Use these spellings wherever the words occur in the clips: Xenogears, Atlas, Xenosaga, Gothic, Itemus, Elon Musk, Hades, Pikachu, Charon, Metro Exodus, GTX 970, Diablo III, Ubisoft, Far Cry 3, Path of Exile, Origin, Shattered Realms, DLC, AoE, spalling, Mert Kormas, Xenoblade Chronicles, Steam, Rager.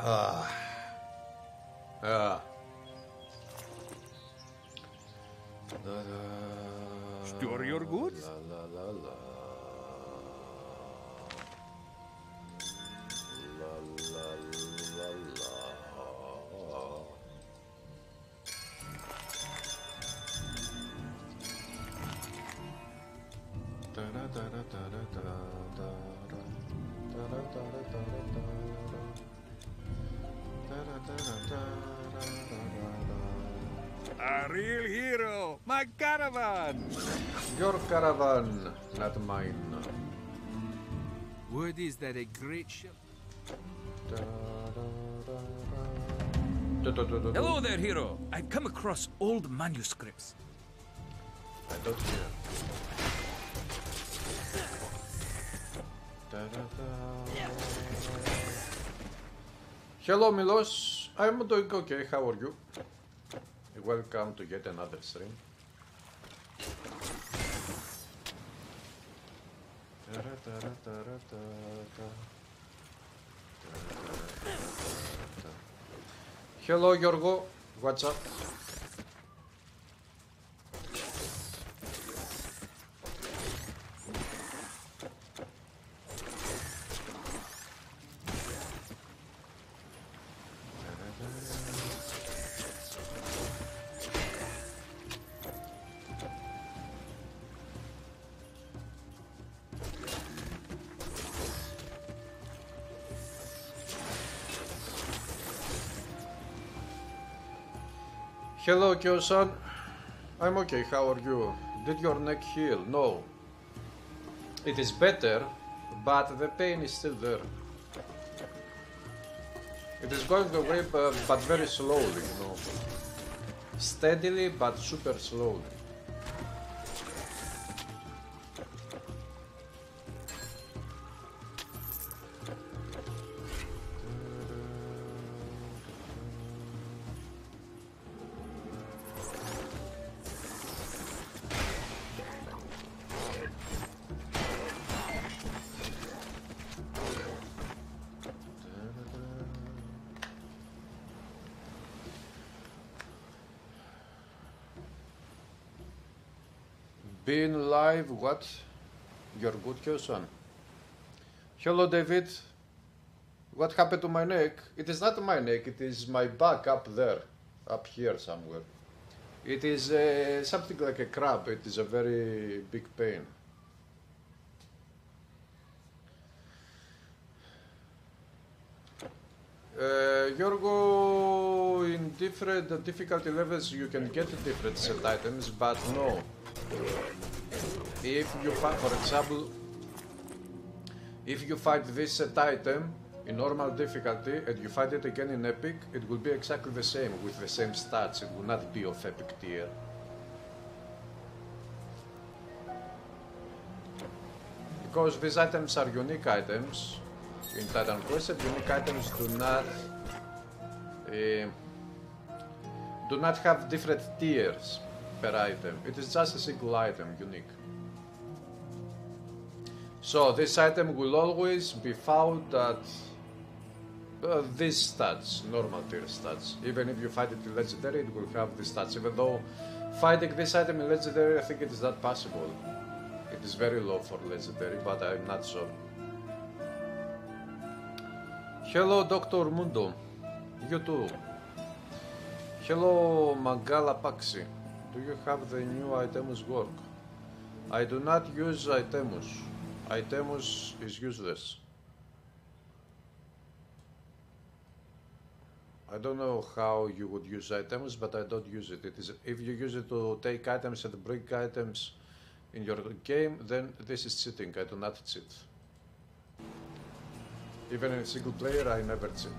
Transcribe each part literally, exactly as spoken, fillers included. Ah. Uh, ah. Uh. Store your goods. La, la, la, la. La, la, la, la. Da, da, da, da, da, da, da. Da, da, da, da, da, da. A real hero! My caravan! Your caravan, not mine. Word is that a great ship. Hello there, hero! I've come across old manuscripts. I don't care. Da, da, da. Hello, Milos. I'm doing okay. How are you? Welcome to yet another stream. Hello, Yorgo. What's up? Hello, Kyo-san. I'm okay. How are you? Did your neck heal? No. It is better, but the pain is still there. It is going away, but, but very slowly, you know. Steadily, but super slowly. Being live, what? You're good, Kyo-san. Hello, David. What happened to my neck? It is not my neck, it is my back up there, up here somewhere. It is uh, something like a crab, it is a very big pain. Uh, Yorgo, in different difficulty levels you can get different set items, but no. If you find, for example, if you find this set item in normal difficulty and you find it again in epic, it will be exactly the same with the same stats. It will not be of epic tier. Because these items are unique items in Titan Quest, and unique items do not uh, do not have different tiers per item. It is just a single item, unique. So this item will always be found at uh, these stats, normal tier stats. Even if you find it in legendary, it will have these stats. Even though finding this item in legendary, I think it is not possible. It is very low for legendary, but I'm not sure. Hello, Doctor Mundo. You too. Hello, Mangala Paxi. Do you have the new Itemus work? I do not use Itemus. Itemus is useless. I don't know how you would use Itemus, but I don't use it. It is, if you use it to take items and bring items in your game, then this is cheating. I do not cheat. Even in single player, I never cheat.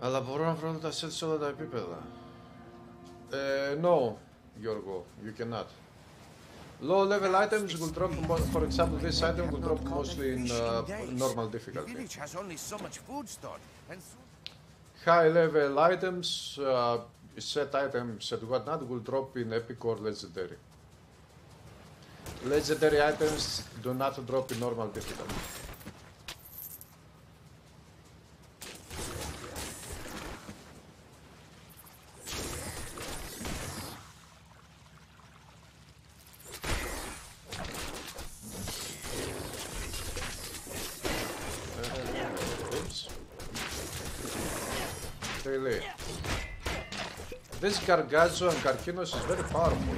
Αλλά μπορώ να βρω τα sets σε όλα τα επίπεδα. No, Γιώργο, you cannot. Low level items will drop, for example, this item will drop mostly in normal difficulty. high-level items, uh, set items and whatnot will drop in epic or legendary. Legendary items do not drop in normal difficulty. This Gargazzo and Carcinos is very powerful.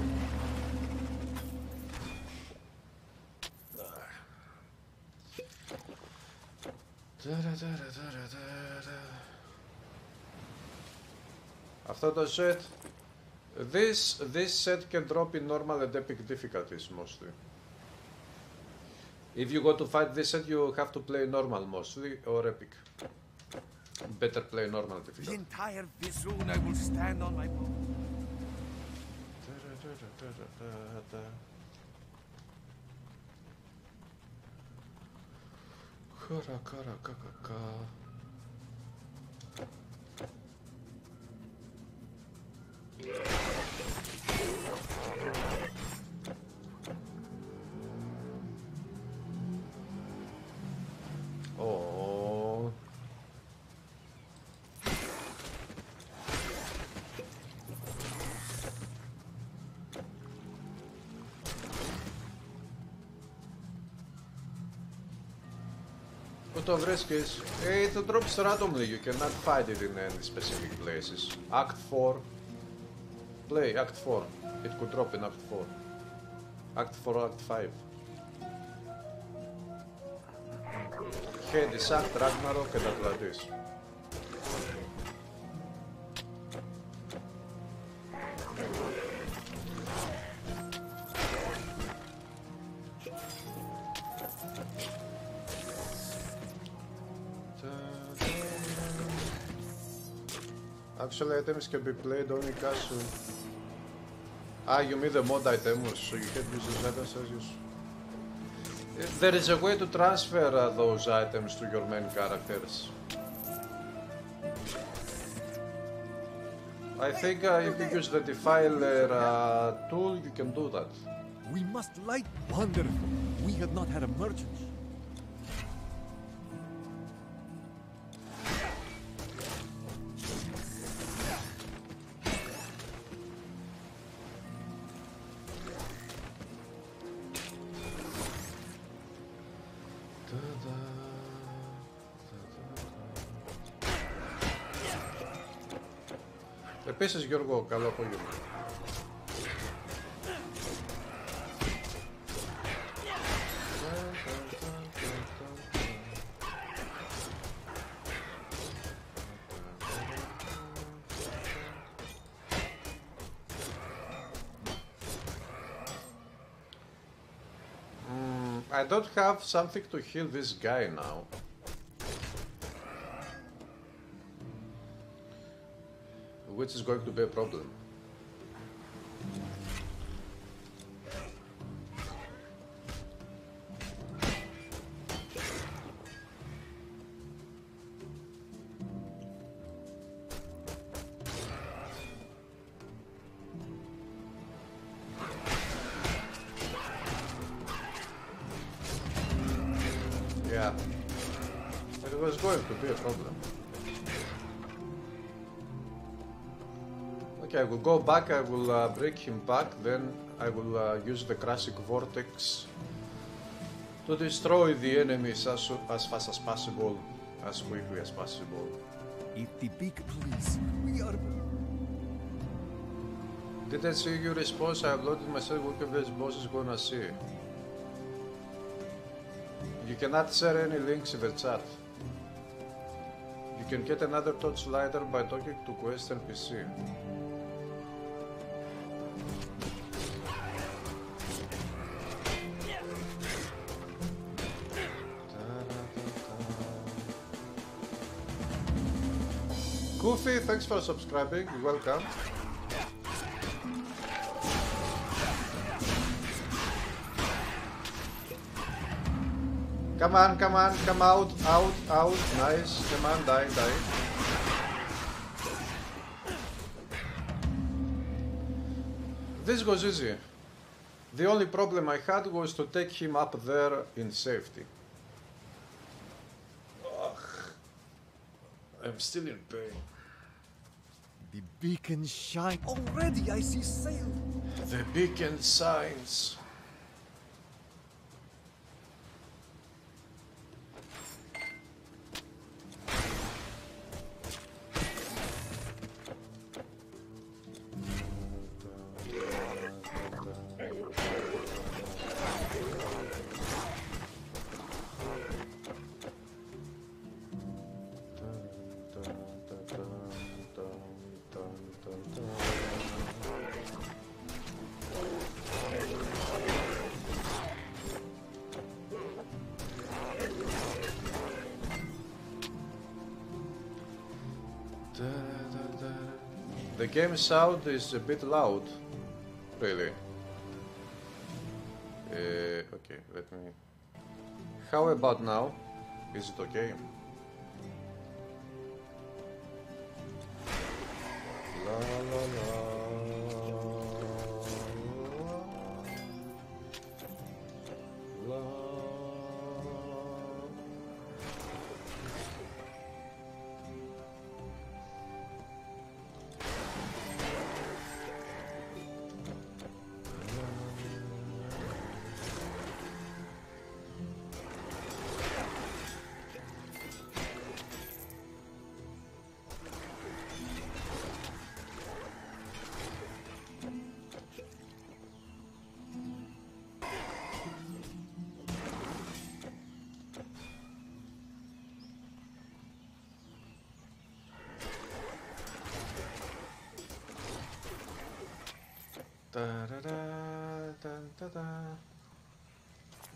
Αυτό το set. This, this set can drop in normal and epic difficulties mostly. If you go to fight this set, you have to play normal mostly or epic. Better play normal difficulty. The entire vision I will stand on my own. It drops randomly, you cannot find it in any specific places. Act four, play Act four, it could drop in Act four. Act four, Act five. Hades, Act, Ragnarok and Atlantis. Actual items can be played only casual. Ah, you mean the mod items, so you can't use those items as use. There is a way to transfer uh, those items to your main characters. I think uh, if you use the defiler uh, tool, you can do that. We must light wonderful. We have not had a merchant. Επίσης, Γιώργο, καλό απόγευμα. Mm, I don't have something to heal this guy now. Which is going to be a problem. Yeah, it was going to be a problem. I will go back, I will uh, break him back, then I will uh, use the classic vortex to destroy the enemies as, as fast as possible, as quickly as possible. If the big police, we are... Didn't see your response, I uploaded myself, what can these bosses gonna see? You cannot share any links in the chat. You can get another torchlighter by talking to Quest and P C. Goofy, thanks for subscribing, welcome. Come on, come on, come out, out, out, nice, come on, die, die. This was easy. The only problem I had was to take him up there in safety. Ugh. I'm still in pain. The beacon shines. Already I see sail. The beacon signs. The game sound is a bit loud, really. Uh, okay, let me... How about now? Is it okay? La, la, la.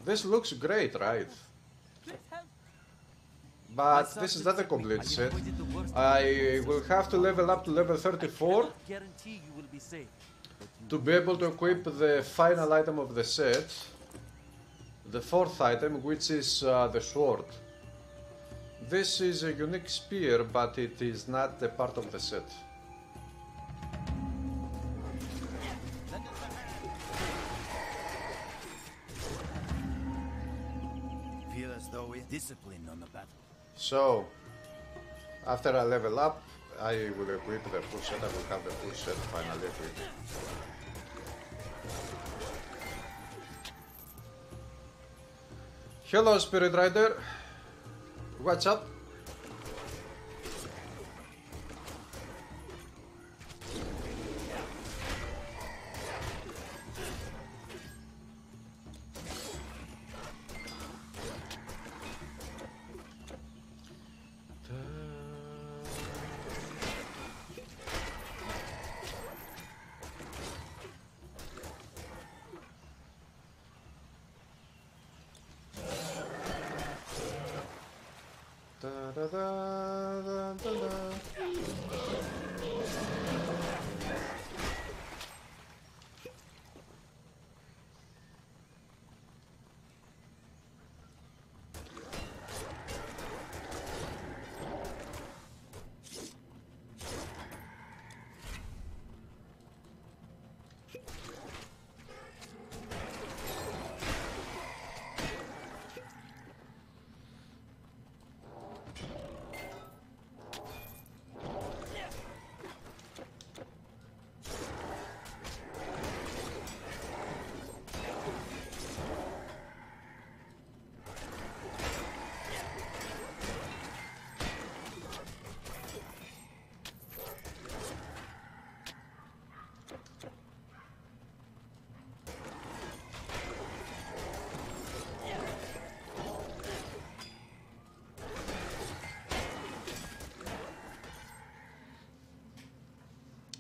This looks great, right? But this is not a complete set. I will have to level up to level thirty-four to be able to equip the final item of the set, the fourth item, which is uh, the sword. This is a unique spear, but it is not a part of the set. Discipline on the battle. So, after I level up, I will equip the full set. I will have the full set finally equipped. Hello, Spirit Rider. What's up?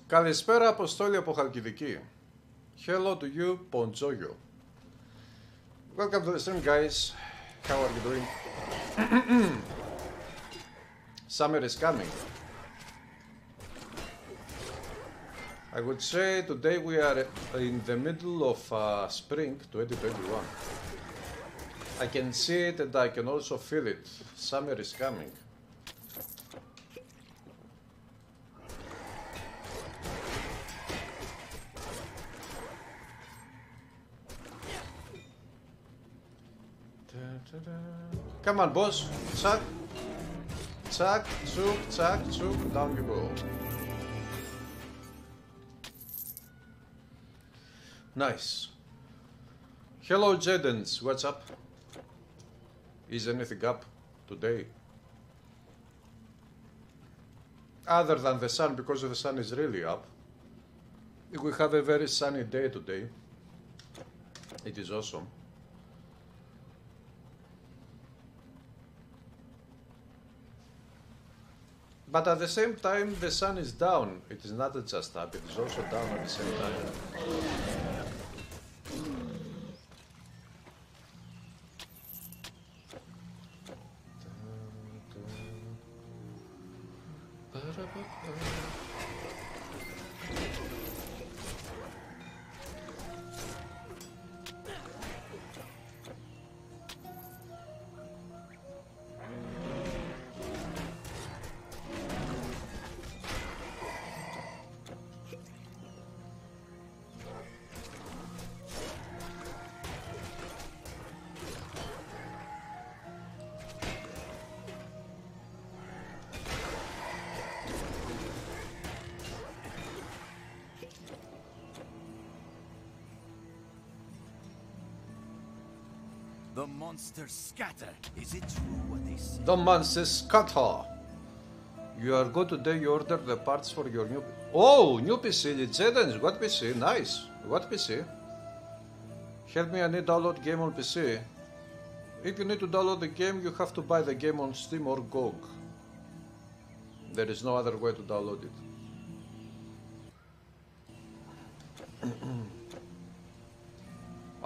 Καλησπέρα, Αποστόλη από Χαλκιδική. Hello to you, Ponchoyo. Welcome to the stream, guys. How are you doing? Summer is coming. I would say today we are in the middle of uh, spring twenty twenty-one. I can see it and I can also feel it. Summer is coming. Come on, boss. Chuck. Chuck, chuck, chuck, chuck. Down you go. Nice. Hello, Jedens. What's up? Is anything up today? Other than the sun, because the sun is really up. We have a very sunny day today. It is awesome. But at the same time, the sun is down. It is not just up, it is also down at the same time. The monsters scatter. Is it true what they say? The monsters scatter. You are good today. You order the parts for your new. Oh, new P C. Jedens, what P C? Nice. What P C? Help me. I need download game on P C. If you need to download the game, you have to buy the game on Steam or G O G. There is no other way to download it.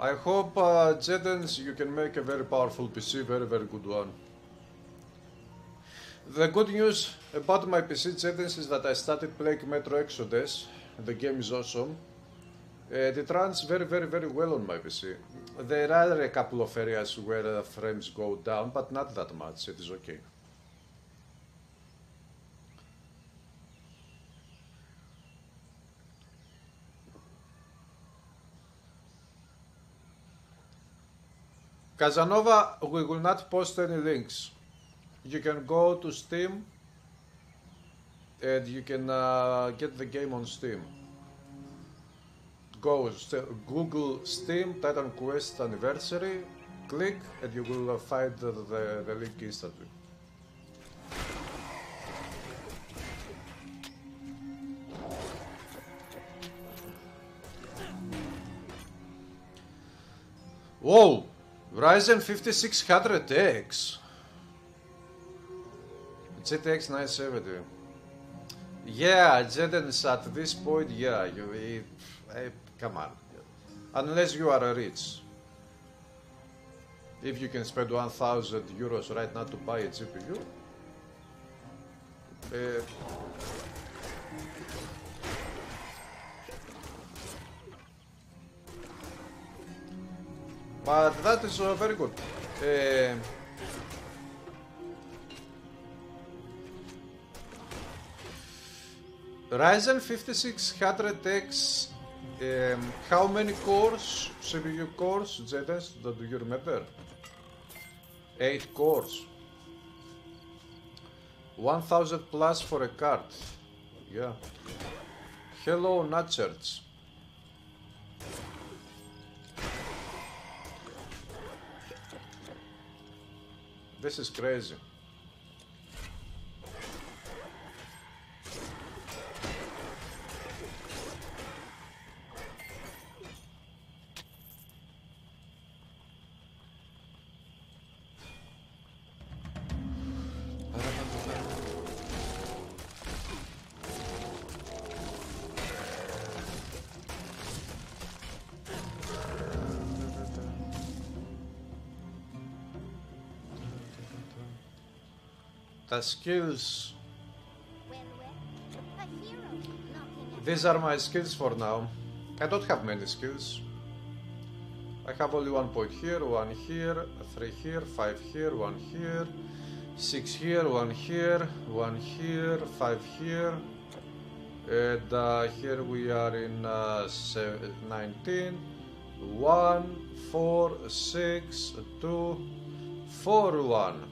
I hope, uh, Jedens, you can make a very powerful P C, very, very good one. The good news about my P C, Jedens, is that I started playing Metro Exodus. The game is awesome. And it runs very, very, very well on my P C. There are a couple of areas where the frames go down, but not that much. It is okay. Casanova, we will not post any links. You can go to Steam and you can uh, get the game on Steam. Go st Google Steam Titan Quest Anniversary, click and you will find the, the, the link instantly. Whoa! Ryzen fifty-six hundred X, G T X nine seventy. Yeah, Jedens, at this point, yeah, you, it, it, come on. Unless you are rich. If you can spend one thousand euros right now to buy a G P U. Uh, But that is uh, very good. Uh, Ryzen fifty-six hundred X, um, how many cores, C P U cores, Jedens, do you remember? eight cores. one thousand plus for a card. Yeah. Hello, Natcherts. This is crazy. The skills. These are my skills for now. I don't have many skills. I have only one point here, one here, three here, five here, one here, six here, one here, one here, five here. And uh, here we are in uh, nineteen, one, four, six, two, four one.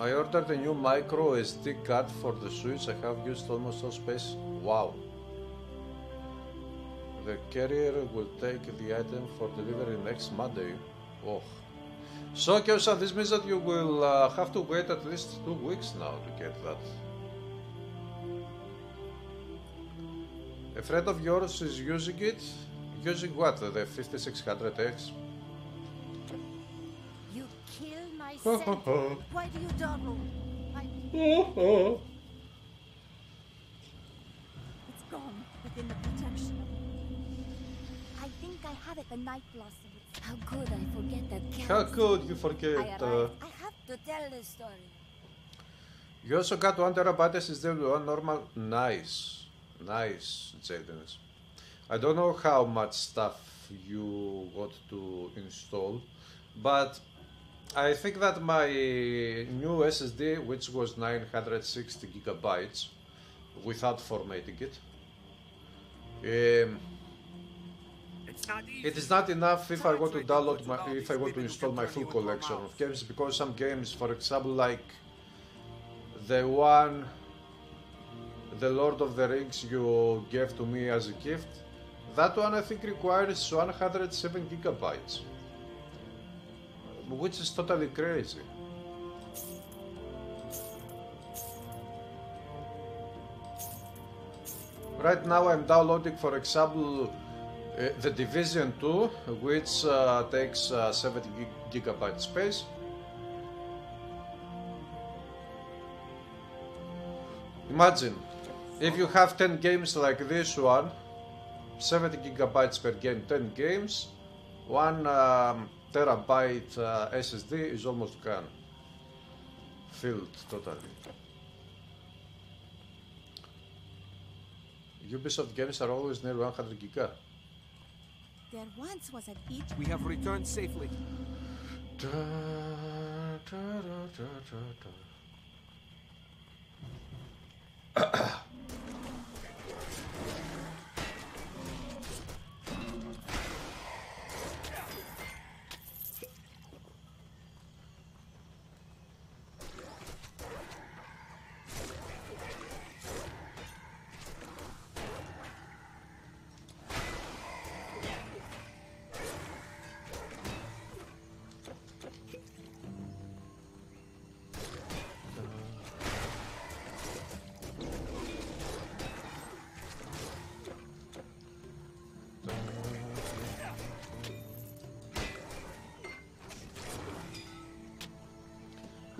I ordered a new micro S D card for the Switch. I have used almost all space. Wow. The carrier will take the item for delivery next Monday. Oh. So, Kyosan, this means that you will uh, have to wait at least two weeks now to get that. A friend of yours is using it. Using what? The fifty-six hundred X? You kill my son. Why do you double? I... It's gone within the protection. I think I have it, the night blossom. How could I forget that character? How could you forget? I, uh, I have to tell the story. You also got one terabyte S S D on normal. Nice. Nice, Jaden's. I don't know how much stuff you got to install, but I think that my new S S D, which was nine hundred sixty gigabytes, without formatting it, um, it's not it is not enough if I want to download my, if I want to install my full collection of games, because some games, for example, like the one, the Lord of the Rings you gave to me as a gift, that one I think requires one hundred seven gigabytes, which is totally crazy. Right now I'm downloading, for example, uh, the Division two, which uh, takes uh, seventy gigabyte space. Imagine, if you have ten games like this one, seventy gigabytes per game, ten games, one um, terabyte uh, S S D is almost gone, filled totally. Ubisoft games are always near one hundred giga. There once was an each. We have returned safely. Da, da, da, da, da, da.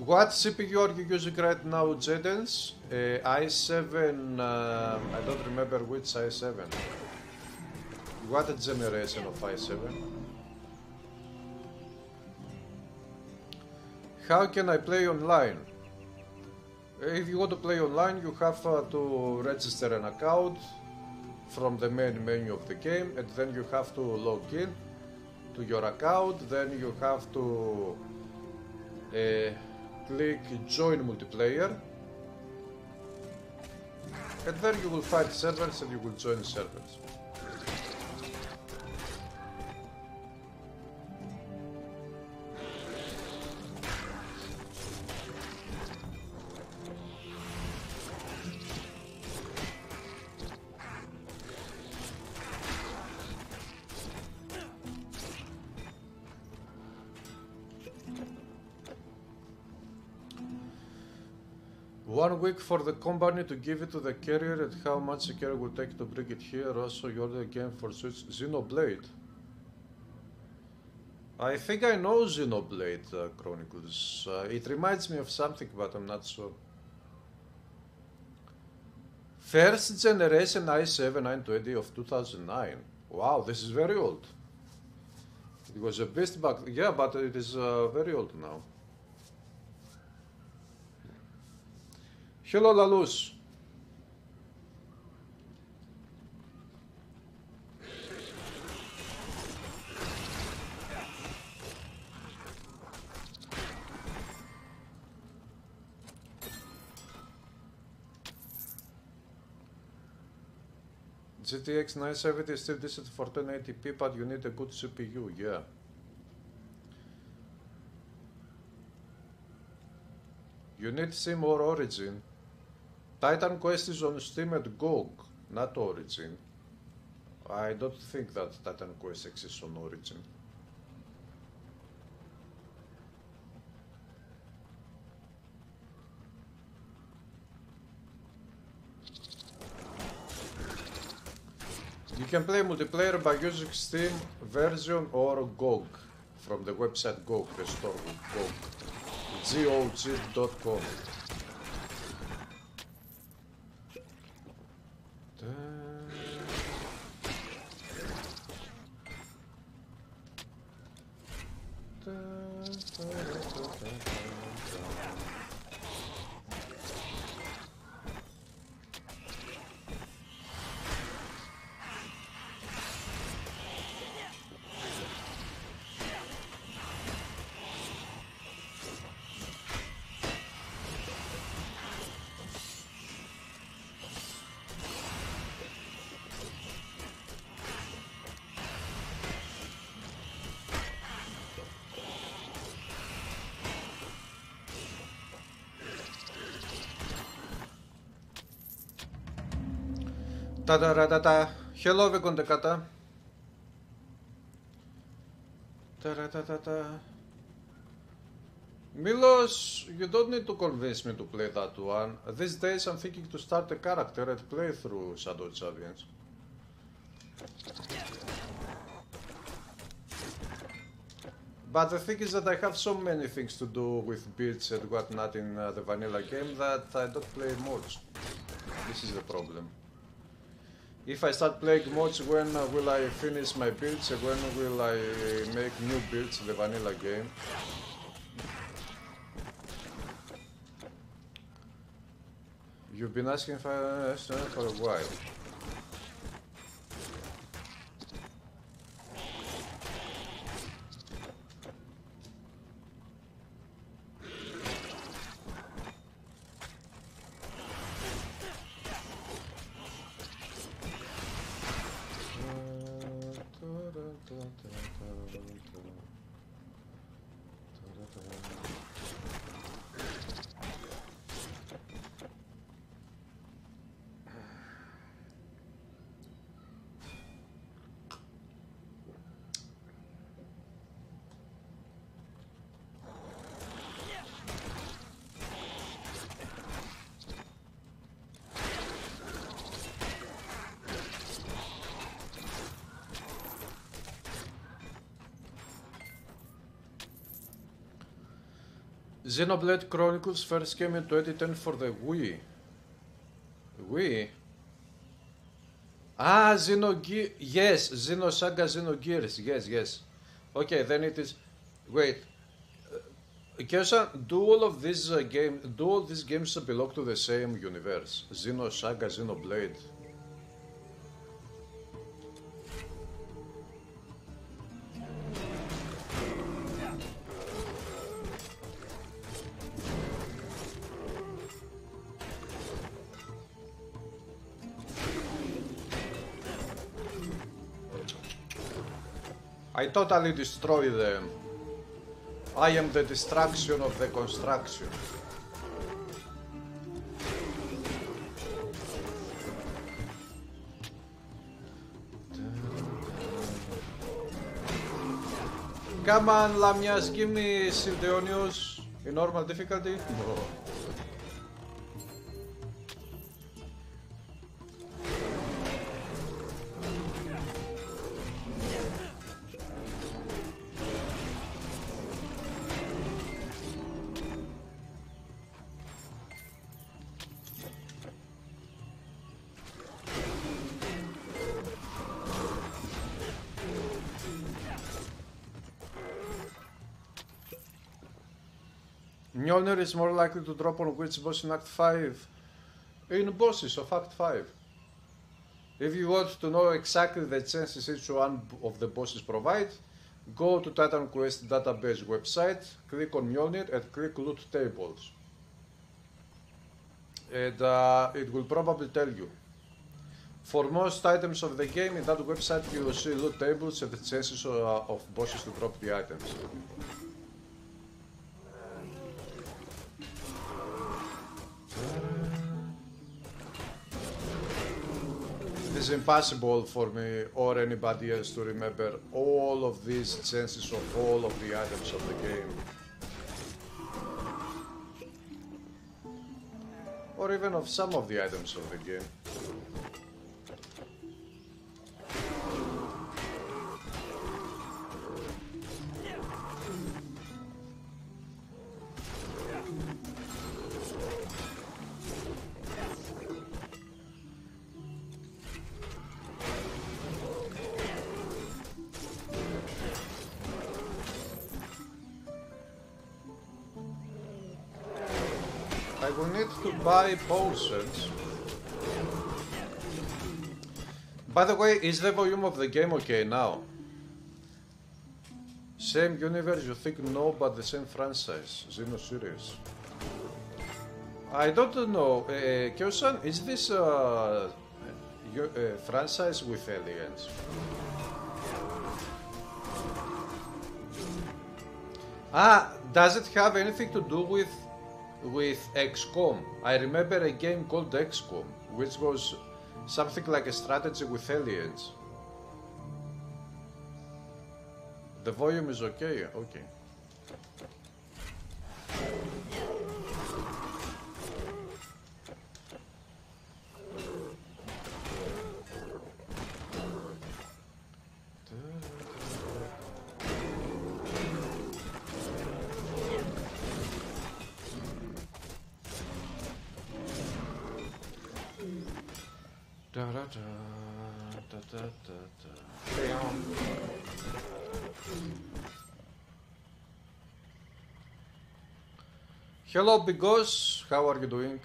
What C P U are you using right now, Jadens? Uh, i seven, uh, I don't remember which i seven. What a generation of i seven. How can I play online? If you want to play online, you have uh, to register an account from the main menu of the game, and then you have to log in to your account, then you have to uh, click join multiplayer, and there you will find servers and you will join servers. One week for the company to give it to the carrier, and how much the carrier will take to bring it here. Also, you order a game for Switch, Xenoblade. I think I know Xenoblade uh, Chronicles. Uh, it reminds me of something, but I'm not sure. First generation i seven nine twenty of two thousand nine. Wow, this is very old. It was a beast back, yeah, but it is uh, very old now. Hello, Laluz. G T X nine seventy is still decent for ten eighty p, but you need a good C P U, yeah. You need Steam or Origin. Titan Quest is on Steam at G O G, not Origin. I don't think that Titan Quest exists on Origin. You can play multiplayer by using Steam version or G O G from the website G O G, the store G O G, G O G dot com. Taratata. Hello, Vekondekata. Taratata. Milos, you don't need to convince me to play that one. These days I'm thinking to start a character and play through Shadow Champions. But the thing is that I have so many things to do with builds and whatnot in uh, the vanilla game that I don't play mods. This is the problem. If I start playing mods, when will I finish my builds? When will I make new builds in the vanilla game? You've been asking for a while. Xenoblade Chronicles first came in twenty ten for the Wii. Wii? Ah, Xenogears. Yes, Xenosaga, Xenogears. Yes, yes. Okay, then it is. Wait. Kyosan, do all of these uh, games, do all these games belong to the same universe? Xenosaga, Xenoblade. I totally destroy them. I am the destruction of the construction. Come on, Lamias, give me Sildeonius in normal difficulty. No. Mjolnir is more likely to drop on which boss in Act five? In bosses of Act five. If you want to know exactly the chances each one of the bosses provide, go to Titan Quest database website, click on Mjolnir and click Loot Tables. And uh, it will probably tell you. For most items of the game, in that website you will see Loot Tables and the chances of, uh, of bosses to drop the items. is impossible for me or anybody else to remember all of these chances of all of the items of the game. Or even of some of the items of the game. Buy potions. By the way, is the volume of the game okay now? Same universe, you think no, but the same franchise, Xeno series. I don't know. Uh, Kyosan, is this uh, your, uh, franchise with aliens? Ah, does it have anything to do with? With X COM. I remember a game called X COM, which was something like a strategy with aliens. The volume is okay, okay. Hello, Bigos. How are you doing?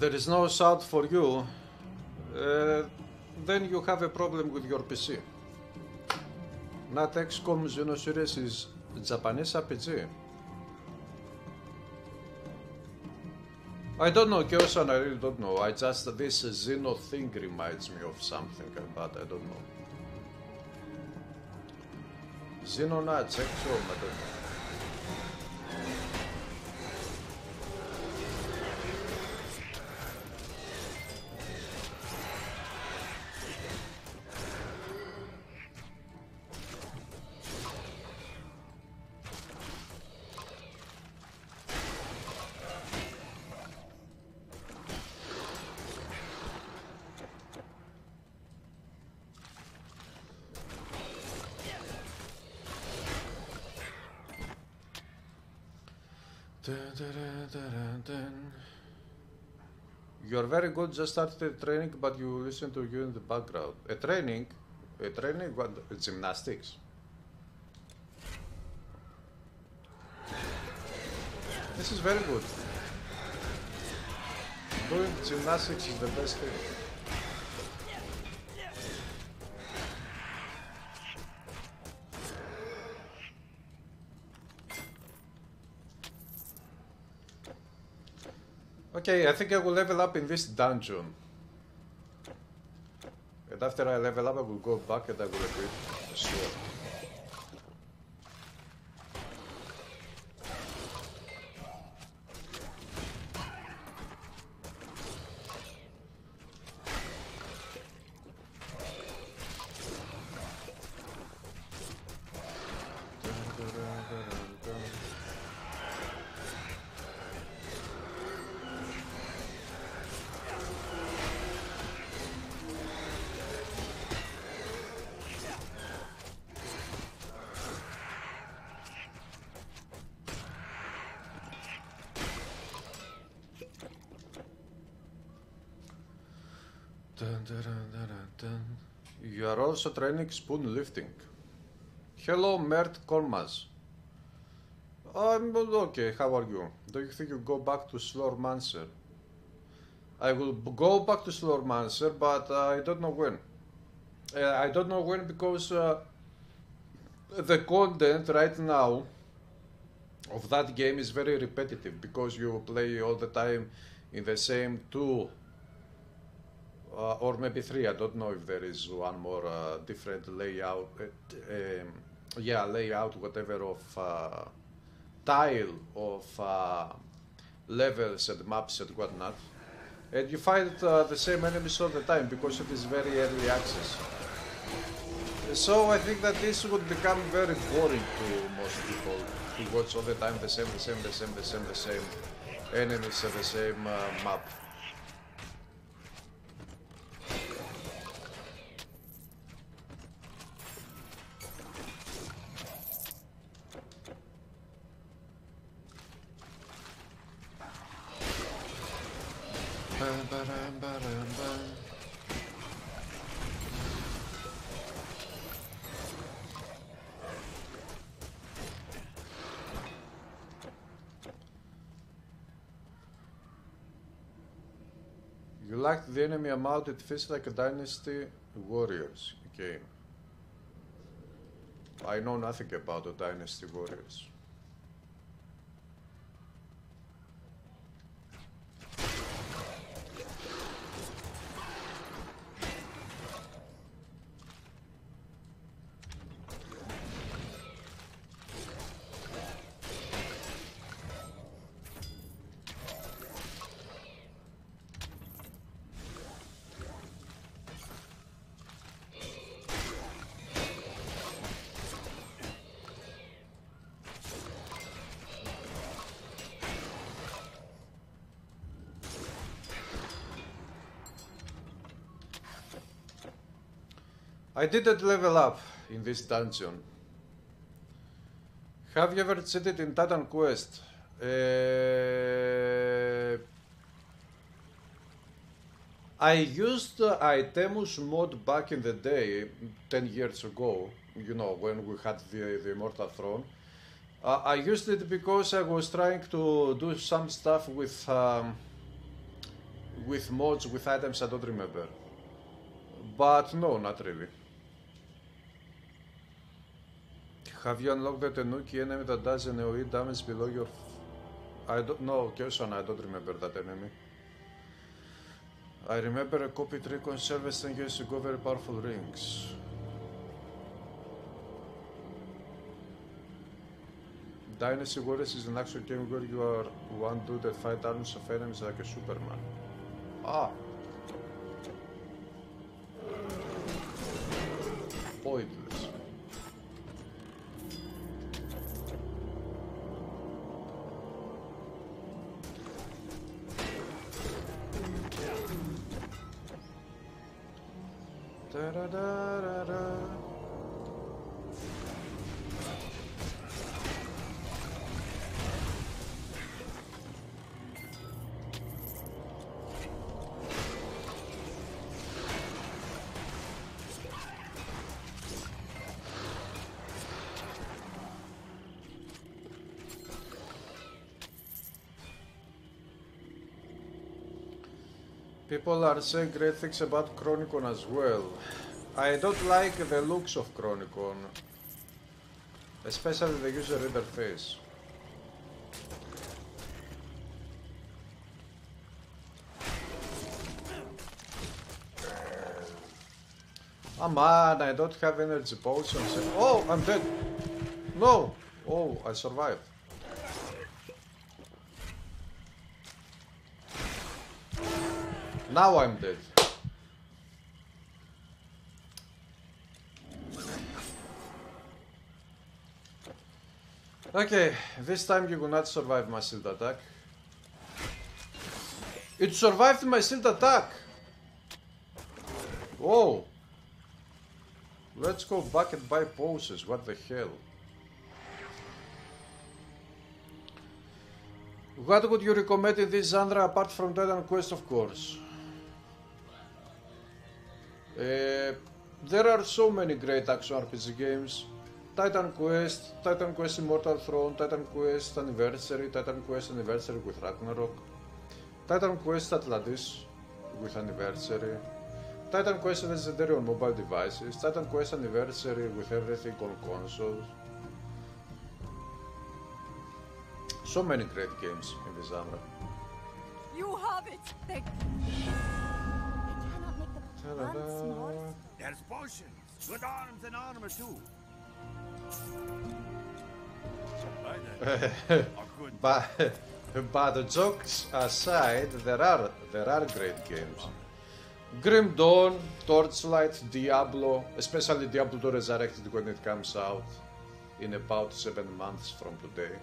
There is no sound for you, uh, then you have a problem with your P C. Not X COM Xeno series is Japanese R P G. I don't know, Kyosan, I really don't know. I just, this Xeno thing reminds me of something, but I don't know. Xeno nuts, X COM, I don't know. You are very good, just started training, but you listen to you in the background. A training? A training? What? Gymnastics. This is very good. Doing gymnastics is the best thing. Okay, I think I will level up in this dungeon. And after I level up, I will go back and I will equip the sword. You are also training spoon lifting. Hello, Mert Kormas. I'm okay, how are you? Do you think you go back to Slormancer? I will go back to Slormancer, but uh, I don't know when. Uh, I don't know when because uh, the content right now of that game is very repetitive because you play all the time in the same two uh, or maybe three. I don't know if there is one more uh, different layout. Uh, um, yeah, layout, whatever of uh, tile of uh, levels and maps and whatnot. And you fight uh, the same enemies all the time because it is very early access. So I think that this would become very boring to most people to watch all the time the same, the same, the same, the same, the same enemies and the same uh, map. You lacked the enemy amount, it feels like a Dynasty Warriors game. I know nothing about the Dynasty Warriors. I didn't level up in this dungeon. Have you ever cheated in Titan Quest? Uh, I used Itemus mod back in the day, ten years ago, you know, when we had the, the Immortal Throne. Uh, I used it because I was trying to do some stuff with, um, with mods, with items I don't remember. But no, not really. Have you unlocked the Tanuki enemy that does an AoE damage below your... I don't know, Gerson, I don't remember that enemy. I remember a copied recon service ten years ago, very powerful rings. Dynasty Warriors is an actual game where you are one dude that fight armies of enemies like a Superman. Ah! Pointless. People are saying great things about Chronicon as well. I don't like the looks of Chronicon, especially the user interface. Ah, oh, man, I don't have energy potions. Oh, I'm dead. No. Oh, I survived. Now I'm dead. Okay, this time you will not survive my shield attack. It survived my shield attack! Whoa! Let's go back and buy poses, what the hell? What would you recommend in this genre apart from Titan Quest, of course? Uh, there are so many great action R P G games. Titan Quest, Titan Quest Immortal Throne, Titan Quest Anniversary, Titan Quest Anniversary with Ragnarok, Titan Quest Atlantis, with anniversary. Titan Quest Legendary on mobile devices, Titan Quest Anniversary with everything on consoles. So many great games in this genre. You have it! They cannot make the plants more. There's potions, good arms and armor too. but, but the jokes aside, there are there are great games. Grim Dawn, Torchlight, Diablo, especially Diablo two Resurrected when it comes out in about seven months from today.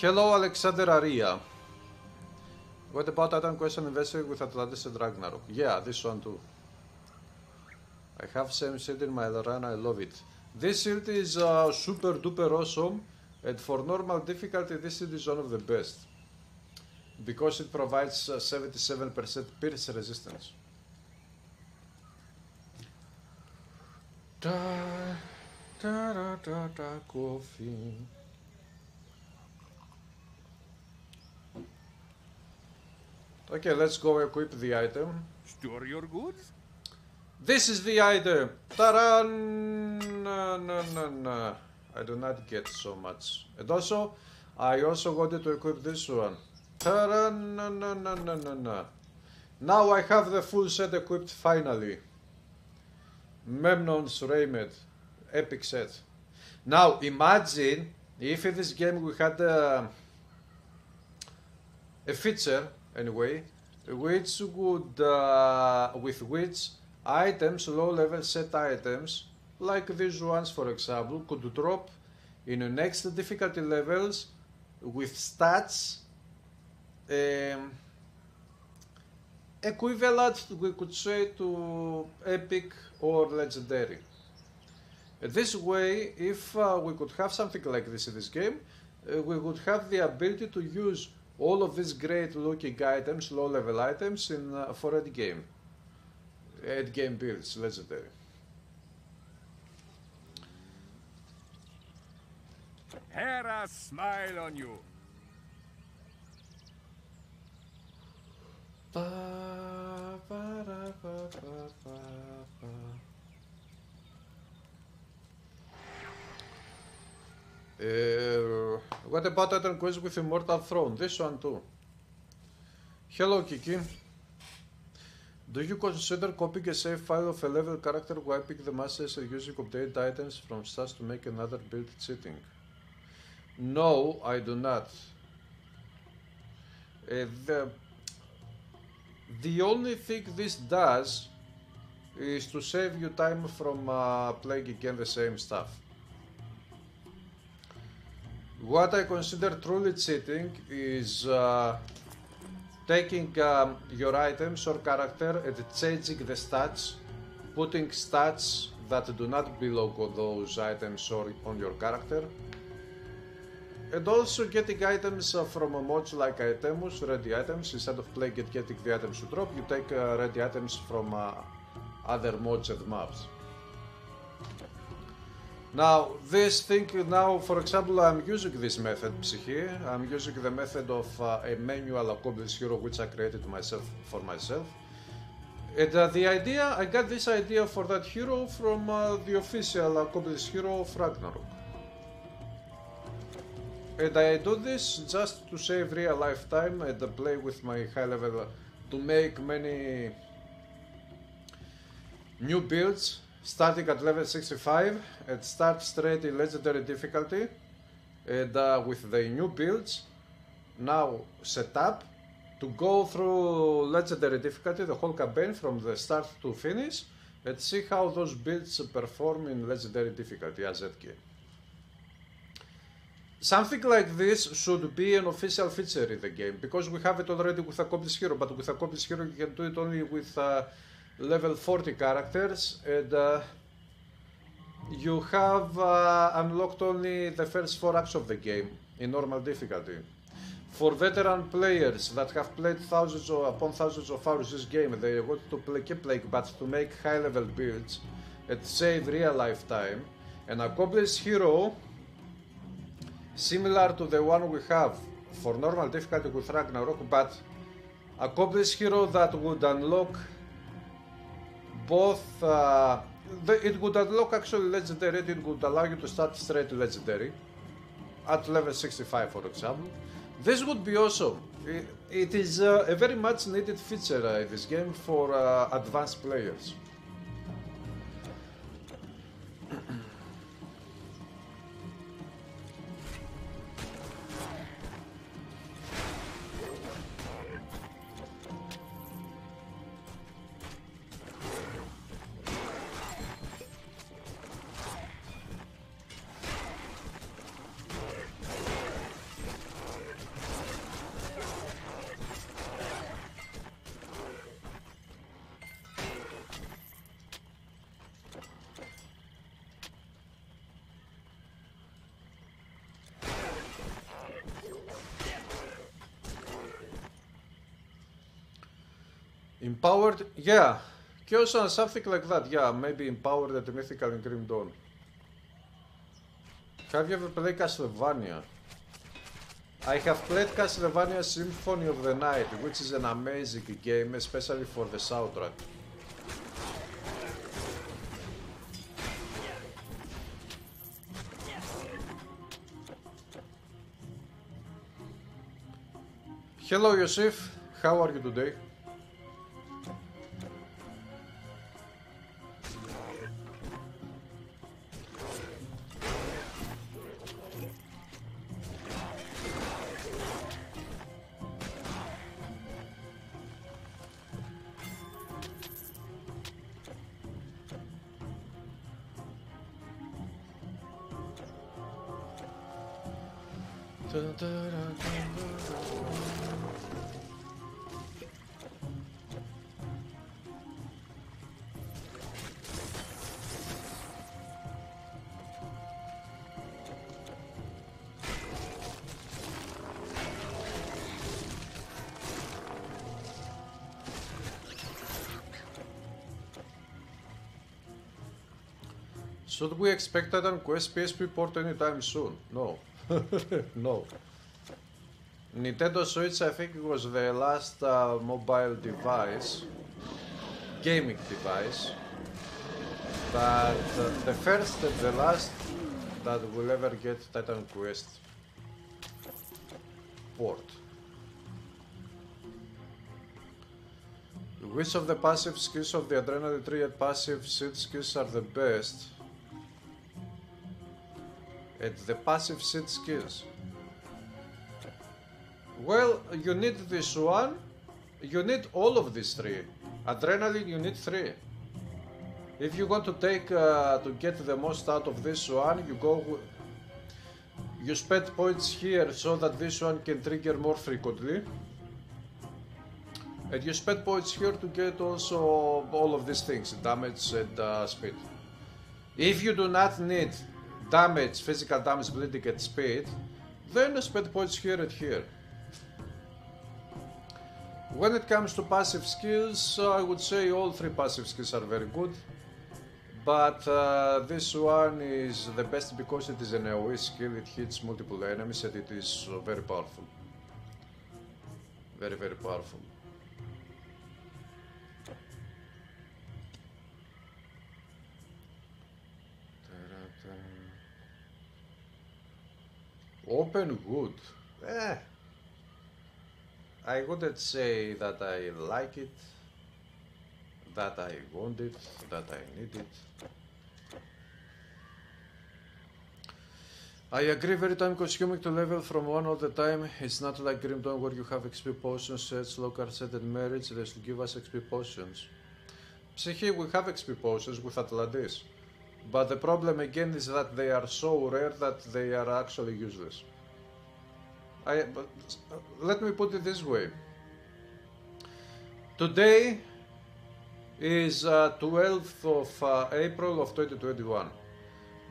Hello, Alexander Aria. What about Titan Quest Anniversary with Atlantis and Ragnarok? Yeah, this one too. I have same shield in my run, I love it. This shield is uh, super duper awesome, and for normal difficulty this shield is one of the best. Because it provides uh, seventy-seven percent pierce resistance. Da, da, da, da, da, coffee. Okay, let's go equip the item. Store your goods. This is the item. Ta-da! No, no, no, no. I do not get so much. And also, I also wanted to equip this one. No, no, no, no, no, no. Now I have the full set equipped finally. Memnon's Raiment. Epic set. Now imagine if in this game we had a, a feature, anyway, which would, uh, with which items, low level set items, like these ones for example, could drop in the next difficulty levels with stats Um, equivalent, we could say, to epic or legendary. This way, if uh, we could have something like this in this game, uh, we would have the ability to use all of these great looking items, low level items, in uh, for end game. End game builds, legendary. Hera, smile on you. Ba, ba, da, ba, ba, ba, ba. Uh, what about Titan Quest with Immortal Throne? This one too. Hello, Kiki. Do you consider copying a save file of a level character, wiping the masters, and using updated items from stats to make another build cheating? No, I do not. Uh, the The only thing this does is to save you time from uh, playing again the same stuff. What I consider truly cheating is uh, taking um, your items or character and changing the stats, putting stats that do not belong on those items or on your character, and also getting items uh, from a mod like Itemus, ready items, instead of playing and getting the items to drop, you take uh, ready items from uh, other mods and maps. Now, this thing, now for example, I'm using this method, Psyche, I'm using the method of uh, a manual accomplice hero which I created myself for myself. And uh, the idea, I got this idea for that hero from uh, the official accomplice hero of Ragnarok. And I do this just to save real life time and play with my high level to make many new builds starting at level sixty-five and start straight in legendary difficulty and uh, with the new builds now set up to go through legendary difficulty the whole campaign from the start to finish and see how those builds perform in legendary difficulty as that game. Something like this should be an official feature in the game, because we have it already with Accomplice Hero, but with Accomplice Hero you can do it only with uh, level forty characters, and uh, you have uh, unlocked only the first four acts of the game in normal difficulty. For veteran players that have played thousands or upon thousands of hours this game, they want to play, keep playing, but to make high level builds and save real life time, an Accomplice Hero similar to the one we have for normal difficulty with Ragnarok, but Accomplish hero that would unlock both. Uh, the, it would unlock actually legendary. It would allow you to start straight legendary at level sixty-five, for example. This would be awesome. It, it is uh, a very much needed feature uh, in this game for uh, advanced players. Empowered, yeah, Kyosan, something like that, yeah, maybe empowered at the mythical in Grim Dawn. Have you ever played Castlevania? I have played Castlevania Symphony of the Night, which is an amazing game, especially for the soundtrack. Hello Yosef, how are you today? Should we expect Titan Quest P S P port anytime soon? No. No. Nintendo Switch, I think it was the last uh, mobile device, gaming device, that uh, the first and the last that will ever get Titan Quest port. Which of the passive skills of the Adrenaline three and passive shield skills are the best? And the passive seed skills. Well, you need this one. You need all of these three. Adrenaline, you need three. If you want to take uh, to get the most out of this one, you go. You spend points here so that this one can trigger more frequently. And you spend points here to get also all of these things, damage and uh, speed. If you do not need damage, physical damage, bleeding at speed, then spend points here and here. When it comes to passive skills, I would say all three passive skills are very good, but uh, this one is the best because it is an AoE skill, it hits multiple enemies and it is very powerful. Very, very powerful. Open wood. Eh, I wouldn't say that I like it, that I want it, that I need it. I agree, very time consuming to level from one all the time. It's not like Grim Dawn where you have X P potions, sets, local set and merits. They should give us X P potions. Psyche, we have X P potions with Atlantis. But the problem again is that they are so rare that they are actually useless. I, but, uh, let me put it this way. Today is uh, twelfth of April of twenty twenty-one.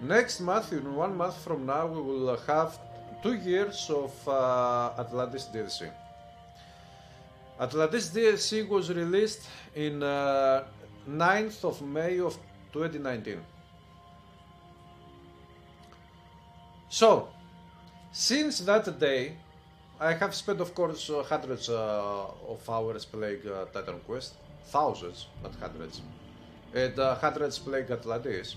Next month, in one month from now, we will have two years of uh, Atlantis D L C. Atlantis D L C was released in uh, ninth of May of twenty nineteen. So, since that day, I have spent, of course, uh, hundreds uh, of hours playing uh, Titan Quest, thousands, not hundreds, and uh, hundreds playing Atlantis.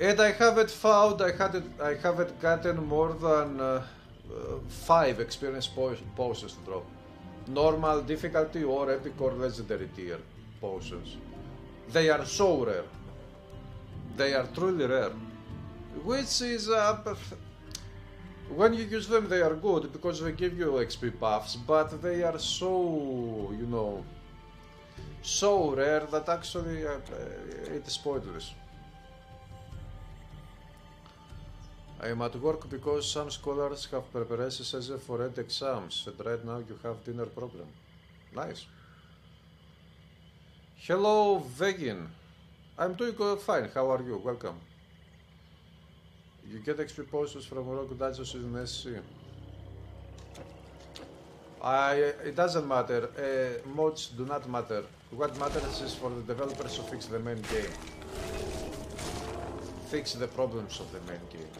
And I haven't found, I hadn't, I haven't gotten more than uh, uh, five experience po potions to drop. Normal difficulty or epic or legendary tier potions. They are so rare. They are truly rare. Which is, uh, when you use them they are good because they give you X P buffs, but they are so, you know, so rare that actually uh, it is pointless. I am at work because some scholars have preparation session for end exams, and right now you have dinner problem. Nice. Hello, Vegin. I'm doing fine. How are you? Welcome. You get X P potions from rock dungeons in S C. I, it doesn't matter. Uh, mods do not matter. What matters is for the developers to fix the main game. Fix the problems of the main game.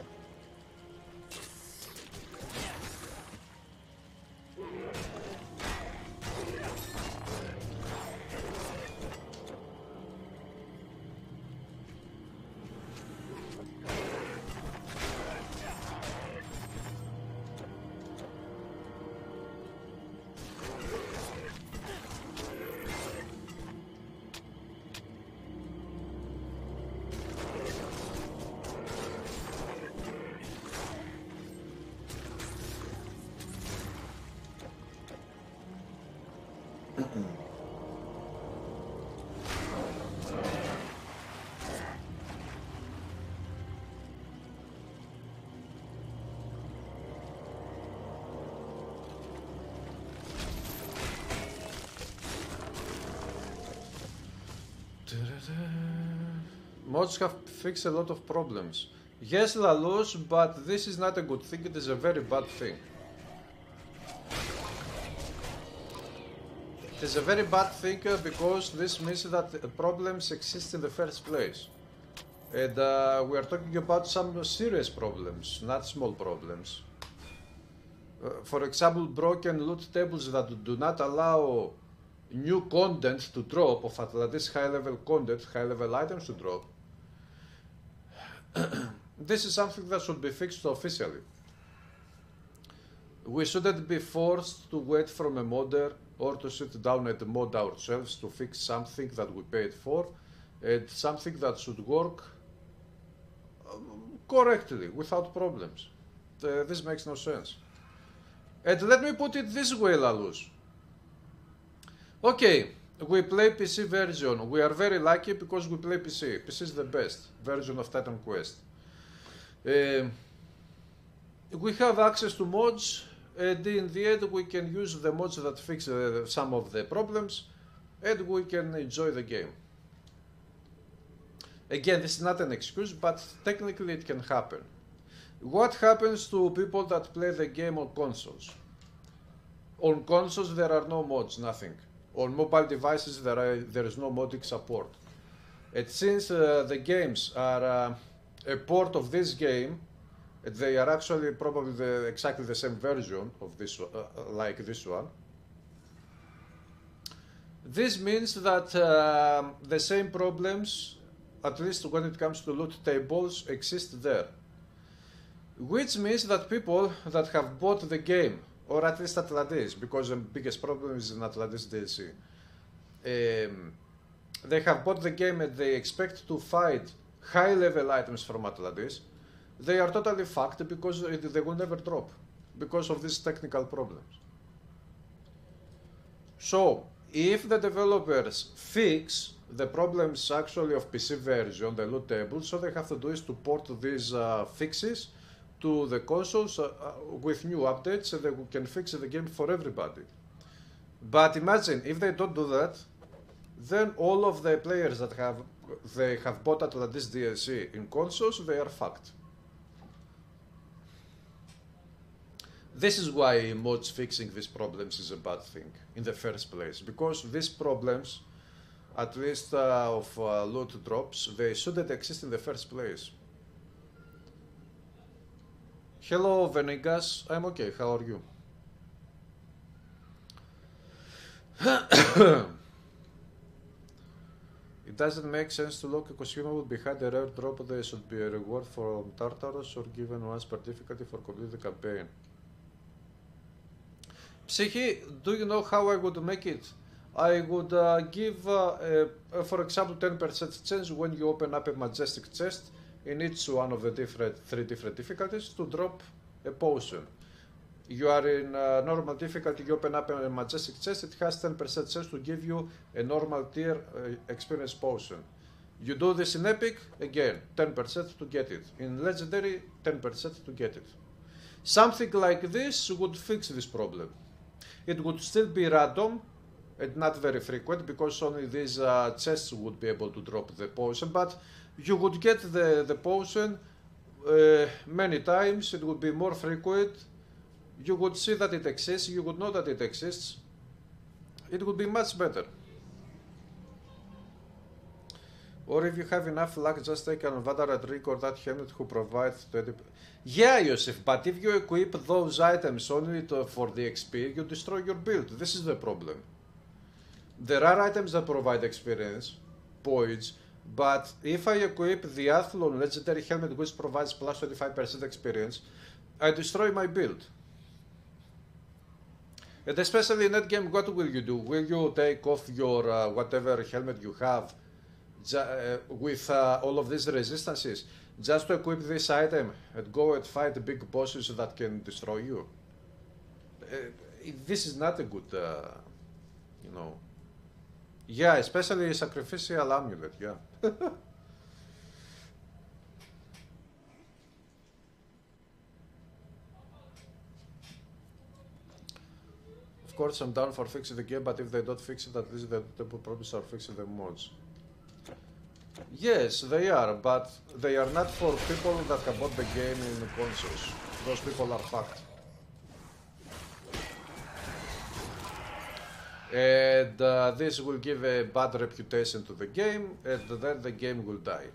Mods have fixed a lot of problems. Yes, Lalus, but this is not a good thing, it is a very bad thing. It is a very bad thing because this means that problems exist in the first place. And uh, we are talking about some serious problems, not small problems. Uh, for example, broken loot tables that do not allow new content to drop, of Atlantis high-level content, high-level items to drop. This is something that should be fixed officially. We shouldn't be forced to wait from a modder or to sit down and mod ourselves to fix something that we paid for and something that should work correctly, without problems. Uh, this makes no sense. And let me put it this way, Lalus. Okay, we play P C version. We are very lucky because we play P C. P C is the best version of Titan Quest. Uh, we have access to mods, and in the end we can use the mods that fix uh, some of the problems, and we can enjoy the game. Again, this is not an excuse, but technically it can happen. What happens to people that play the game on consoles? On consoles there are no mods, nothing. On mobile devices there, are, there is no modding support. And since uh, the games are uh, a port of this game, they are actually probably the, exactly the same version of this, uh, like this one. This means that uh, the same problems, at least when it comes to loot tables, exist there. Which means that people that have bought the game, or at least Atlantis, because the biggest problem is in Atlantis D L C. Um, they have bought the game and they expect to find high-level items from Atlantis. They are totally fucked because they will never drop, because of these technical problems. So, if the developers fix the problems actually of P C version, the loot tables, all they have to do is to port these uh, fixes to the consoles uh, with new updates, so that we can fix the game for everybody. But imagine if they don't do that, then all of the players that have they have bought Atlantis D L C in consoles, they are fucked. This is why mods fixing these problems is a bad thing in the first place, because these problems, at least uh, of uh, loot drops, they shouldn't exist in the first place. Hello, Venegas. I'm okay. How are you? It doesn't make sense to lock a consumable behind a rare drop. There should be a reward from Tartarus or given one per difficulty for completing the campaign. Psyche, do you know how I would make it? I would uh, give, uh, a, for example, ten percent chance when you open up a majestic chest in each one of the different three different difficulties to drop a potion. You are in uh, normal difficulty, you open up a majestic chest, it has ten percent chance to give you a normal tier uh, experience potion. You do this in epic, again, ten percent to get it. In legendary, ten percent to get it. Something like this would fix this problem. It would still be random and not very frequent, because only these uh, chests would be able to drop the potion, but you would get the, the potion uh, many times, it would be more frequent, you would see that it exists, you would know that it exists, it would be much better. Or if you have enough luck, just take an Vandara Drink or that helmet who provides twenty percent. Yeah, Yosef, but if you equip those items only to, for the X P, you destroy your build. This is the problem. There are items that provide experience, points, but if I equip the Athlon Legendary Helmet, which provides plus twenty-five percent experience, I destroy my build. And especially in that game, what will you do? Will you take off your uh, whatever helmet you have Uh, with uh, all of these resistances, just to equip this item and go and fight big bosses that can destroy you? Uh, this is not a good, uh, you know. Yeah, especially sacrificial amulet, yeah. Of course, I'm down for fixing the game, but if they don't fix it, at least the problems are fixing the mods. Yes, they are, but they are not for people that have bought the game in consoles. Those people are fucked. And uh, this will give a bad reputation to the game, and then the game will die.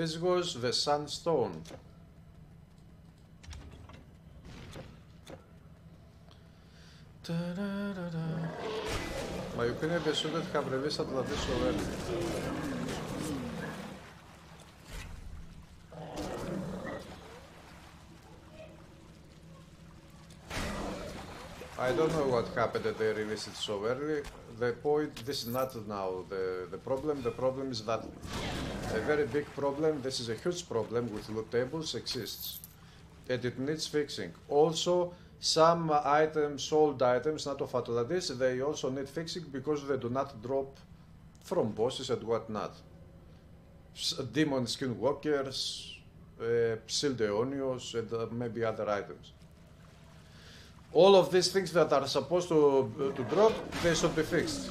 This was the sandstone. My opinion is that have released Atlantis already. I don't know what happened that they released it so early. The point, this is not now the, the problem. The problem is that a very big problem, this is a huge problem with loot tables, exists, and it needs fixing. Also, some items, old items, not of Atlantis, they also need fixing because they do not drop from bosses and whatnot. Demon Skinwalkers, uh, Psildeonios, and uh, maybe other items. All of these things that are supposed to, uh, to drop, they should be fixed.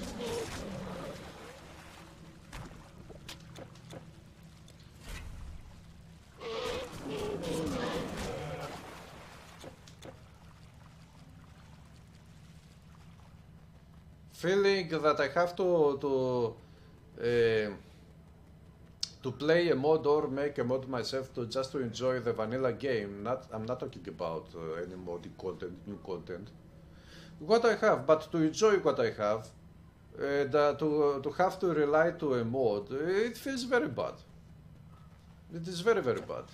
Feeling that I have to to uh, to play a mod or make a mod myself to just to enjoy the vanilla game. Not I'm not talking about uh, any modding content, new content. What I have, but to enjoy what I have, and uh, to to have to rely to a mod, it feels very bad. It is very very bad.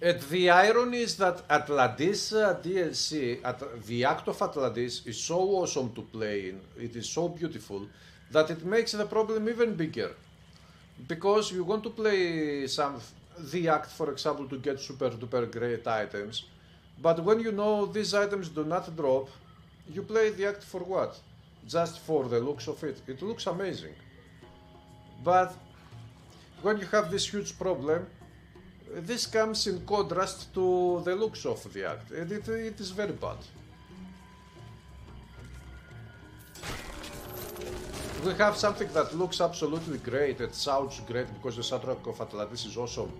And the irony is that Atlantis uh, D L C, at, the act of Atlantis is so awesome to play in, it is so beautiful, that it makes the problem even bigger. Because you want to play some, the act, for example, to get super duper great items, but when you know these items do not drop, you play the act for what? Just for the looks of it. It looks amazing. But when you have this huge problem, this comes in contrast to the looks of the act, and it, it is very bad. We have something that looks absolutely great, it sounds great because the soundtrack of Atlantis is awesome.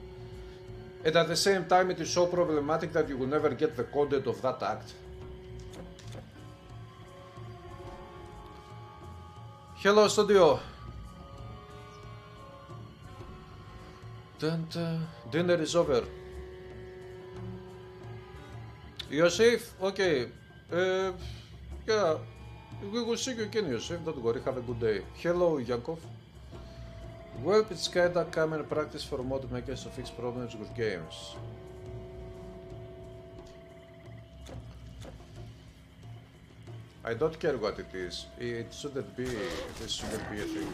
And at the same time it is so problematic that you will never get the content of that act. Hello studio! And, uh, dinner is over. Yosef, okay. Uh, yeah, we will see you again, Yosef. Don't worry, have a good day. Hello, Yakov. Well, it's kinda common practice for mod makers to fix problems with games. I don't care what it is. It shouldn't be. This shouldn't be a thing.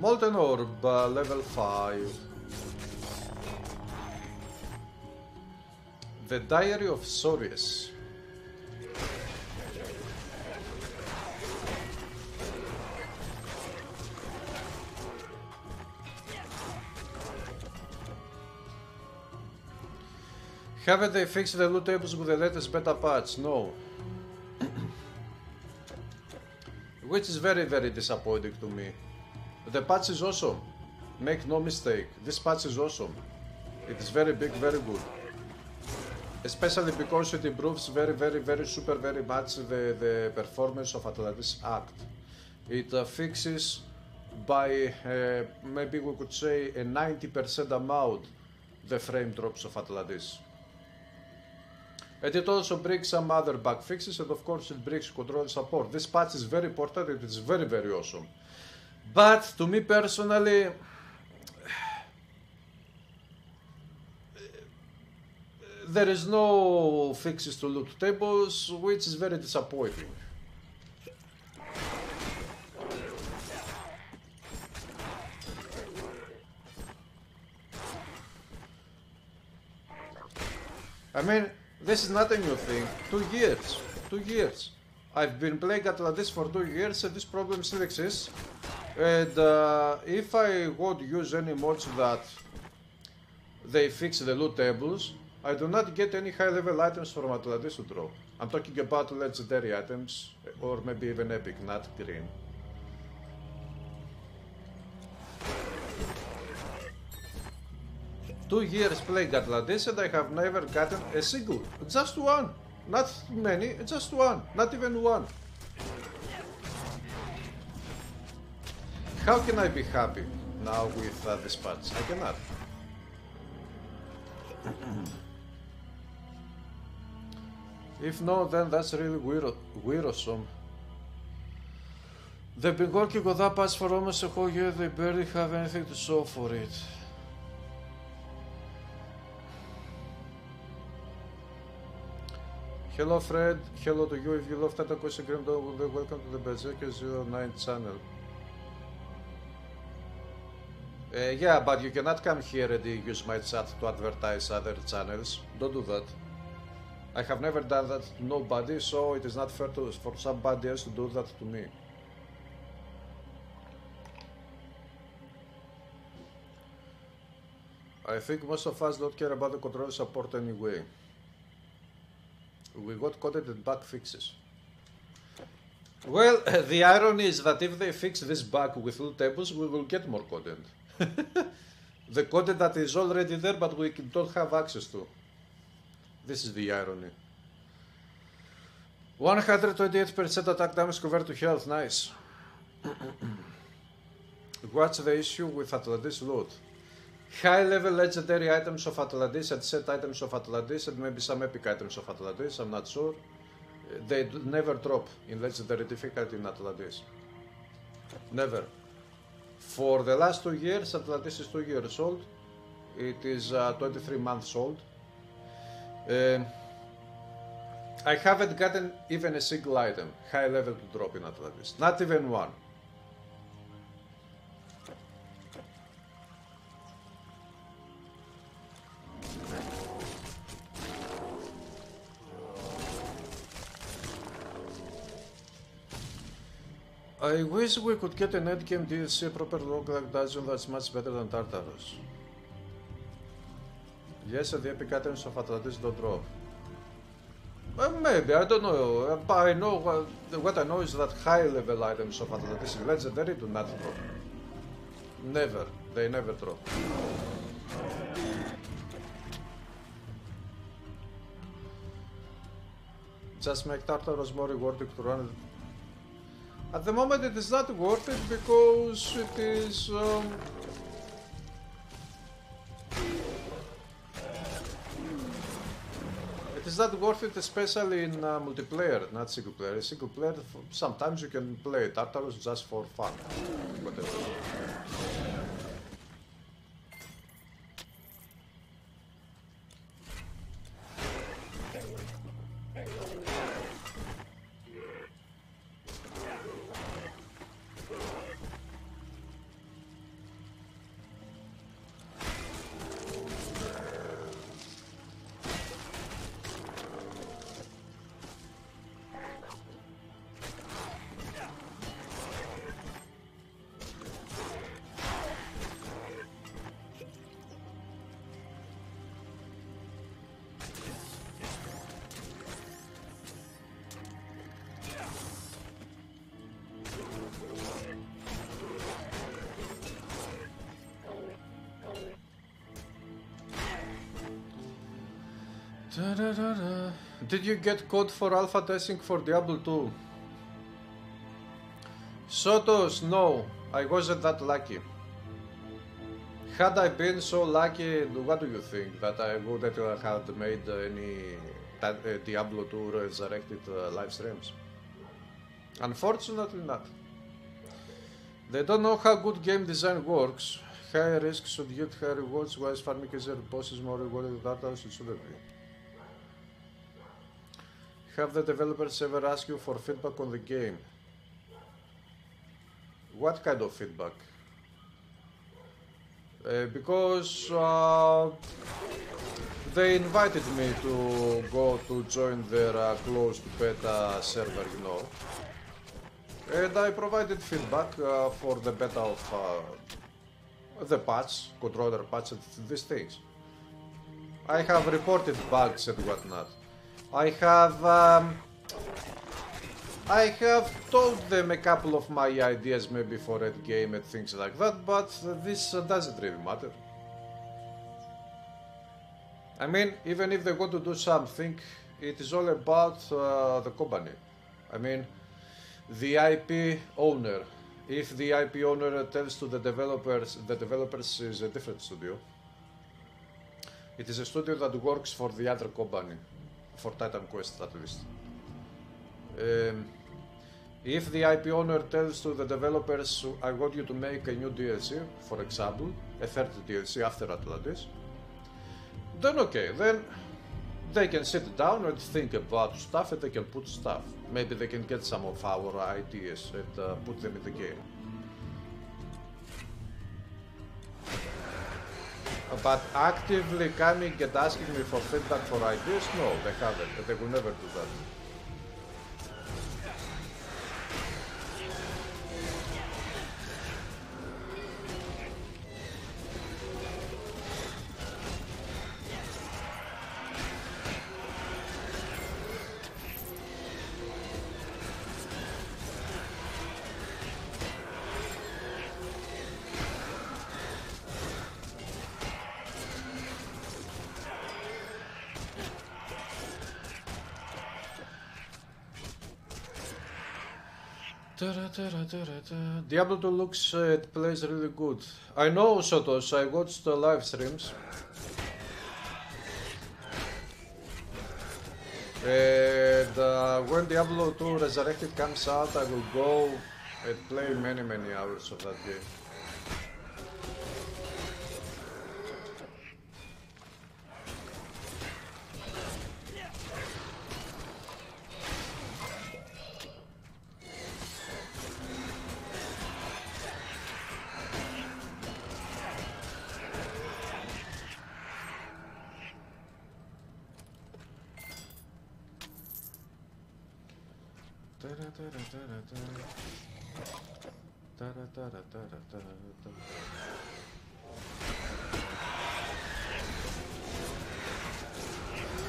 Molten Orb, uh, level five. The Diary of Sorius. Haven't they fixed the loot tables with the latest beta patch? No. Which is very, very disappointing to me. The patch is awesome. Make no mistake. This patch is awesome. It is very big, very good. Especially because it improves very, very, very super, very much the, the performance of Atlantis Act. It uh, fixes by uh, maybe we could say a ninety percent amount the frame drops of Atlantis. And it also brings some other bug fixes, and of course it brings control support. This patch is very important. It is very, very awesome. But to me personally, there is no fixes to loot tables, which is very disappointing. I mean, this is not a new thing. Two years, two years. I've been playing Atlantis for two years, and this problem still exists. And uh, if I would use any mods that they fix the loot tables, I do not get any high level items from Atlantis to drop. I'm talking about legendary items, or maybe even epic, not green. Two years playing Atlantis and I have never gotten a single, just one, not many, just one, not even one. How can I be happy now with uh, this patch? I cannot. If no, then that's really weird, weirdsome. They've been working on that patch for almost a whole year. They barely have anything to show for it. Hello, Fred. Hello to you. If you love Titan Quest and Grim Dawn, welcome to the Berserker zero nine channel. Uh, yeah, but you cannot come here and use my chat to advertise other channels. Don't do that. I have never done that to nobody, so it is not fair to, for somebody else to do that to me. I think most of us don't care about the controller support anyway. We got content and bug fixes. Well, the irony is that if they fix this bug with loot tables, we will get more content. The content that is already there, but we don't have access to. This is the irony. one hundred twenty-eight percent attack damage covered to health, nice. What's the issue with Atlantis loot? High level legendary items of Atlantis and set items of Atlantis and maybe some epic items of Atlantis, I'm not sure. They never drop in legendary difficulty in Atlantis. Never. For the last two years, Atlantis is two years old. It is uh, twenty-three months old. Uh, I haven't gotten even a single item, high level to drop in Atlantis. Not even one. I wish we could get an endgame D L C, proper roguelike dungeon that's much better than Tartarus. Yes, and the epic items of Atlantis don't drop. Well, maybe, I don't know. But I know what, what I know is that high level items of Atlantis in legendary do not drop. Never. They never drop. Just make Tartarus more rewarding to run. At the moment it is not worth it because it is um, it is not worth it, especially in uh, multiplayer, not single player. In single player sometimes you can play Tartarus just for fun, whatever. Did you get code for alpha testing for Diablo two? Sotos, no, I wasn't that lucky. Had I been so lucky, what do you think? That I wouldn't have made any Diablo two resurrected live streams? Unfortunately not. They don't know how good game design works. High risk should yield high rewards, whereas farming is a boss is more rewarding than others, it shouldn't be. Have the developers ever asked you for feedback on the game? What kind of feedback? Uh, because uh, they invited me to go to join their uh, closed beta server, you know. And I provided feedback uh, for the beta of uh, the patch, controller patch and these things. I have reported bugs and whatnot. I have um, I have told them a couple of my ideas maybe for endgame and things like that, but this doesn't really matter. I mean, even if they want to do something, it is all about uh, the company. I mean, the I P owner. If the I P owner tells to the developers, the developers is a different studio. It is a studio that works for the other company. For Titan Quest at least. Um, if the I P owner tells to the developers, I want you to make a new D L C, for example, a third D L C after Atlantis, then okay, then they can sit down and think about stuff and they can put stuff. Maybe they can get some of our ideas and uh, put them in the game. But actively coming and asking me for feedback for ideas? No, they haven't. They will never do that. Diablo two looks, uh, it plays really good. I know, Sotos, I watched the live streams. And uh, when Diablo two Resurrected comes out, I will go and play many, many hours of that game.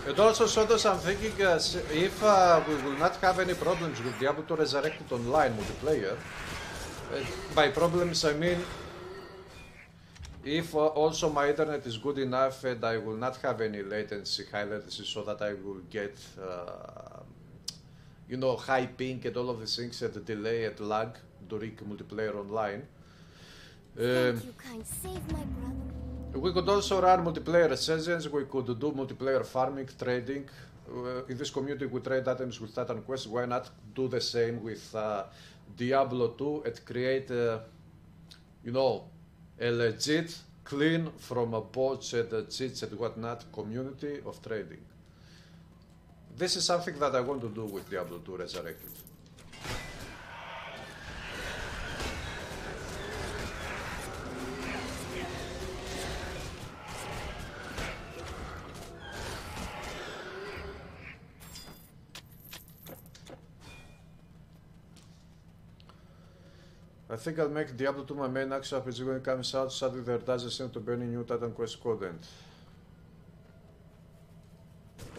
And also, Sotos, I'm thinking uh, if uh, we will not have any problems with Diablo two Resurrected online multiplayer. Uh, by problems, I mean if uh, also my internet is good enough and I will not have any latency, high latency, so that I will get, uh, you know, high ping and all of these things and the delay and lag during multiplayer online. Uh, Thank you, kind. Save my brother. We could also run multiplayer sessions, we could do multiplayer farming, trading. Uh, in this community we trade items with Titan Quest, why not do the same with uh, Diablo two and create, uh, you know, a legit, clean from a bots and uh, cheats and whatnot community of trading. This is something that I want to do with Diablo two Resurrected. I think I'll make Diablo two my main action R P G when it comes out. Sadly, there doesn't seem to be any new Titan Quest content.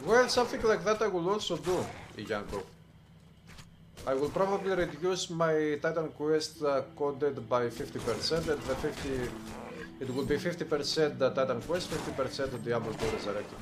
Well, something like that I will also do, Iyanko. I will probably reduce my Titan Quest uh, content by fifty percent, and the fifty, it will be fifty percent the Titan Quest, fifty percent Diablo two Resurrected.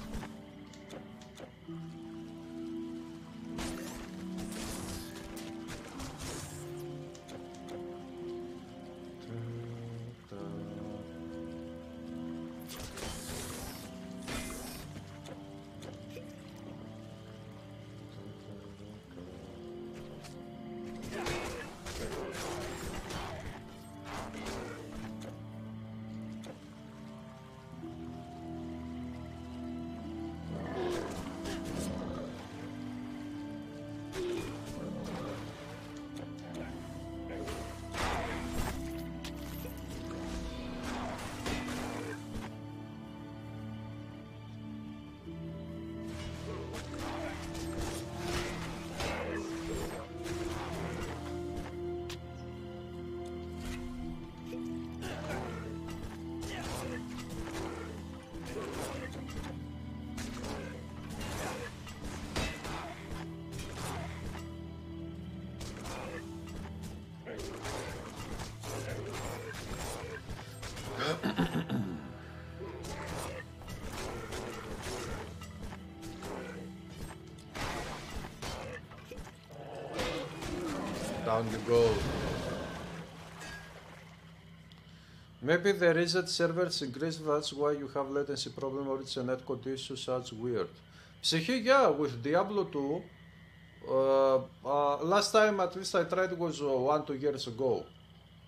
Down you go. Maybe the reset servers increased, that's why you have latency problem or it's a netcode issue, such weird. Psyche, yeah, with Diablo two, uh, uh, last time at least I tried was uh, one, two years ago.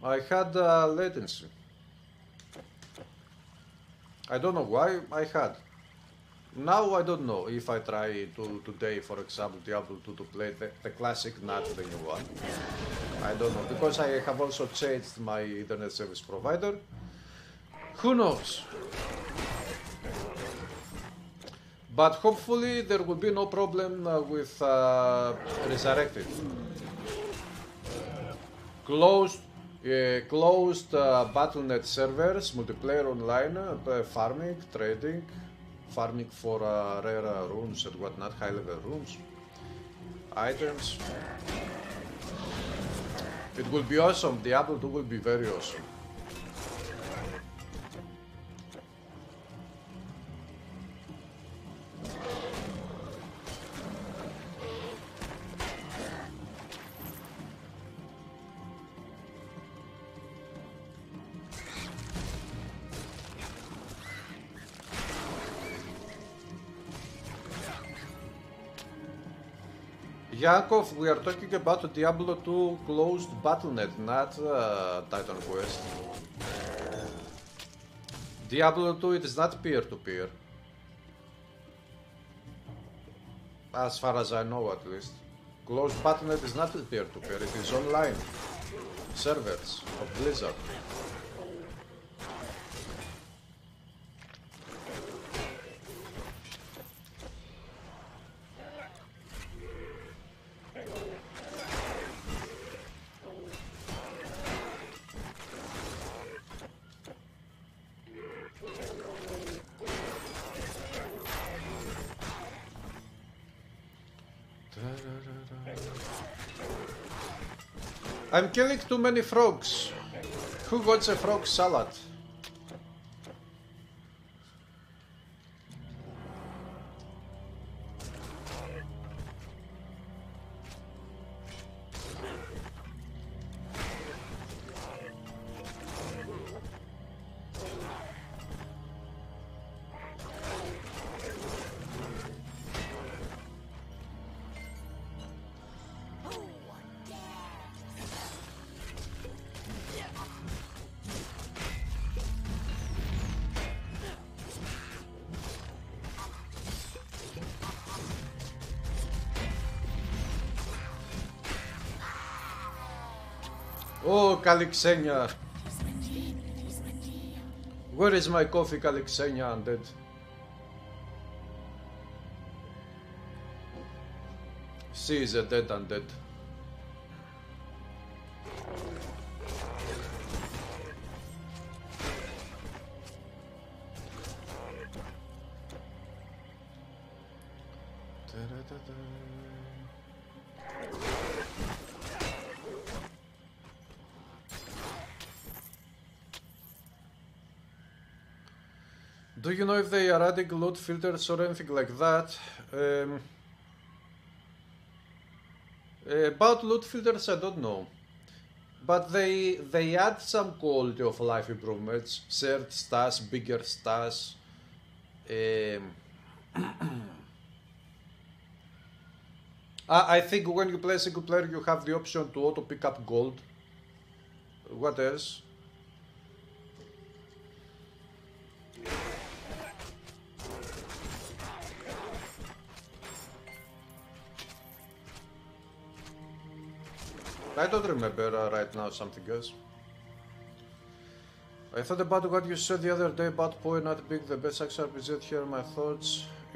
I had uh, latency. I don't know why I had. Now I don't know if I try to today, for example, Diablo two to play the, the classic, not the new one. I don't know, because I have also changed my internet service provider. Who knows? But hopefully there will be no problem uh, with uh, Resurrected. Closed, uh, closed uh, Battle dot net servers, multiplayer online, uh, farming, trading, farming for uh, rare uh, rooms and whatnot, high level rooms, items. It will be awesome. Diablo two will be very awesome. Yakov, we are talking about Diablo two closed Battle dot net, not uh, Titan Quest. Diablo two, it is not peer-to-peer. -peer. As far as I know, at least. Closed Battle dot net is not peer-to-peer, -peer. It is online. Servers of Blizzard. I'm killing too many frogs. Who wants a frog salad? Kalixenia. Where is my coffee, Kalixenia? I'm dead. She is a dead undead. Do you know if they are adding loot filters or anything like that? Um, about loot filters, I don't know. But they they add some quality of life improvements, shared stars, bigger stars. Um, I, I think when you play single player, you have the option to auto pick up gold. What else? I don't remember uh, right now something else. I thought about what you said the other day about P O E not being the best action R P G. Here are my thoughts.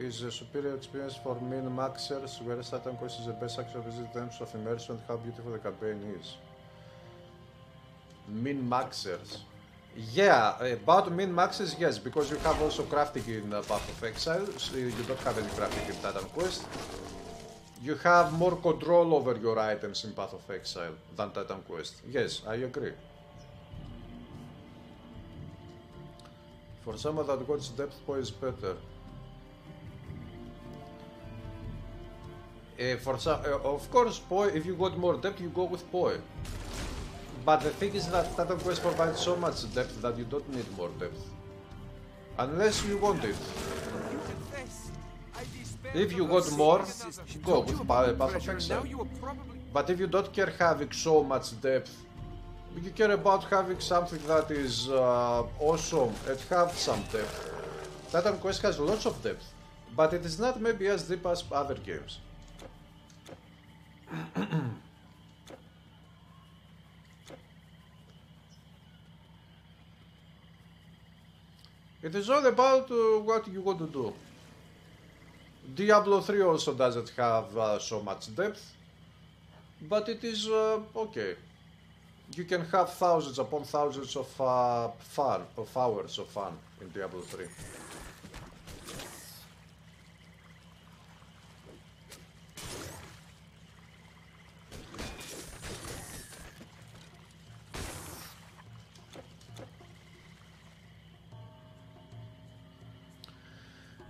Is a superior experience for min-maxers, whereas Titan Quest is the best action R P G in terms of immersion and how beautiful the campaign is. Min-maxers. Yeah, about min-maxes, yes, because you have also crafting in uh, Path of Exile, so you don't have any crafting in Titan Quest. You have more control over your items in Path of Exile than Titan Quest. Yes, I agree. For someone that wants depth, P O E is better. Uh, for some, uh, of course, P O E, if you want more depth, you go with P O E. But the thing is that Titan Quest provides so much depth that you don't need more depth. Unless you want it. If you got more, go with Path of Exile. But if you don't care having so much depth, you care about having something that is uh, awesome and have some depth. Titan Quest has lots of depth, but it is not maybe as deep as other games. It is all about uh, what you want to do. Diablo three also doesn't have uh, so much depth, but it is uh, okay. You can have thousands upon thousands of, uh, far, of hours of fun in Diablo three.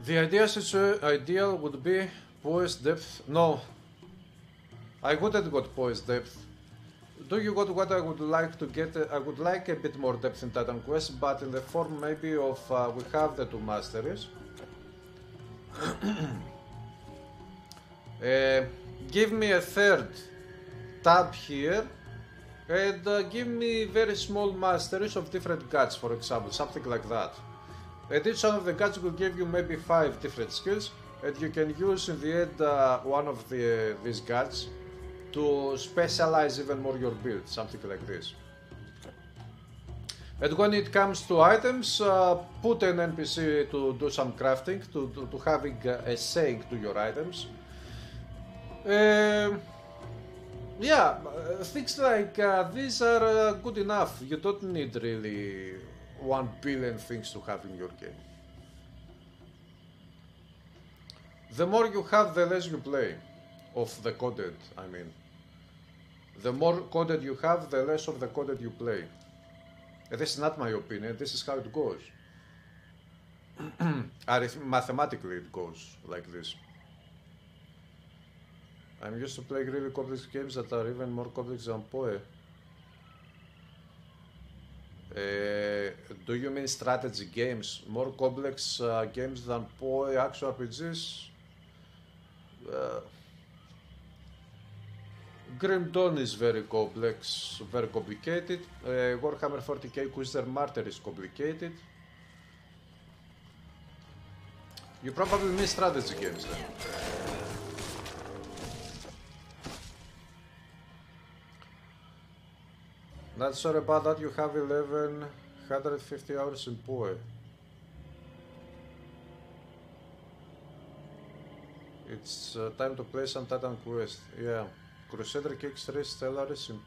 The idea situ ideal would be poise depth. No, I wouldn't got poise depth. Do you got what I would like to get? I would like a bit more depth in Titan Quest, but in the form maybe of uh, we have the two masteries. uh, give me a third tab here, and uh, give me very small masteries of different guts, for example, something like that. And each one of the guts will give you maybe five different skills, and you can use in the end uh, one of the, these guts to specialize even more your build, something like this. And when it comes to items, uh, put an N P C to do some crafting, to, to, to having a saying to your items. Uh, yeah, things like uh, these are uh, good enough. You don't need really one billion things to have in your game. The more you have, the less you play. Of the content, I mean. The more content you have, the less of the content you play. And this is not my opinion, this is how it goes. Mathematically it goes like this. I'm used to playing really complex games that are even more complex than Poe. Uh, do you mean strategy games? More complex uh, games than Poe, actual R P Gs? Uh, Grim Dawn is very complex, very complicated. Uh, Warhammer forty K Quizzer Martyr is complicated. You probably miss strategy games then. Not sure about that, you have eleven fifty hours in P O E. It's uh, time to play some Titan Quest, yeah. Crusader Kicks three Stellaris, yeah.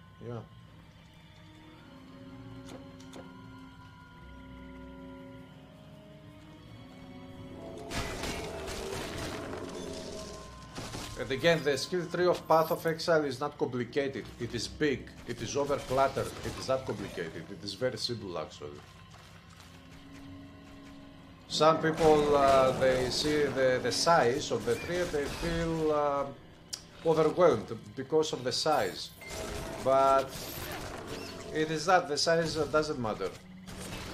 And again, the skill tree of Path of Exile is not complicated. It is big, it is over cluttered, it is not complicated. It is very simple actually. Some people, uh, they see the, the size of the tree and they feel uh, overwhelmed because of the size, but it is that the size doesn't matter.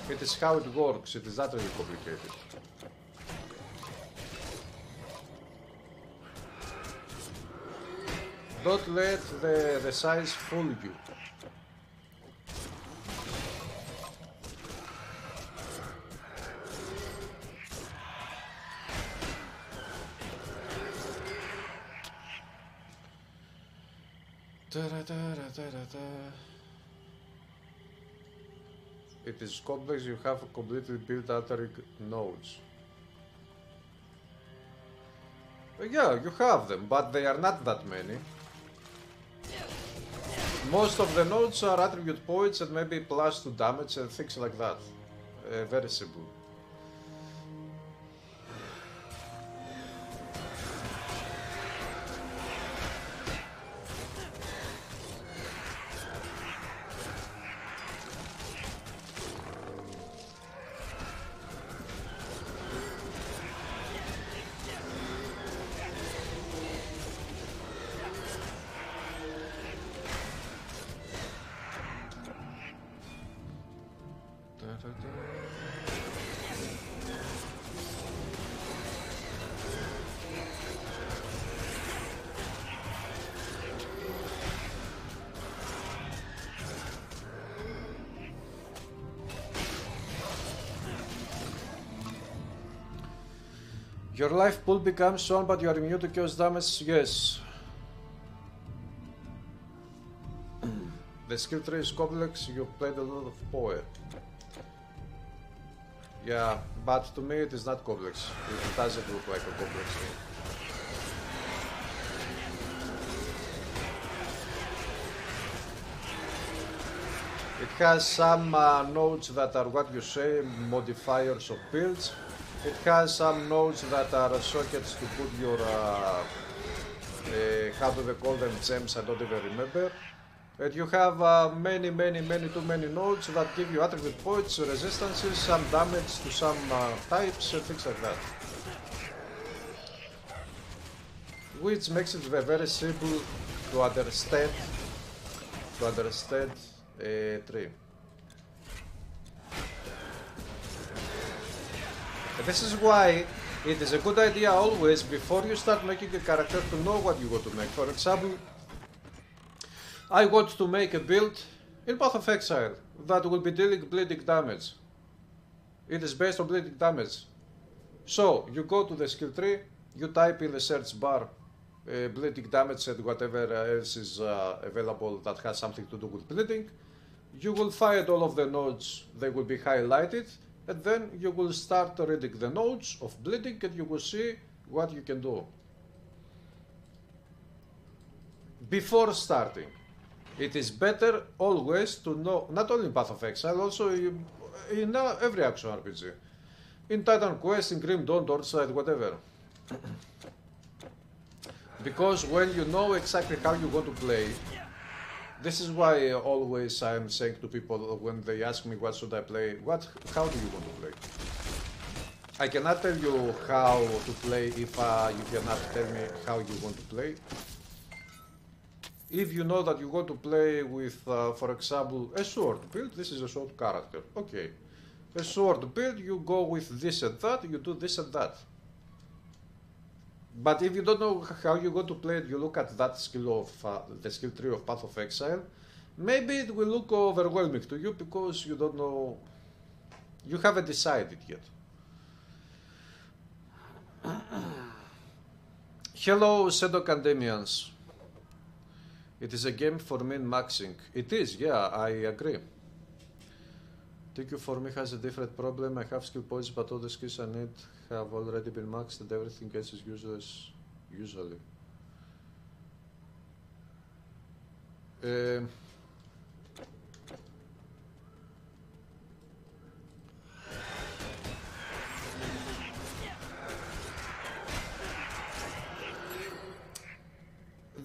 It is how it works. It is not really complicated. Don't let the the size fool you. It is complex, you have completely built altering nodes. Yeah, you have them, but they are not that many. Most of the nodes are attribute points and maybe plus two damage and things like that. Uh, very simple. Your life pool becomes one, but you are immune to chaos damage, yes. The skill tree is complex, you've played a lot of P O E. Yeah, but to me it is not complex. It doesn't look like a complex thing. It has some uh, nodes that are what you say, modifiers of builds. It has some nodes that are sockets to put your, uh, uh, how do they call them, gems, I don't even remember. And you have uh, many, many, many, too many nodes that give you attribute points, resistances, some damage to some uh, types, and things like that. Which makes it very simple to understand, to understand a tree. And this is why it is a good idea always, before you start making a character, to know what you want to make. For example, I want to make a build in Path of Exile that will be dealing bleeding damage. It is based on bleeding damage. So you go to the skill tree, you type in the search bar uh, bleeding damage and whatever else is uh, available that has something to do with bleeding. You will find all of the nodes, they will be highlighted, and then you will start reading the nodes of bleeding and you will see what you can do. Before starting, it is better always to know, not only in Path of Exile, also in, in uh, every action R P G. In Titan Quest, in Grim Dawn, Torchlight, whatever. Because when you know exactly how you want to play, this is why always I'm saying to people when they ask me what should I play, what, how do you want to play? I cannot tell you how to play if uh, you cannot tell me how you want to play. If you know that you want to play with, uh, for example, a sword build, this is a sword character, okay. A sword build, you go with this and that, you do this and that. But if you don't know how you want to play it, you look at that skill of, uh, the skill tree of Path of Exile, maybe it will look overwhelming to you because you don't know, you haven't decided yet. Hello, Pseudocandemians. It is a game for min-maxing. It is, yeah, I agree. T Q for me has a different problem. I have skill points, but all the skills I need have already been maxed and everything else is useless, usually. Uh,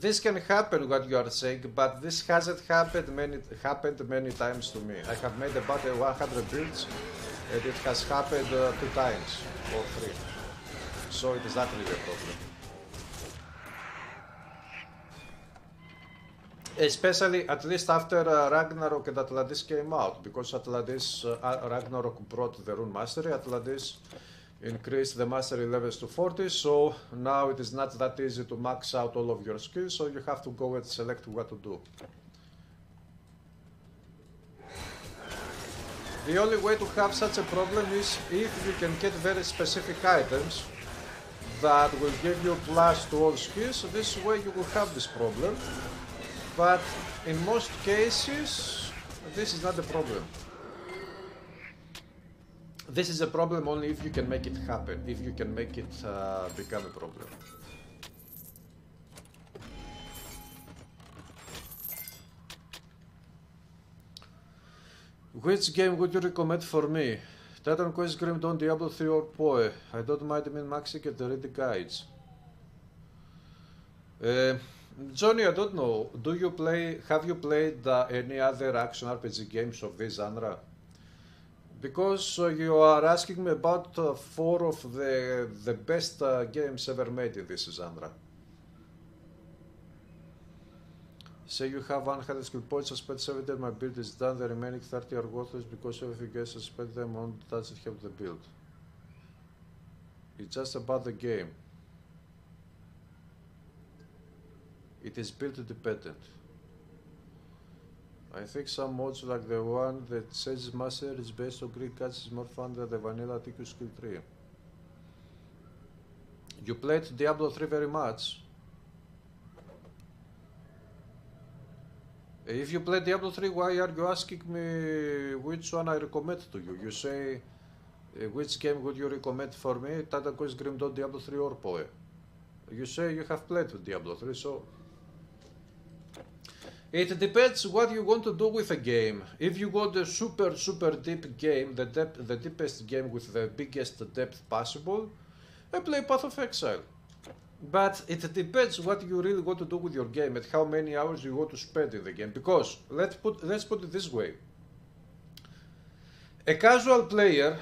This can happen, what you are saying, but this hasn't happened many happened many times to me. I have made about one hundred builds, and it has happened uh, two times or three. So it is not really a problem. Especially, at least after uh, Ragnarok and Atlantis came out, because Atlantis, uh, Ragnarok brought the rune mastery. Atlantis increase the mastery levels to forty, so now it is not that easy to max out all of your skills, so you have to go and select what to do. The only way to have such a problem is if you can get very specific items that will give you plus to all skills. This way you will have this problem, but in most cases this is not the problem. This is a problem only if you can make it happen, if you can make it uh, become a problem. Which game would you recommend for me? Titan Quest, Grim Dawn, Diablo three or P O E? I don't mind min-maxing and read the guides. Uh, Johnny, I don't know. Do you play? Have you played uh, any other action R P G games of this genre? Because uh, you are asking me about uh, four of the, the best uh, games ever made in this genre. Say you have one hundred skill points, I spent seventy and my build is done, the remaining thirty are worthless because everything else I spent them on doesn't help the build. It's just about the game. It is build dependent. I think some mods like the one that says Master is based on Greek cards is more fun than the vanilla T Q skill tree. You played Diablo three very much. If you played Diablo three, why are you asking me which one I recommend to you? You say Which game would you recommend for me? Titan Quest, Grim Dawn, Diablo three or P O E? You say you have played with Diablo three, so... It depends what you want to do with a game. If you want a super, super deep game, the, depth, the deepest game with the biggest depth possible, I play Path of Exile. But it depends what you really want to do with your game and how many hours you want to spend in the game. Because, let's put, let's put it this way. A casual player,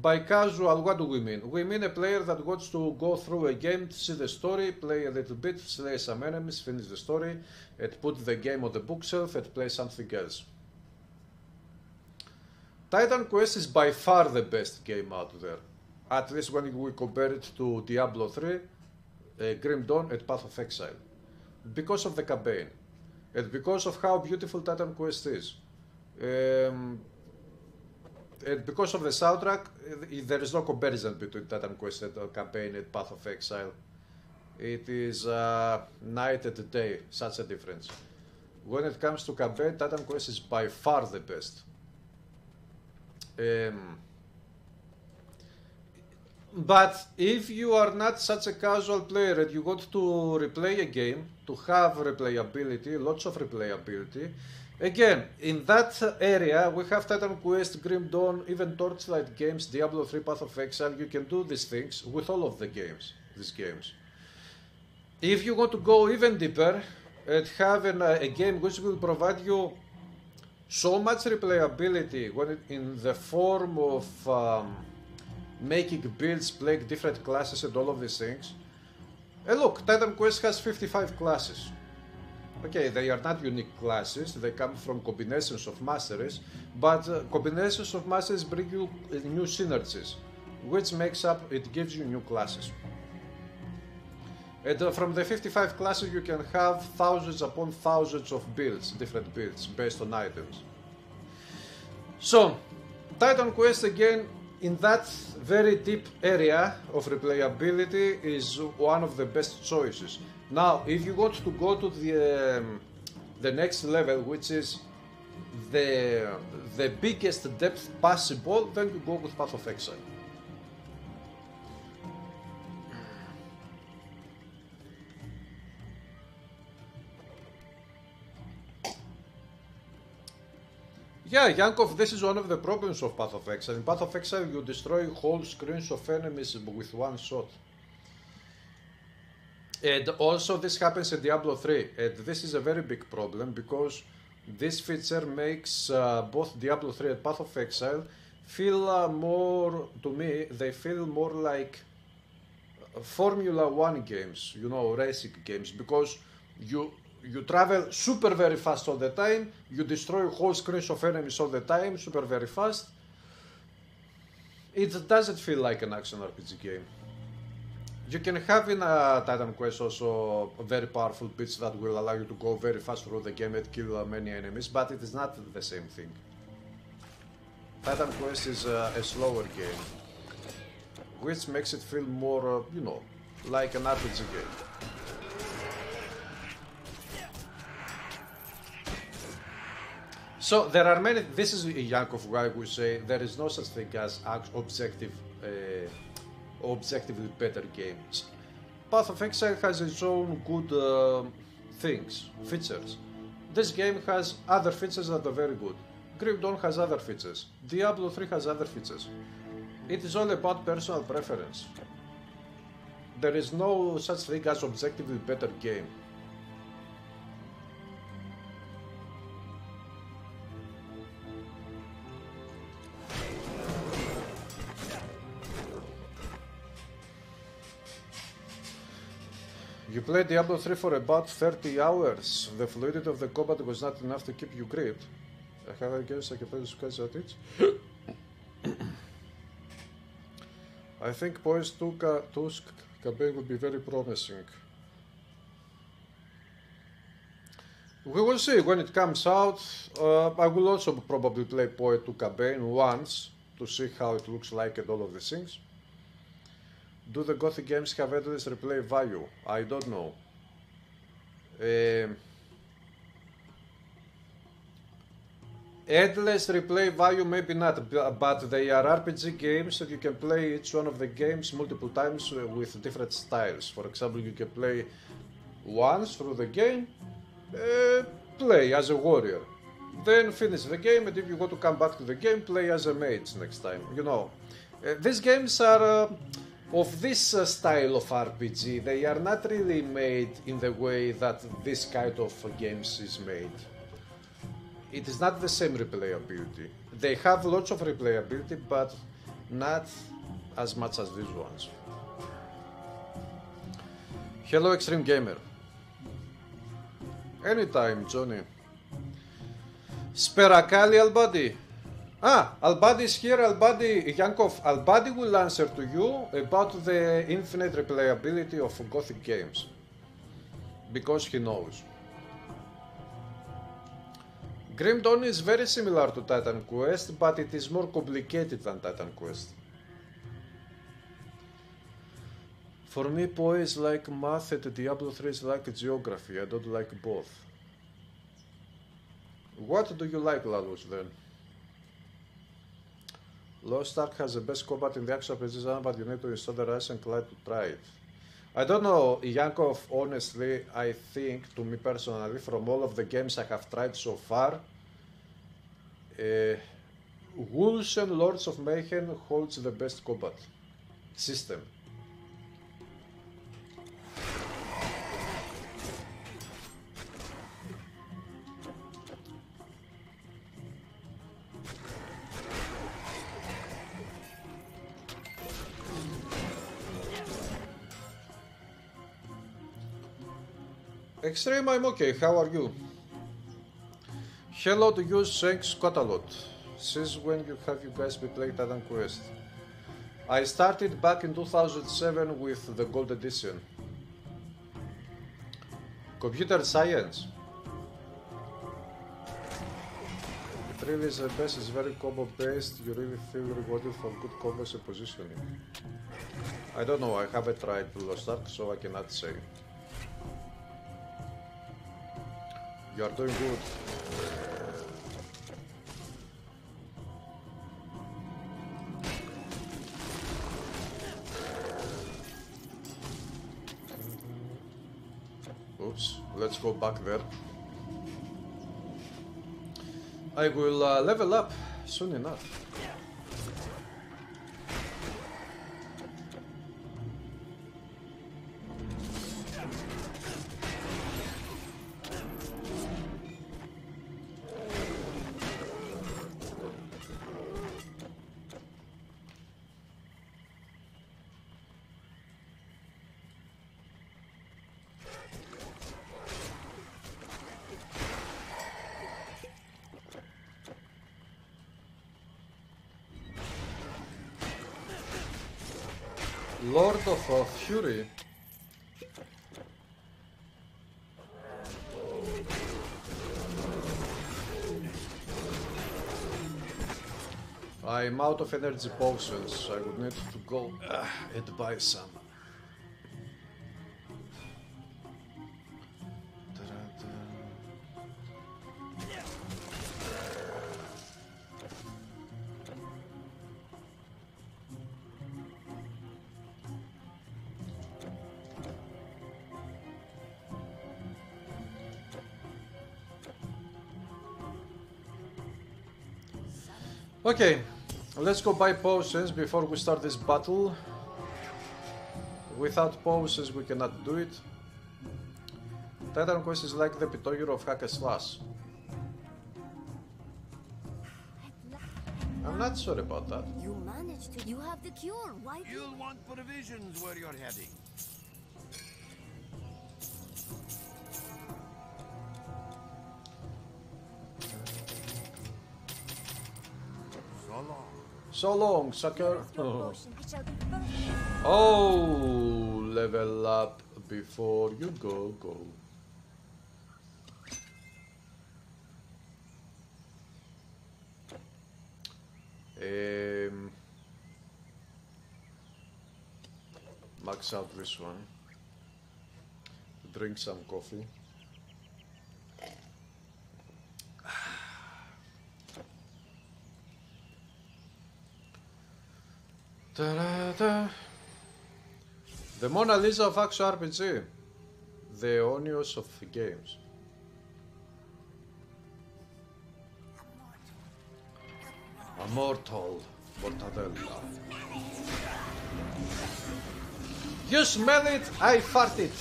by casual, what do we mean? We mean a player that wants to go through a game, see the story, play a little bit, slay some enemies, finish the story, and put the game on the bookshelf and play something else. Titan Quest is by far the best game out there. At least when we compare it to Diablo three, uh, Grim Dawn and Path of Exile. Because of the campaign. And because of how beautiful Titan Quest is. Um, And because of the soundtrack, there is no comparison between Titan Quest and campaign and Path of Exile. It is uh, night and day, such a difference. When it comes to campaign, Titan Quest is by far the best. Um, but if you are not such a casual player and you want to replay a game, to have replayability, lots of replayability, again, in that area, we have Titan Quest, Grim Dawn, even Torchlight games, Diablo three, Path of Exile. You can do these things with all of the games, these games. If you want to go even deeper and have an, uh, a game which will provide you so much replayability when it, in the form of um, making builds, playing different classes and all of these things. And look, Titan Quest has fifty-five classes. Okay, they are not unique classes, they come from combinations of masteries, but uh, combinations of masteries bring you uh, new synergies, which makes up, it gives you new classes. And uh, from the fifty-five classes you can have thousands upon thousands of builds, different builds, based on items. So, Titan Quest again, in that very deep area of replayability, is one of the best choices. Now, if you want to go to the um, the next level, which is the the biggest depth possible, then you go with Path of Exile. Yeah, Yankov, this is one of the problems of Path of Exile. In Path of Exile, you destroy whole screens of enemies with one shot. And also this happens in Diablo three, and this is a very big problem because this feature makes uh, both Diablo three and Path of Exile feel uh, more, to me, they feel more like Formula one games, you know, racing games, because you you travel super very fast all the time, you destroy whole screens of enemies all the time, super very fast. It doesn't feel like an action R P G game. You can have in a Titan Quest also very powerful bits that will allow you to go very fast through the game and kill many enemies, but it is not the same thing. Titan Quest is a, a slower game, which makes it feel more, uh, you know, like an R P G game. So there are many, this is Yankov why we say there is no such thing as objective uh, objectively better games. Path of Exile has its own good uh, things, features. This game has other features that are very good. Grim Dawn has other features. Diablo three has other features. It is all about personal preference. There is no such thing as objectively better game. You played Diablo three for about thirty hours. The fluidity of the combat was not enough to keep you gripped. I guess I can play this guys at it. I think P O E's Tusk campaign would be very promising. We will see when it comes out. Uh, I will also probably play P O E two campaign once to see how it looks like and all of these things. Do the Gothic games have endless replay value? I don't know. Um, Endless replay value, maybe not, but they are R P G games that you can play each one of the games multiple times with different styles. For example, you can play once through the game, uh, play as a warrior, then finish the game, and if you want to come back to the game, play as a mage next time, you know. Uh, these games are uh, of this uh, style of R P G, they are not really made in the way that this kind of games is made. It is not the same replayability. They have lots of replayability, but not as much as these ones. Hello, Extreme Gamer. Anytime, Johnny. Sperakali Albadi. Ah, Albadi is here. Albadi, Yankov, Albadi will answer to you about the infinite replayability of Gothic games. Because he knows. Grim Dawn is very similar to Titan Quest, but it is more complicated than Titan Quest. For me, P O E is like math and Diablo three is like geography. I don't like both. What do you like, Lalos, then? Lost Ark has the best combat in the actual P C, but you need to install the Ryzen client to try it. I don't know, Yankov, honestly, I think, to me personally, from all of the games I have tried so far, uh, Wulsen Lords of Mayhem holds the best combat system. Extreme, I'm okay. How are you? Hello to you, thanks quite a lot. Since when you have you guys been playing Titan Quest? I started back in two thousand seven with the Gold Edition. Computer science. It really is the best, it's very combo based, you really feel rewarded for good combos and positioning. I don't know, I haven't tried Lost Ark, so I cannot say. You are doing good. Oops, let's go back there. I will uh, level up soon enough. Lord of uh, Fury. I'm out of energy potions. I would need to go uh, and buy some. Okay, let's go buy potions before we start this battle. Without potions we cannot do it. Titan Quest is like the Pythagoras of hack and slash. I'm not sure about that. You managed to. You have the cure. Why? You'll want provisions where you're heading. So long, sucker. Oh. Oh, level up before you go, go. Um, max out this one. Drink some coffee. The Mona Lisa of Action αρ πι τζι. The Onios of Games. Immortal Mortadella. You smell it, I fart it.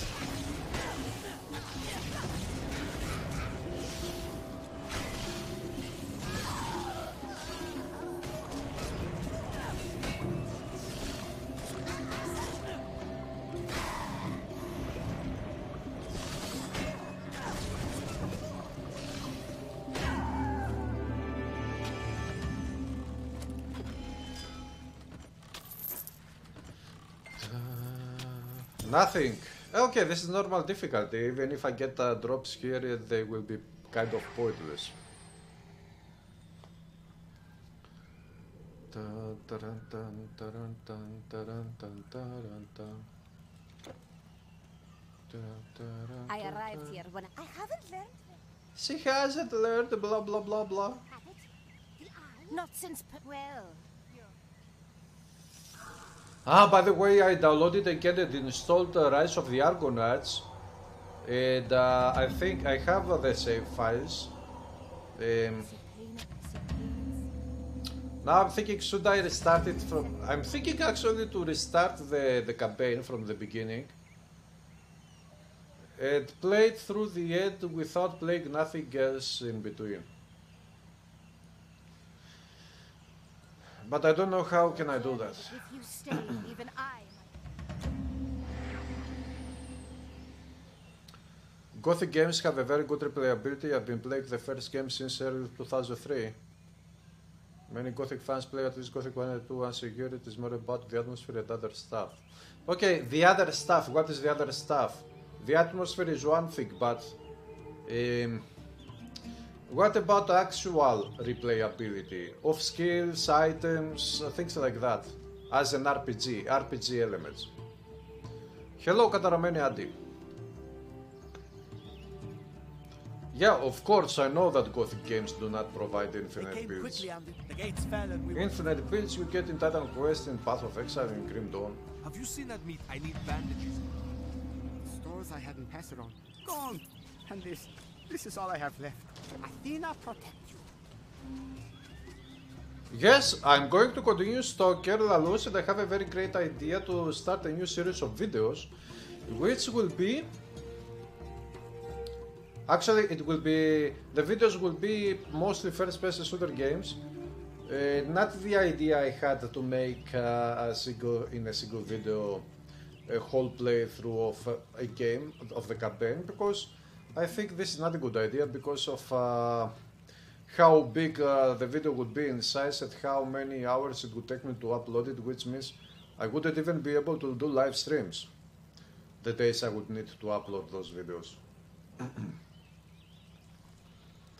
Nothing. Okay, this is normal difficulty. Even if I get uh, drops here, they will be kind of pointless. I arrived here when I haven't learned. She hasn't learned. Blah blah blah blah. Not since well. Ah, by the way, I downloaded again and installed uh, Rise of the Argonauts, and uh, I think I have uh, the save files. Um, now I'm thinking, should I restart it from... I'm thinking actually to restart the, the campaign from the beginning and play it through the end without playing nothing else in between. But I don't know how can I do that. If you stay, even I... Gothic games have a very good replayability. I've been playing the first game since early two thousand three. Many Gothic fans play at least Gothic one and two once a year. It is more about the atmosphere and other stuff. Okay, the other stuff. What is the other stuff? The atmosphere is one thing, but... Um, What about actual replayability of skills, items, things like that, as an αρ πι τζι, αρ πι τζι elements? Hello, Katarameni Adi. Yeah, of course, I know that Gothic games do not provide infinite builds. Infinite builds you get in Titan Quest, in Path of Exile, in Grim Dawn. Have you seen that meat? I need bandages. Stores I hadn't passed it on. Gone! And this... This is all I have left. Athena protect you. Yes, I'm going to continue Stalker Lalus, and I have a very great idea to start a new series of videos, which will be... Actually, it will be... The videos will be mostly first-person shooter games. Uh, not the idea I had to make uh, a single, in a single video a whole playthrough of a game, of the campaign, because... I think this is not a good idea because of uh, how big uh, the video would be in size and how many hours it would take me to upload it, which means I wouldn't even be able to do live streams the days I would need to upload those videos.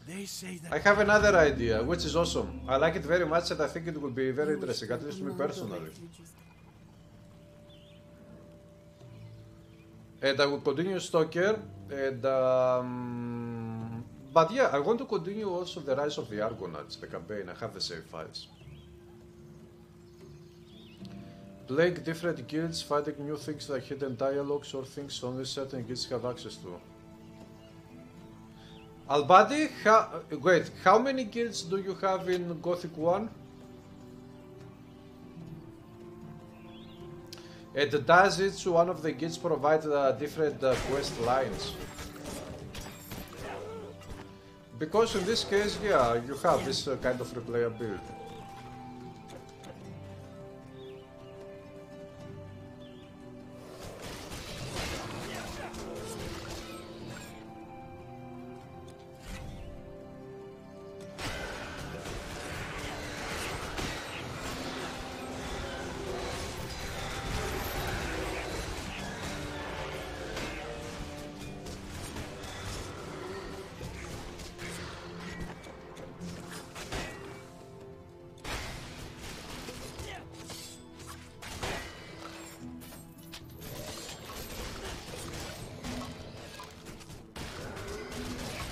They say that I have another idea, which is awesome. I like it very much and I think it will be very interesting, at least to me personally. And I will continue Stalker, and, um, but yeah, I want to continue also the Rise of the Argonauts, the campaign. I have the save files. Playing different guilds, finding new things like hidden dialogues or things only certain guilds have access to. Albadi, how, wait, how many guilds do you have in Gothic one? And does each one of the guilds provide uh, different uh, quest lines? Because in this case, yeah, you have this uh, kind of replayability.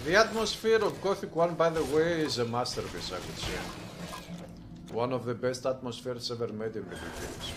The atmosphere of Gothic one, by the way, is a masterpiece, I would say. One of the best atmospheres ever made in video games.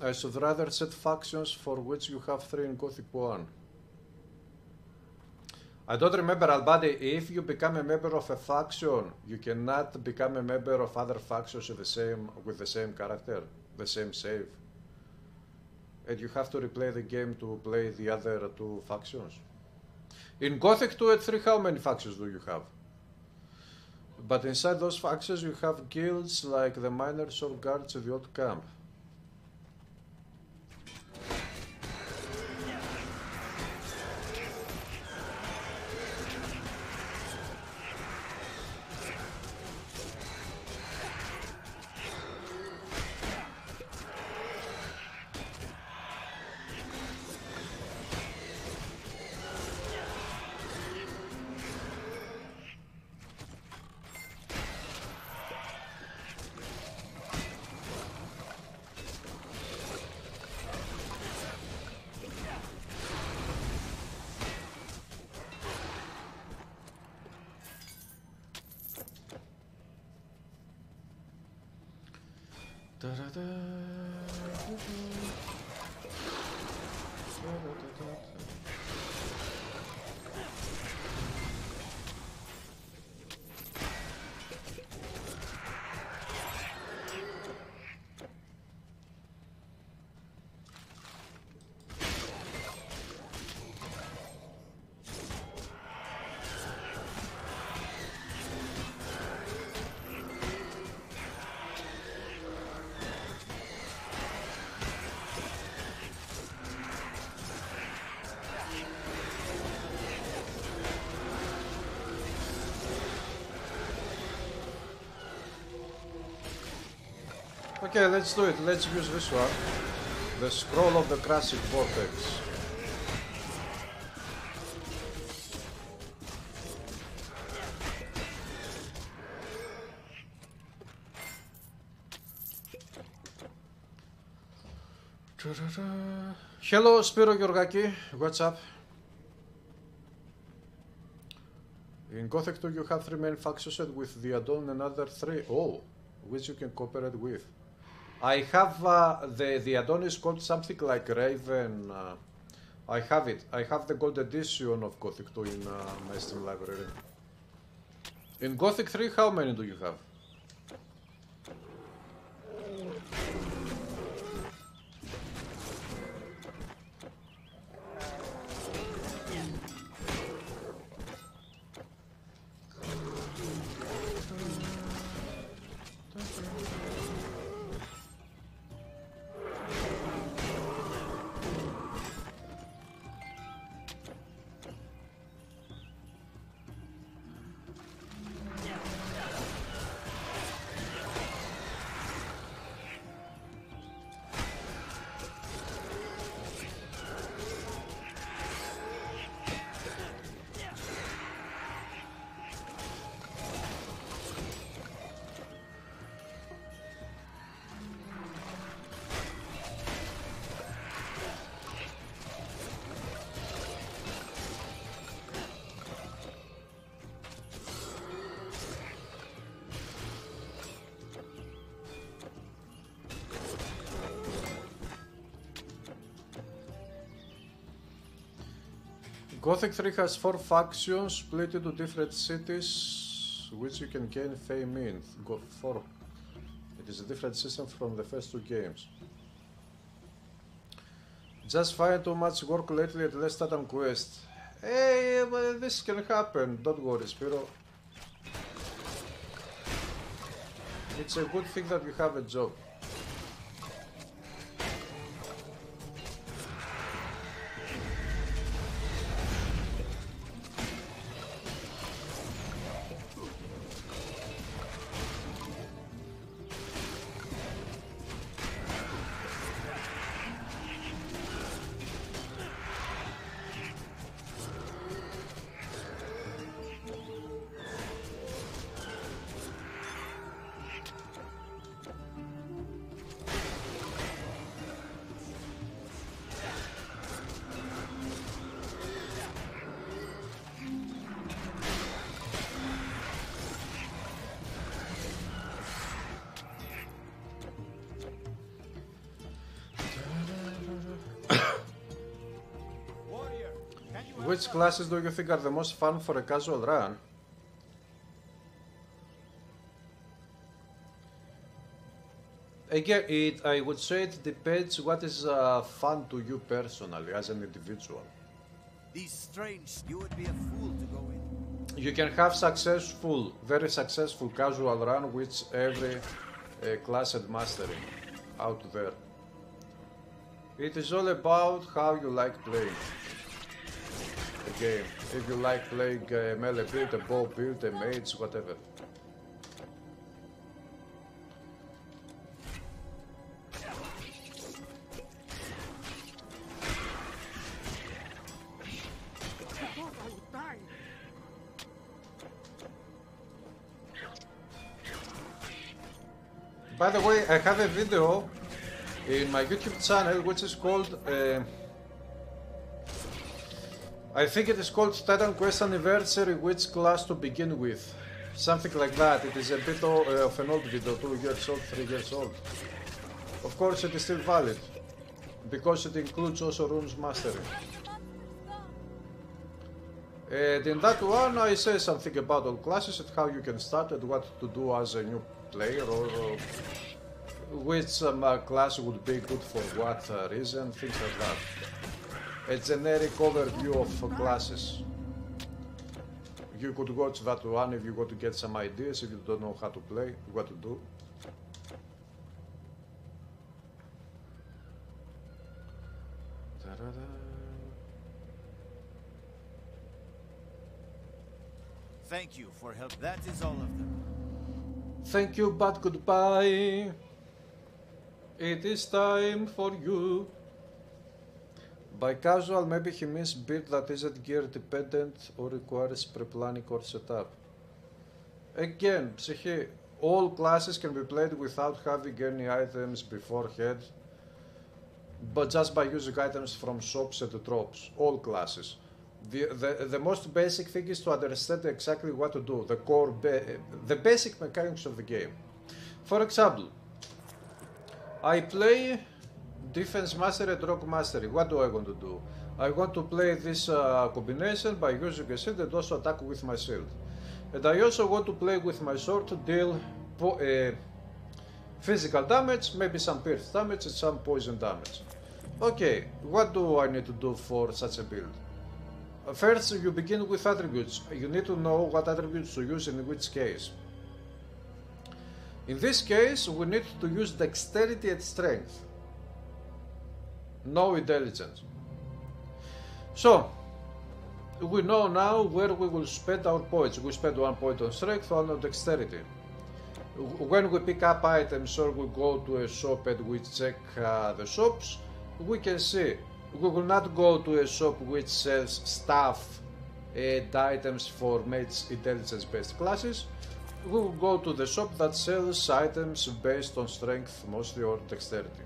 I should rather set factions for which you have three in Gothic one. I don't remember, Albadi, if you become a member of a faction, you cannot become a member of other factions with the same, with the same character, the same save. And you have to replay the game to play the other two factions. In Gothic two and three, how many factions do you have? But inside those factions you have guilds like the miners or guards in the old camp. Okay, let's do it. Let's use this one. The Scroll of the Crashing Vortex. Hello, Spiro Georgaki. What's up? In Gothic two you have three main factions and with the add-on another three. Oh, which you can cooperate with. I have uh, the the add-on is called something like Raven. Uh, I have it. I have the gold edition of Gothic two in uh, my Steam library. In Gothic three, how many do you have? Gothic three has four factions split into different cities, which you can gain fame in. Go for. It is a different system from the first two games. Just find too much work lately at less Titan Quest. Hey, well, this can happen. Don't worry, Spiro. It's a good thing that you have a job. Which classes do you think are the most fun for a casual run? Again, it, I would say it depends what is uh, fun to you personally, as an individual. These strange, you would be a fool to go in. You can have successful, very successful casual run with every uh, class and mastery out there. It is all about how you like playing the game. If you like playing a melee build, a bow build, a mage, whatever. By the way, I have a video in my YouTube channel which is called, uh, I think it is called Titan Quest Anniversary, which class to begin with, something like that. It is a bit of, uh, of an old video, two years old, three years old. Of course it is still valid, because it includes also runes mastery. And in that one I say something about all classes and how you can start and what to do as a new player, or uh, which um, uh, class would be good for what uh, reason, things like that. A generic overview of uh, classes. You could watch that one if you want to get some ideas, if you don't know how to play, what to do. Thank you for help. That is all of them. Thank you, but goodbye. It is time for you. By casual, maybe he means build that isn't gear dependent or requires pre-planning or setup. Again, Psyche, all classes can be played without having any items beforehand, but just by using items from shops and drops. All classes. The, the, the most basic thing is to understand exactly what to do, the core, ba the basic mechanics of the game. For example, I play Defense Mastery and Rock Mastery. What do I want to do? I want to play this uh, combination by using a shield and also attack with my shield. And I also want to play with my sword to deal po uh, physical damage, maybe some pierce damage and some poison damage. Okay, what do I need to do for such a build? First, you begin with attributes. You need to know what attributes to use in which case. In this case, we need to use dexterity and strength. No intelligence. So, we know now where we will spend our points. We spend one point on strength, one on dexterity. When we pick up items or we go to a shop and we check uh, the shops, we can see. We will not go to a shop which sells stuff and items for mates intelligence-based classes. We will go to the shop that sells items based on strength mostly or dexterity.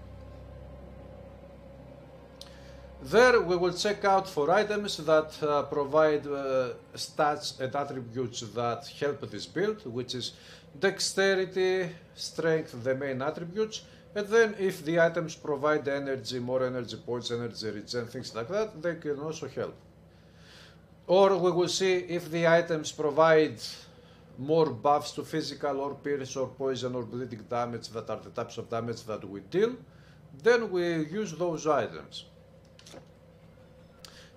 There we will check out for items that uh, provide uh, stats and attributes that help this build, which is dexterity, strength, the main attributes. And then if the items provide energy, more energy points, energy regen, things like that, they can also help. Or we will see if the items provide more buffs to physical or pierce or poison or bleeding damage that are the types of damage that we deal, then we use those items.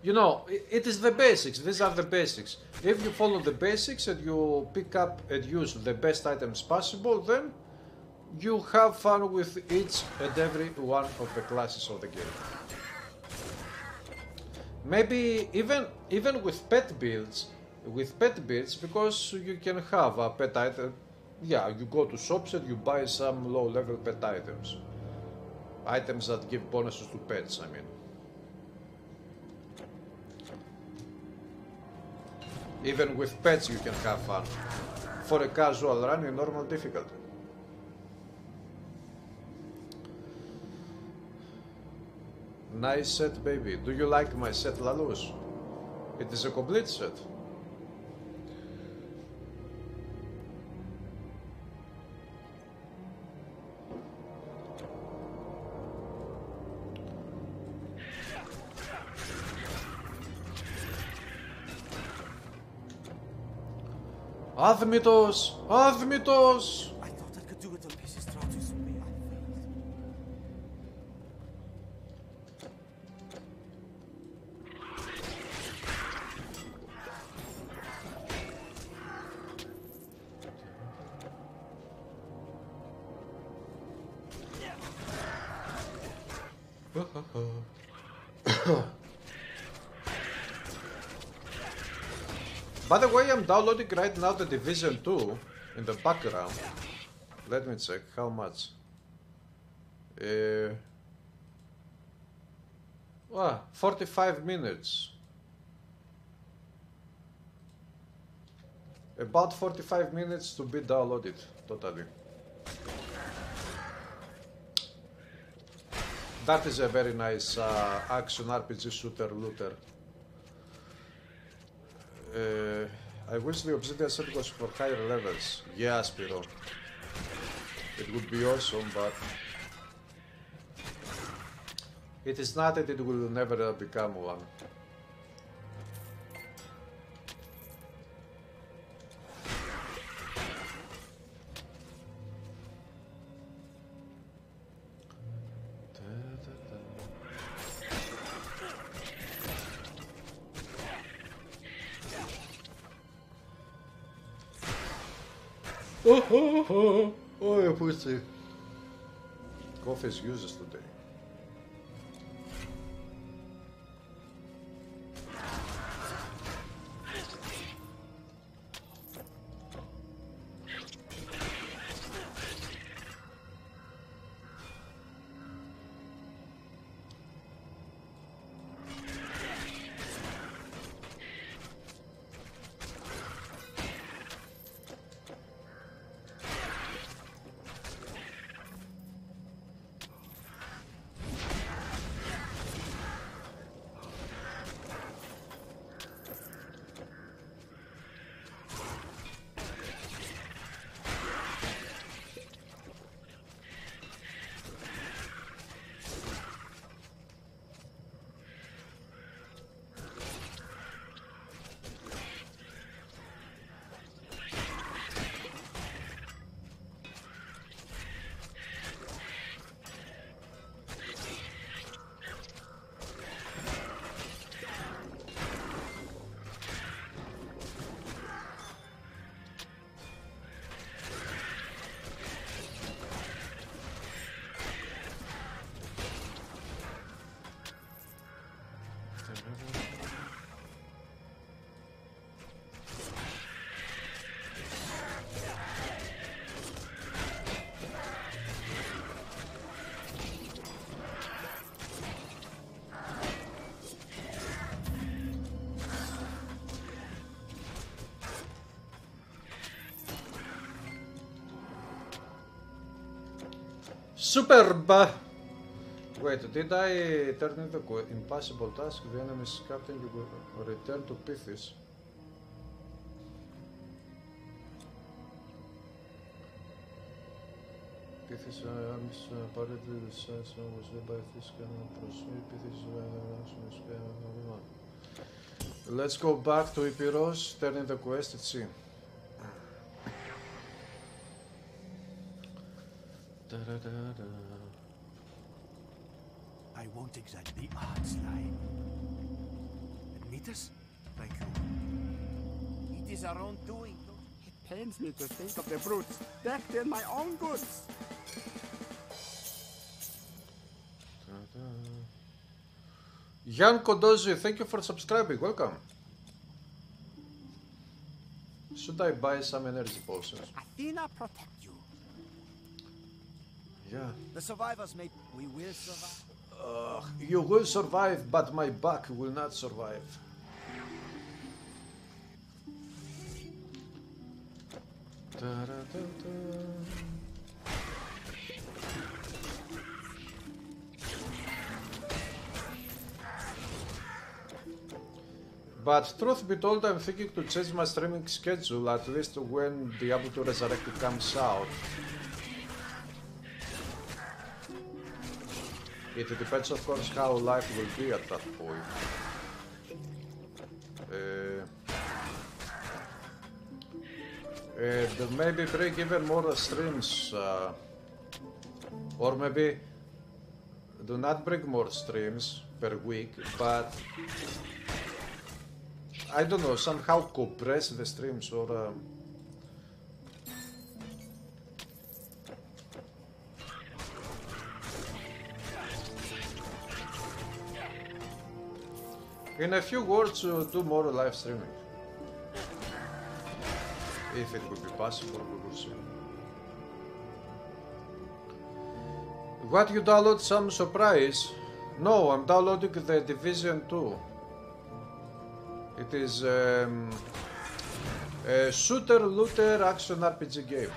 You know, it is the basics, these are the basics. If you follow the basics and you pick up and use the best items possible, then you have fun with each and every one of the classes of the game. Maybe even even with pet builds, with pet builds, because you can have a pet item. Yeah, you go to shops and you buy some low-level pet items, items that give bonuses to pets. I mean, even with pets, you can have fun for a casual run in normal difficulty. Nice set, baby. Do you like my set, Laluz? It is a complete set. Άδμητος! Άδμητος! By the way, I'm downloading right now the Division two in the background. Let me check how much. Uh, ah, forty-five minutes. About forty-five minutes to be downloaded totally. That is a very nice uh, action R P G shooter looter. Uh, I wish the Obsidian set was for higher levels. Yeah, Spiro. It would be awesome, but it is not that it will never become one. Oh, you pussy. Coffee is useless today. Superb! Wait, did I turn in the impossible task? The enemy's captain, you will return to Pythis. Pythis arms apparently the size of the Pythis cannot proceed. Pythis is an action is cannot. Let's go back to Epirus, turn in the quest, let's see. I won't exactly the hard slime. Admit us? Thank you. It is our own doing. It pains me to think of the brutes decked in my own goods. Jan Kodozi, thank you for subscribing. Welcome. Should I buy some energy potions? Athena protect you. Yeah. The survivors made. We will survive. Uh, you will survive, but my back will not survive. Da-da-da-da. But truth be told, I'm thinking to change my streaming schedule at least when Diablo two Resurrected comes out. It depends, of course, how life will be at that point. Uh, and maybe bring even more streams, uh, or maybe do not bring more streams per week, but I don't know, somehow compress the streams or uh, in a few words, uh, do more live streaming. If it would be possible, we will see. What, you download some surprise? No, I'm downloading the Division two. It is um, a shooter, looter, action R P G game.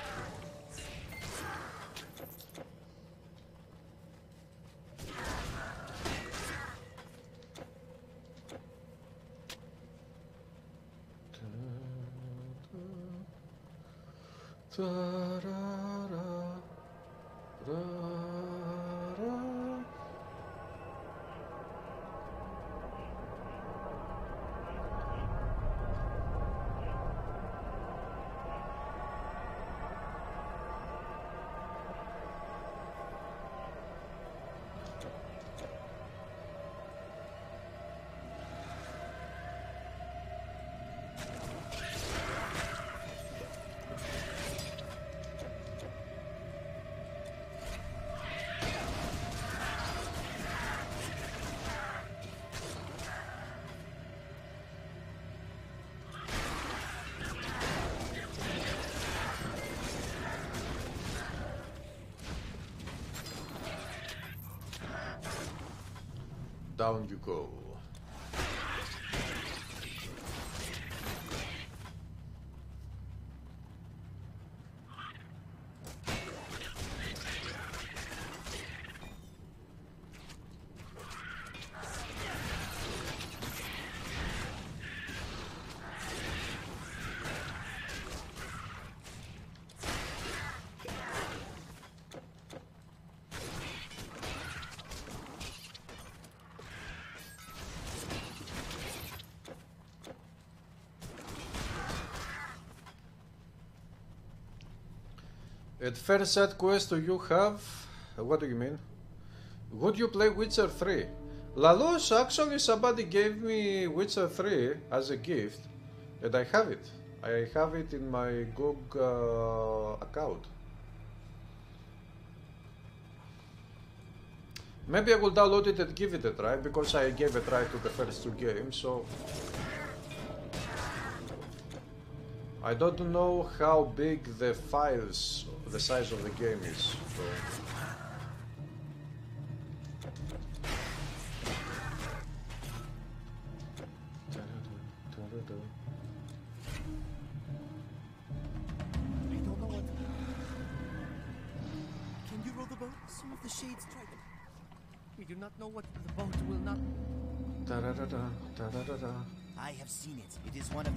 Down you go. At first set quest do you have? What do you mean? Would you play Witcher three? Lalos, actually somebody gave me Witcher three as a gift, and I have it. I have it in my G O G uh, account. Maybe I will download it and give it a try, because I gave a try to the first two games, so... I don't know how big the files, the size of the game is. So.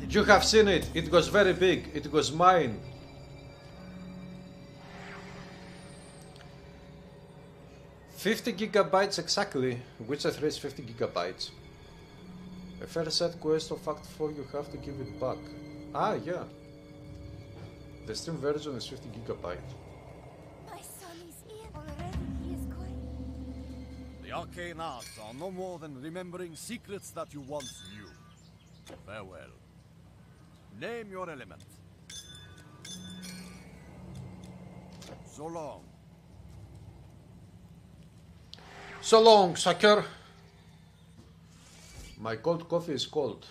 You have seen it. It was very big. It was mine. Fifty gigabytes exactly. Witcher three is fifty gigabytes. A fair set quest of Act four. You have to give it back. Ah, yeah. The Steam version is fifty gigabytes. My son is here already. He is going. The arcane arts are no more than remembering secrets that you once knew. Farewell. Name your element. So long. So long, sucker. My cold coffee is cold.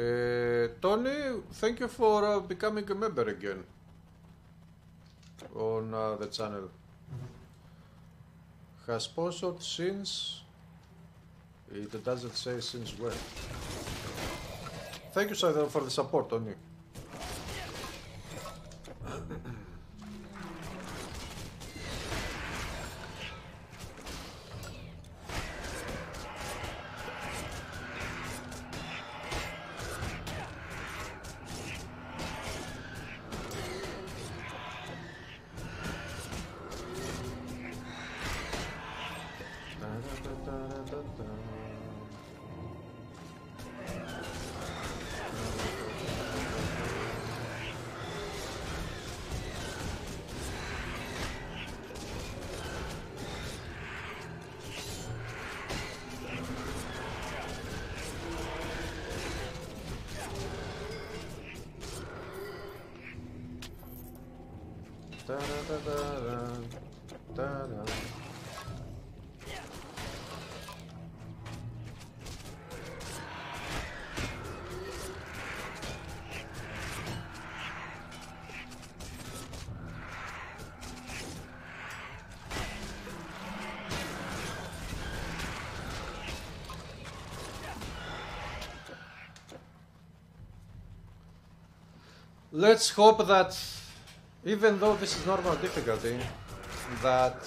Uh, Tony, thank you for uh, becoming a member again on uh, the channel. Has sponsored since, it doesn't say since when. Thank you, Sidon, for the support, Tony. Da-da-da-da-da-da-da. Let's hope that, even though this is normal difficulty, that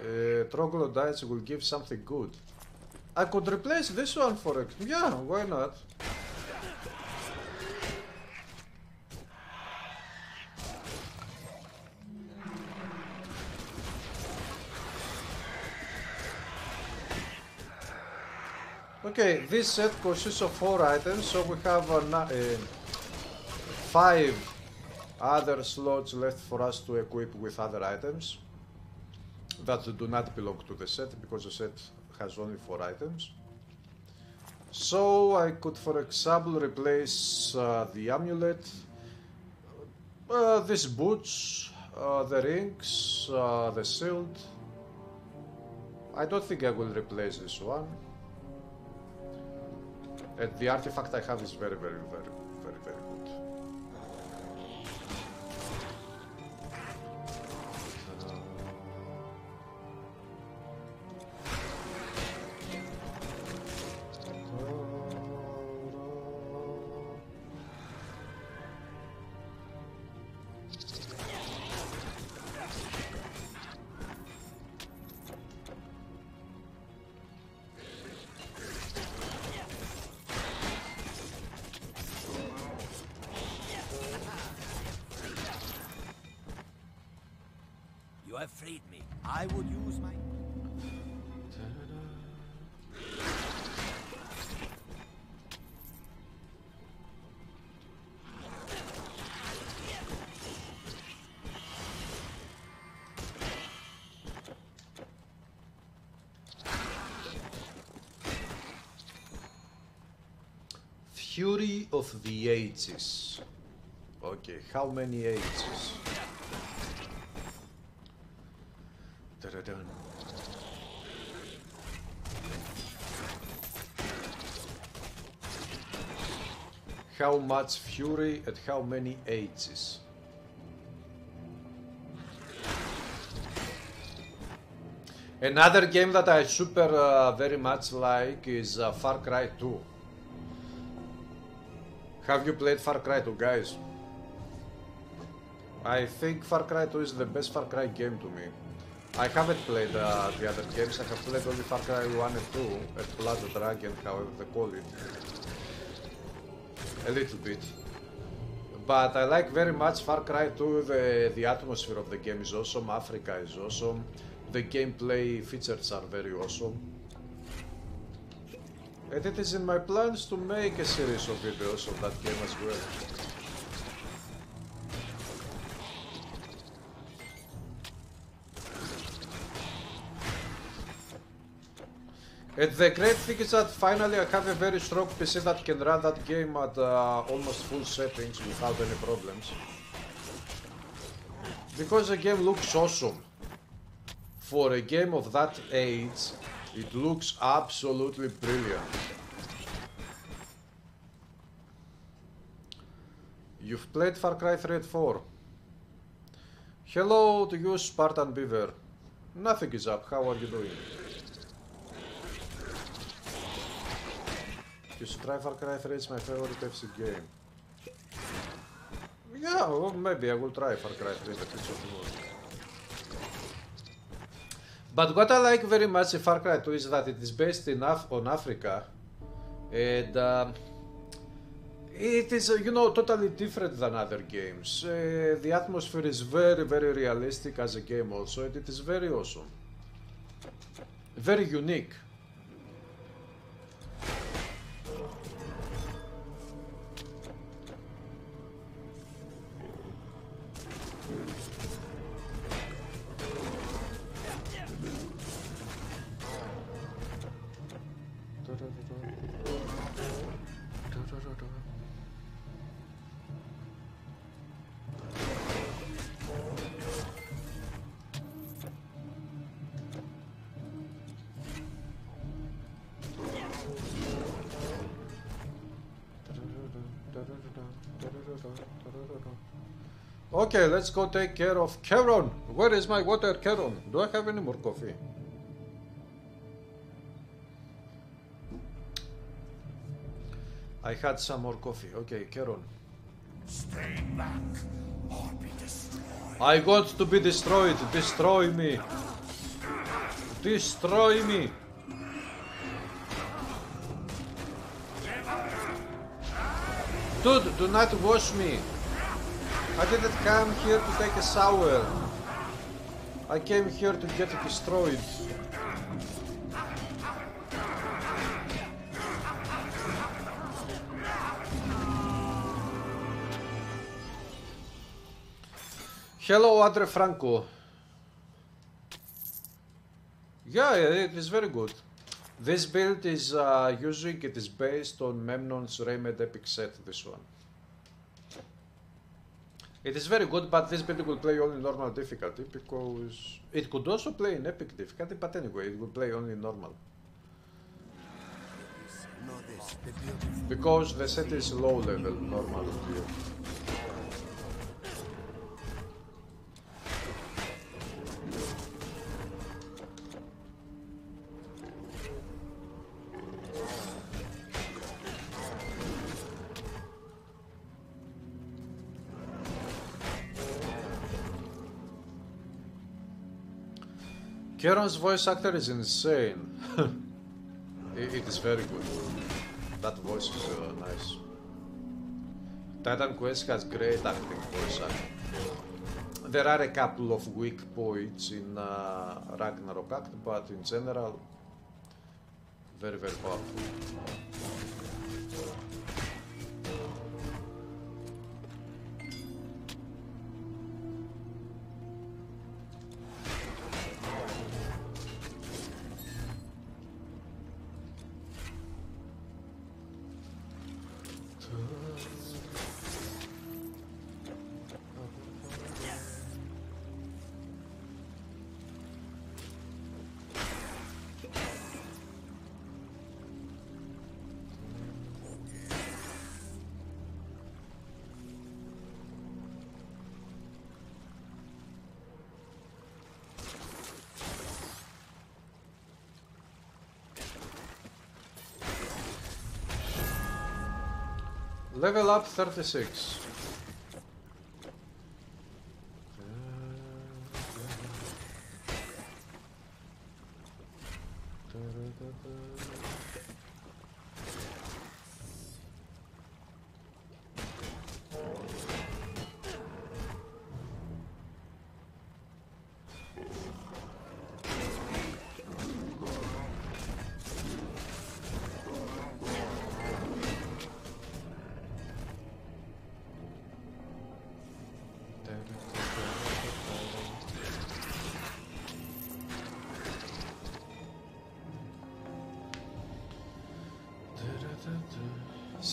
uh, Troglodytes will give something good. I could replace this one for it. Yeah, why not? Okay, this set consists of four items, so we have an, uh, five other slots left for us to equip with other items that do not belong to the set, because the set has only four items. So I could, for example, replace uh, the amulet, uh, these boots, uh, the rings, uh, the shield. I don't think I will replace this one. And the artifact I have is very, very, very, very, very good. Fury of the Ages. Okay, how many ages? Da-da-dun. How much fury and how many ages? Another game that I super uh, very much like is uh, Far Cry two. Have you played Far Cry two, guys? I think Far Cry two is the best Far Cry game to me. I haven't played uh, the other games, I have played only Far Cry one and two, and Blood Dragon, however they call it. A little bit. But I like very much Far Cry two, the, the atmosphere of the game is awesome, Africa is awesome, the gameplay features are very awesome. And it is in my plans to make a series of videos of that game as well. And the great thing is that finally I have a very strong P C that can run that game at uh, almost full settings without any problems. Because the game looks awesome. For a game of that age, it looks absolutely brilliant. You've played Far Cry three and four. Hello to you, Spartan Beaver. Nothing is up, how are you doing? You should try Far Cry three, it's my favorite P C game. Yeah, well, maybe I will try Far Cry three, but it's not good. But what I like very much in Far Cry two is that it is based enough on Africa, and uh, it is, you know, totally different than other games. Uh, the atmosphere is very, very realistic as a game also, and it is very awesome. Very unique. Okay, let's go take care of Charon. Where is my water, Charon? Do I have any more coffee? I had some more coffee. Okay, Charon. Stay back or be destroyed. I want to be destroyed. Destroy me. Destroy me. Dude, do not wash me. I didn't come here to take a shower. I came here to get destroyed. Hello, Andre Franco. Yeah, it is very good. This build is uh, using, it is based on Memnon's Raiment epic set, this one. It is very good, but this build will play only normal difficulty because it could also play in epic difficulty, but anyway, it will play only normal. Because the set is low level, normal. Charon's voice actor is insane. it, it is very good. That voice is uh, nice. Titan Quest has great acting voice acting. There are a couple of weak points in uh, Ragnarok act, but in general, very very powerful. Level up thirty-six.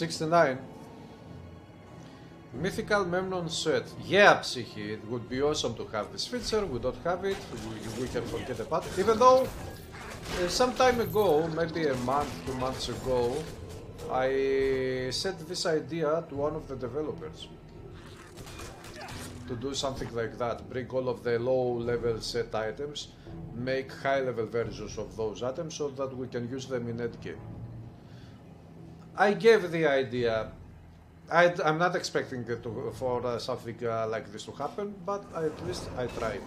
sixty-nine. Mythical Memnon set. Yeah, Psyche, it would be awesome to have this feature. We don't have it. We, we can forget about it. Even though, uh, some time ago, maybe a month, two months ago, I sent this idea to one of the developers. To do something like that. Bring all of the low-level set items, make high-level versions of those items so that we can use them in endgame. I gave the idea. I, I'm not expecting it to, for uh, something uh, like this to happen, but at least I tried.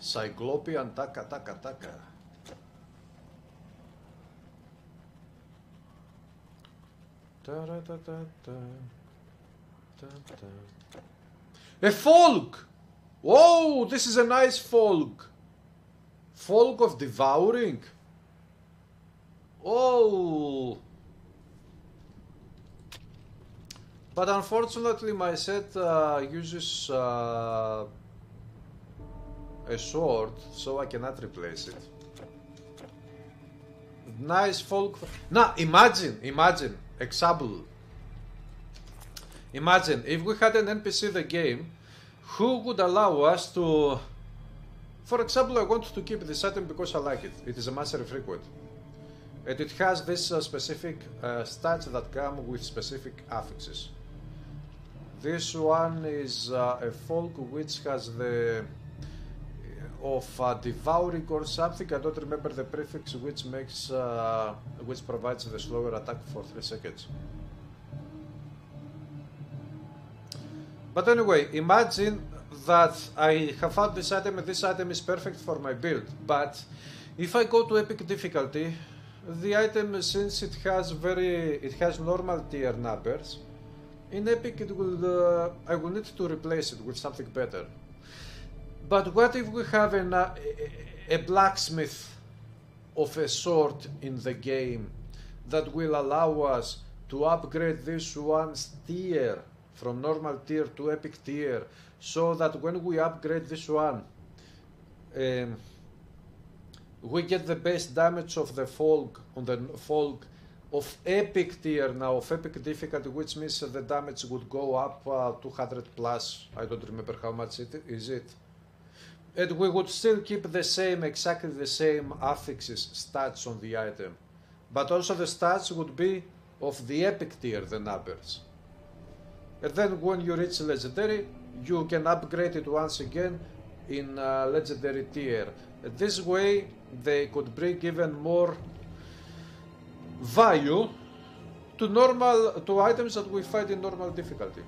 Cyclopean taka taka taka. A folk! Whoa, this is a nice folk. Folk of devouring. Oh. But unfortunately, my set uh, uses uh, a sword, so I cannot replace it. Nice folk. Now, imagine, imagine, example. Imagine if we had an N P C in the game who would allow us to. For example, I want to keep this item because I like it. It is a mastery frequent. And it has this uh, specific uh, stats that come with specific affixes. This one is uh, a folk which has the of uh, devouring or something. I don't remember the prefix, which makes uh, which provides the slower attack for three seconds. But anyway, imagine that I have found this item and this item is perfect for my build. But if I go to epic difficulty, the item, since it has very, it has normal tier numbers, in epic it will, uh, I will need to replace it with something better. But what if we have an, uh, a blacksmith of a sort in the game that will allow us to upgrade this one's tier from normal tier to epic tier, so that when we upgrade this one, um, we get the base damage of the folk, on the folk of epic tier now, of epic difficulty, which means the damage would go up uh, two hundred plus, I don't remember how much it is it. And we would still keep the same, exactly the same affixes, stats on the item. But also the stats would be of the epic tier, the numbers. And then when you reach legendary, you can upgrade it once again in uh, legendary tier. This way they could bring even more value to normal, to items that we find in normal difficulty.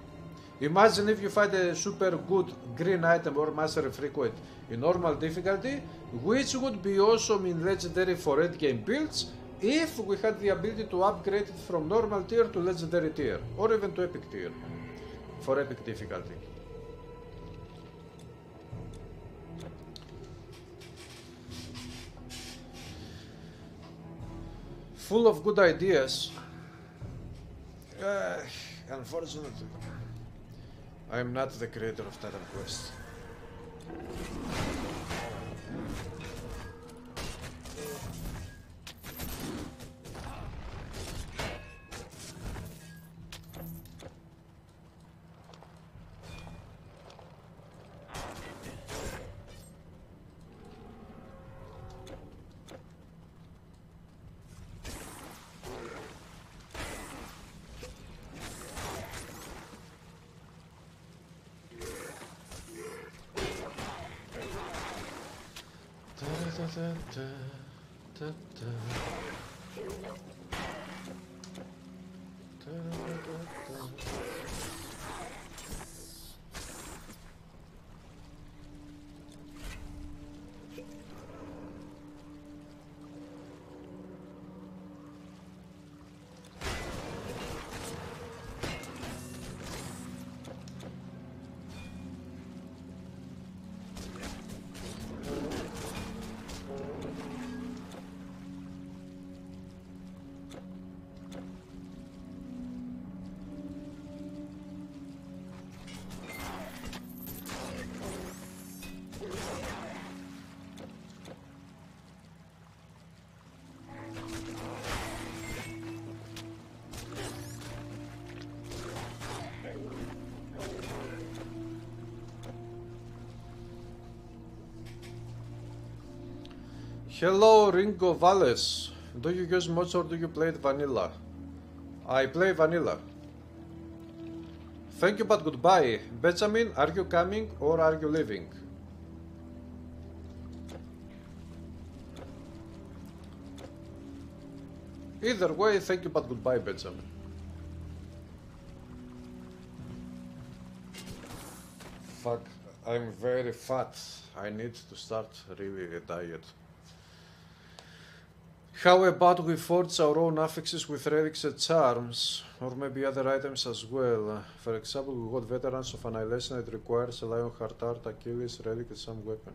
Imagine if you find a super good green item or mastery frequent in normal difficulty, which would be awesome in legendary for endgame builds if we had the ability to upgrade it from normal tier to legendary tier, or even to epic tier for epic difficulty. Full of good ideas. Uh, unfortunately, I am not the creator of Titan Quest. Hello Ringo Valles, do you use mods or do you play it vanilla? I play vanilla. Thank you but goodbye. Benjamin, are you coming or are you leaving? Either way, thank you but goodbye, Benjamin. Fuck, I'm very fat. I need to start really a diet. How about we forge our own affixes with relics and charms, or maybe other items as well? For example, we got Veterans of Annihilation, it requires a Lion Heart Art, Achilles, relic and some weapon.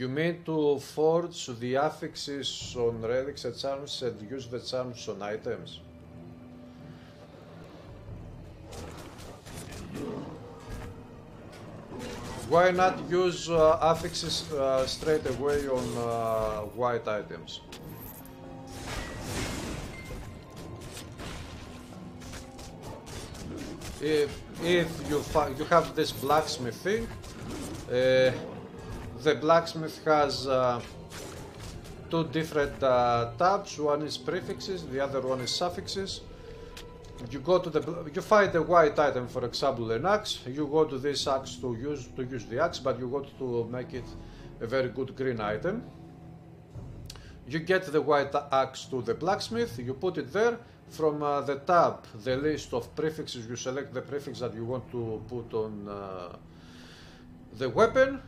You mean to forge the affixes on relics and charms and use the charms on items? Why not use uh, affixes uh, straight away on uh, white items? If, if you, you have this blacksmith thing, uh, the blacksmith has uh, two different uh, tabs, one is prefixes, the other one is suffixes. You go to the, you find a white item, for example an axe, you go to this axe to use, to use the axe, but you want to make it a very good green item. You get the white axe to the blacksmith, you put it there, from uh, the tab, the list of prefixes, you select the prefix that you want to put on uh, the weapon,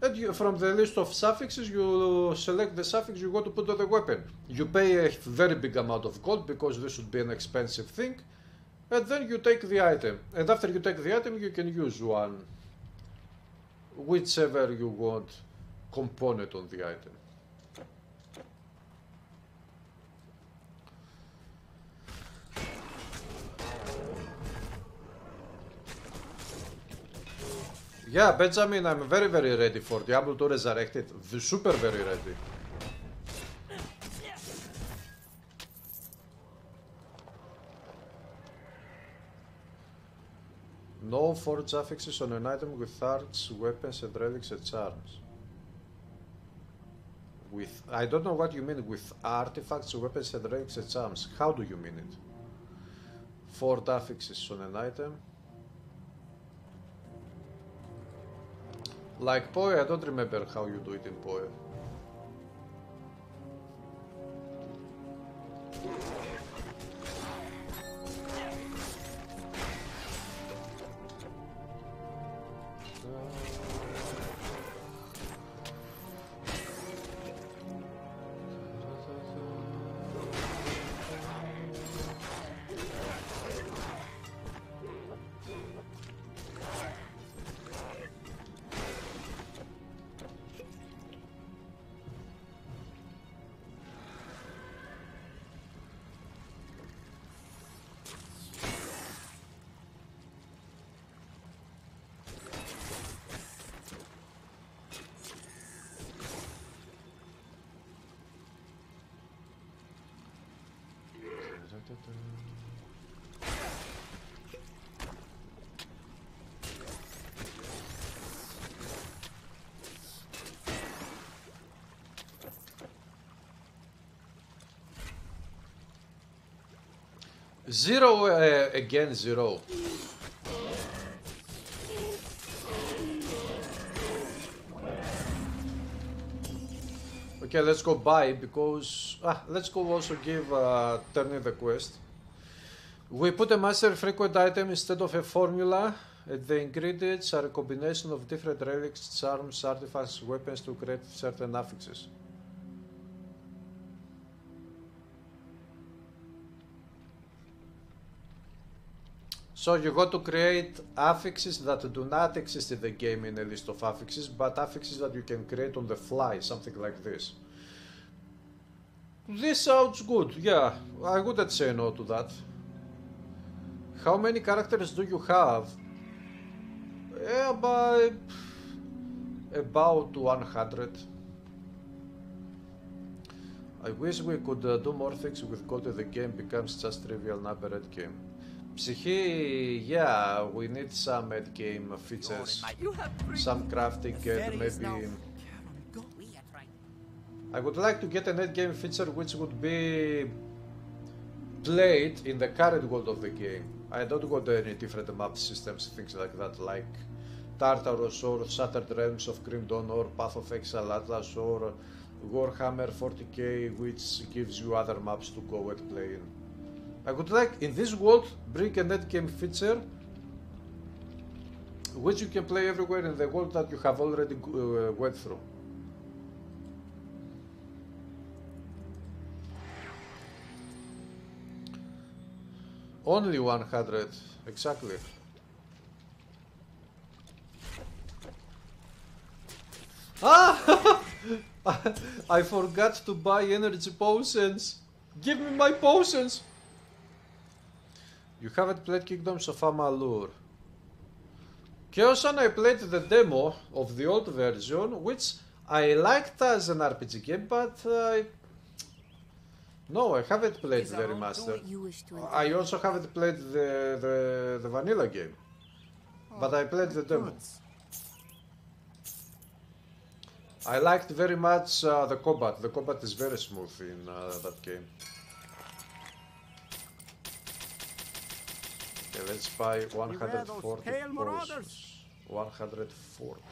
and you, from the list of suffixes, you select the suffix you want to put on the weapon. You pay a very big amount of gold because this should be an expensive thing, and then you take the item, and after you take the item you can use one, whichever you want component on the item. Yeah, Benjamin, I'm very, very ready for Diablo two Resurrected. Super very ready. No forge affixes on an item with arts, weapons, and relics and charms. With, I don't know what you mean with artifacts, weapons, and relics and charms. How do you mean it? Forge affixes on an item. Like Poe, I don't remember how you do it in Poe. Zero uh, again, zero. Okay, let's go buy because ah, let's go also give uh, Turn in the quest. We put a master frequent item instead of a formula. The ingredients are a combination of different relics, charms, artifacts, weapons to create certain affixes. So you got to create affixes that do not exist in the game in a list of affixes, but affixes that you can create on the fly, something like this. This sounds good, yeah, I wouldn't say no to that. How many characters do you have? Yeah, by about one hundred. I wish we could uh, do more things with God in the game becomes just trivial number at game. Psyche, yeah, we need some end game features, some crafting, and maybe... I would like to get an end game feature which would be played in the current world of the game. I don't want any different map systems, things like that, like Tartarus or Shattered Realms of Grim Dawn or Path of Exile Atlas or Warhammer forty K, which gives you other maps to go and play in. I would like, in this world, bring a net game feature which you can play everywhere in the world that you have already uh, went through. Only one hundred, exactly. Ah! I forgot to buy energy potions. Give me my potions. You haven't played Kingdoms of Amalur. Kyosan, I played the demo of the old version, which I liked as an R P G game, but I... No, I haven't played the remaster. I also haven't played the, the, the vanilla game, but I played the demo. I liked very much uh, the combat. The combat is very smooth in uh, that game. Okay, let's buy one hundred forty potions. one hundred forty.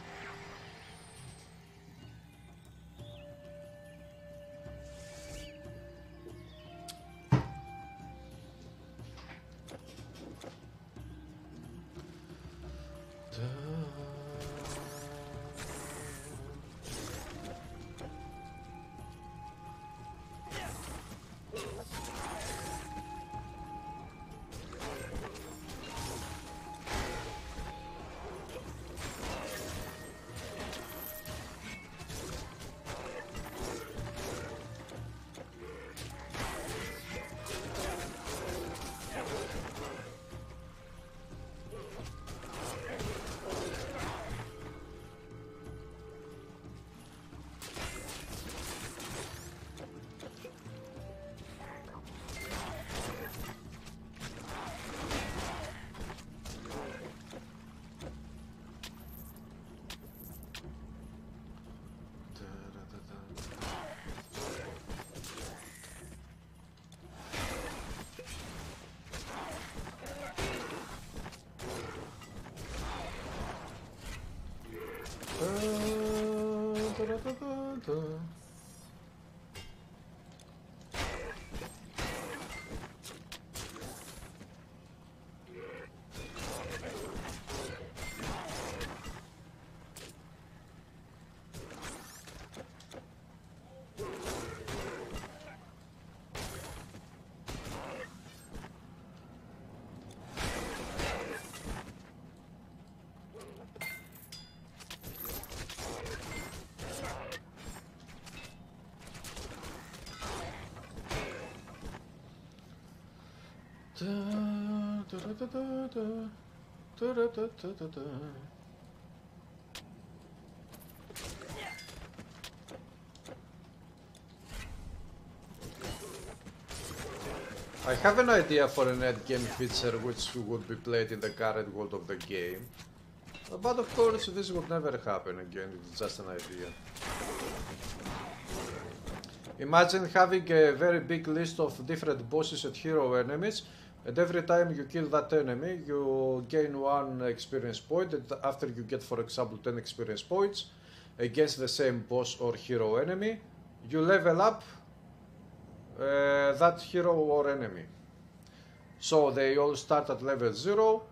Da da da da da da da da da da da. I have an idea for an end game feature which would be played in the current world of the game, but of course this would never happen again. It's just an idea. Imagine having a very big list of different bosses and hero enemies. And every time you kill that enemy, you gain one experience point, and after you get, for example, ten experience points against the same boss or hero enemy, you level up uh, that hero or enemy. So they all start at level zero,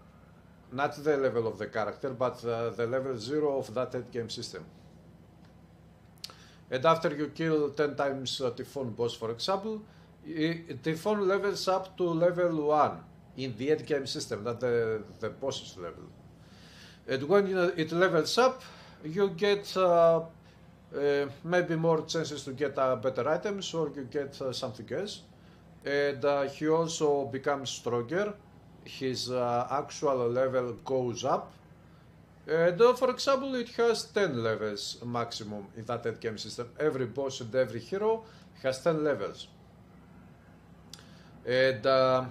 not the level of the character, but uh, the level zero of that endgame system. And after you kill ten times uh, Typhon boss, for example, Typhon levels up to level one in the endgame system, not the, the boss's level. And when you know, it levels up, you get uh, uh, maybe more chances to get uh, better items, or you get uh, something else. And uh, he also becomes stronger, his uh, actual level goes up. And uh, for example, it has ten levels maximum in that endgame system. Every boss and every hero has ten levels. And uh,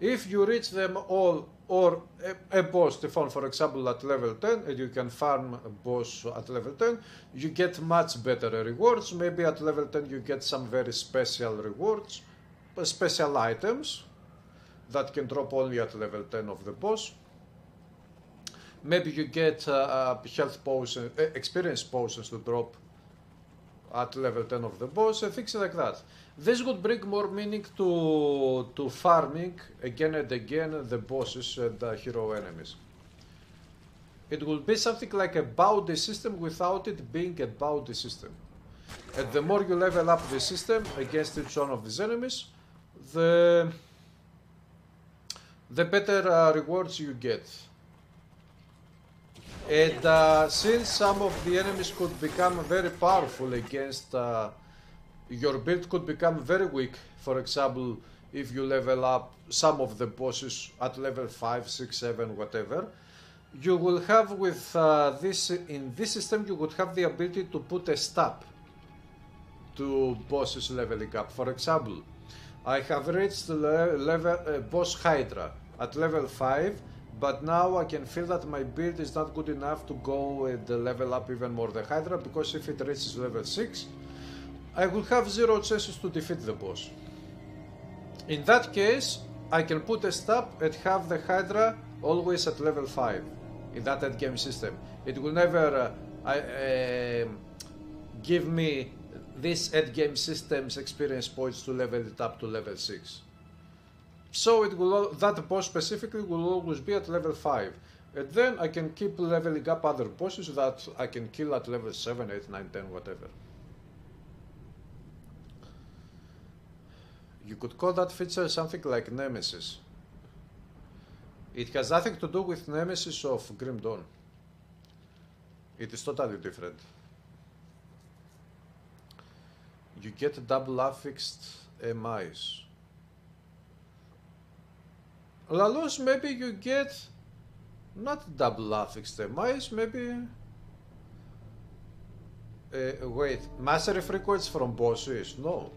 if you reach them all, or a, a boss, Typhon, for example, at level ten, and you can farm a boss at level ten, you get much better rewards. Maybe at level ten you get some very special rewards, special items that can drop only at level ten of the boss. Maybe you get uh, health potions, experience potions to drop at level ten of the boss, and things like that. This would bring more meaning to to farming again and again the bosses and the hero enemies. It would be something like a bounty system without it being a bounty system. And the more you level up the system against each one of these enemies, the, the better uh, rewards you get. And uh, since some of the enemies could become very powerful against uh, your build could become very weak. For example, if you level up some of the bosses at level five, six, seven, whatever, you will have with uh, this, in this system you would have the ability to put a stop to bosses leveling up. For example, I have reached le level uh, boss Hydra at level five, but now I can feel that my build is not good enough to go and level up even more the Hydra, because if it reaches level six, I will have zero chances to defeat the boss. In that case, I can put a stop and have the Hydra always at level five in that endgame system. It will never uh, I, uh, give me this endgame system's experience points to level it up to level six. So it will, that boss specifically will always be at level five. And then I can keep leveling up other bosses that I can kill at level seven, eight, nine, ten, whatever. You could call that feature something like Nemesis. It has nothing to do with Nemesis of Grim Dawn. It is totally different. You get double affixed M Is. Lalos, maybe you get not double affixed M Is, maybe... Uh, wait, mastery frequencies from bosses? No.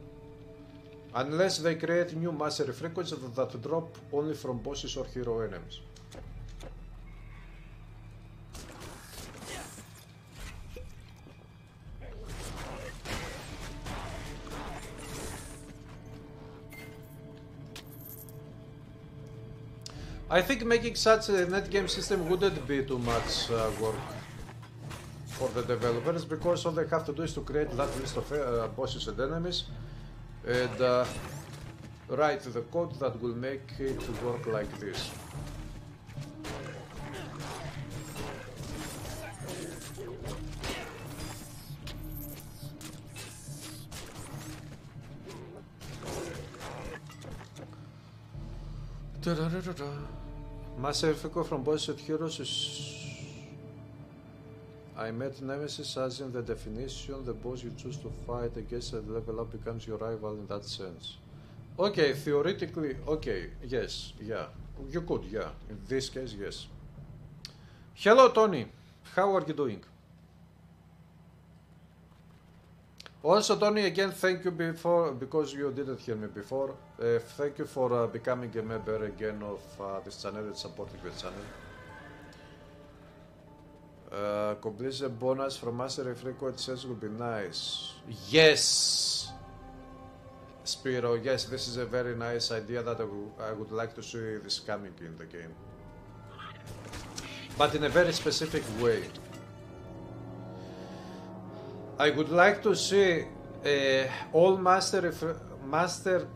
Unless they create new mastery frequencies that drop only from bosses or hero enemies. I think making such a net game system wouldn't be too much uh, work for the developers, because all they have to do is to create that list of uh, bosses and enemies and uh, write the code that will make it work like this. Da-da-da-da-da. Massive effect from bosses and heroes is... I met Nemesis as in the definition, the boss you choose to fight against at level up becomes your rival in that sense. Okay, theoretically, okay, yes, yeah, you could, yeah, in this case, yes. Hello, Tony, how are you doing? Also, Tony, again, thank you before, because you didn't hear me before. Uh, thank you for uh, becoming a member again of uh, this channel and supporting the channel. Uh, complete a bonus from mastery frequencies would be nice. Yes! Spiro, yes, this is a very nice idea that I, I would like to see this coming in the game. But in a very specific way. I would like to see uh, all mastery master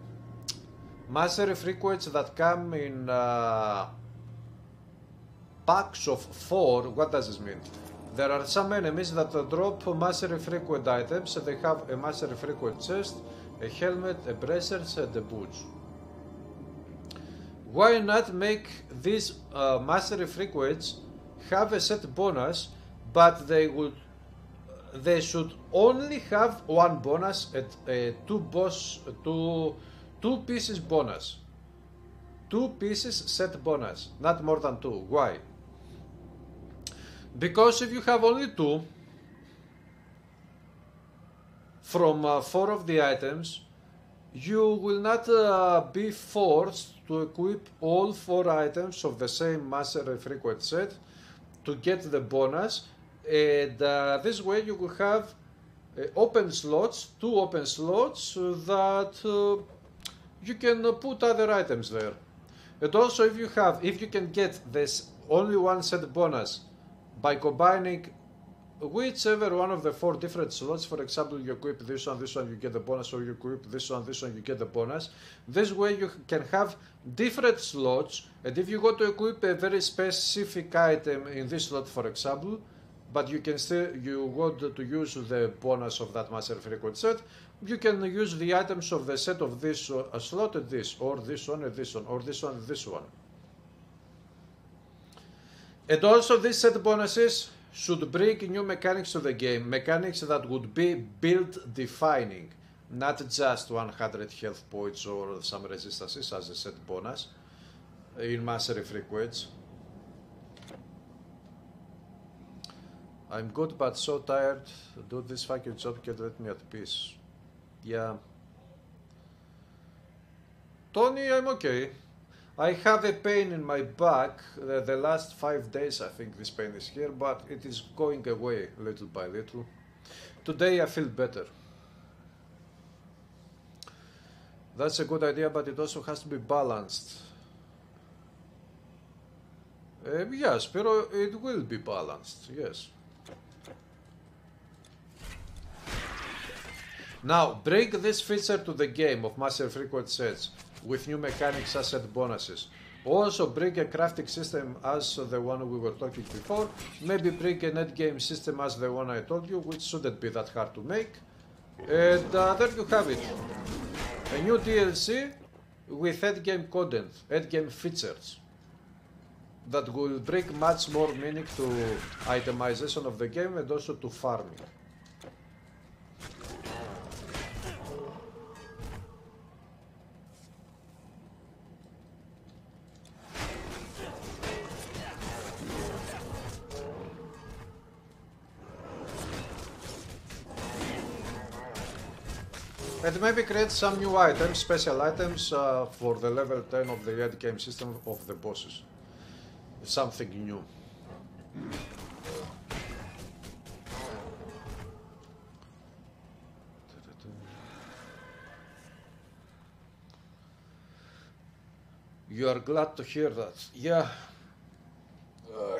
mastery frequencies that come in uh, packs of four. What does this mean? There are some enemies that drop mastery frequent items. They have a mastery frequent chest, a helmet, a bracelet, and a boots. Why not make these uh, mastery frequencies have a set bonus, but they would They should only have one bonus at uh, two boss, two, two pieces bonus, two pieces set bonus, not more than two. Why? Because if you have only two from uh, four of the items, you will not uh, be forced to equip all four items of the same mastery frequent set to get the bonus. And uh, this way you will have uh, open slots, two open slots that uh, you can uh, put other items there. And also, if you have, if you can get this only one set bonus by combining whichever one of the four different slots, for example, you equip this one, this one, you get the bonus, or you equip this one, this one, you get the bonus. This way you can have different slots, and if you go to equip a very specific item in this slot, for example, but you can still, you want to use the bonus of that master frequent set, you can use the items of the set of this uh, slot at this, or this one at this one, or this one at this one. And also these set bonuses should bring new mechanics to the game, mechanics that would be build defining, not just one hundred health points or some resistances as a set bonus in mastery frequency. I'm good but so tired. Do this fucking job and let me at peace. Yeah. Tony, I'm okay. I have a pain in my back. The, the last five days I think this pain is here, but it is going away little by little. Today I feel better. That's a good idea, but it also has to be balanced. Uh, yes, but it will be balanced, yes. Now, bring this feature to the game of master frequency sets with new mechanics as set bonuses. Also bring a crafting system as the one we were talking before. Maybe bring an endgame system as the one I told you, which shouldn't be that hard to make. And uh, there you have it. A new D L C with endgame content, endgame features. That will bring much more meaning to itemization of the game and also to farming. And maybe create some new items, special items uh, for the level ten of the endgame system of the bosses. Something new. You are glad to hear that. Yeah. Ugh.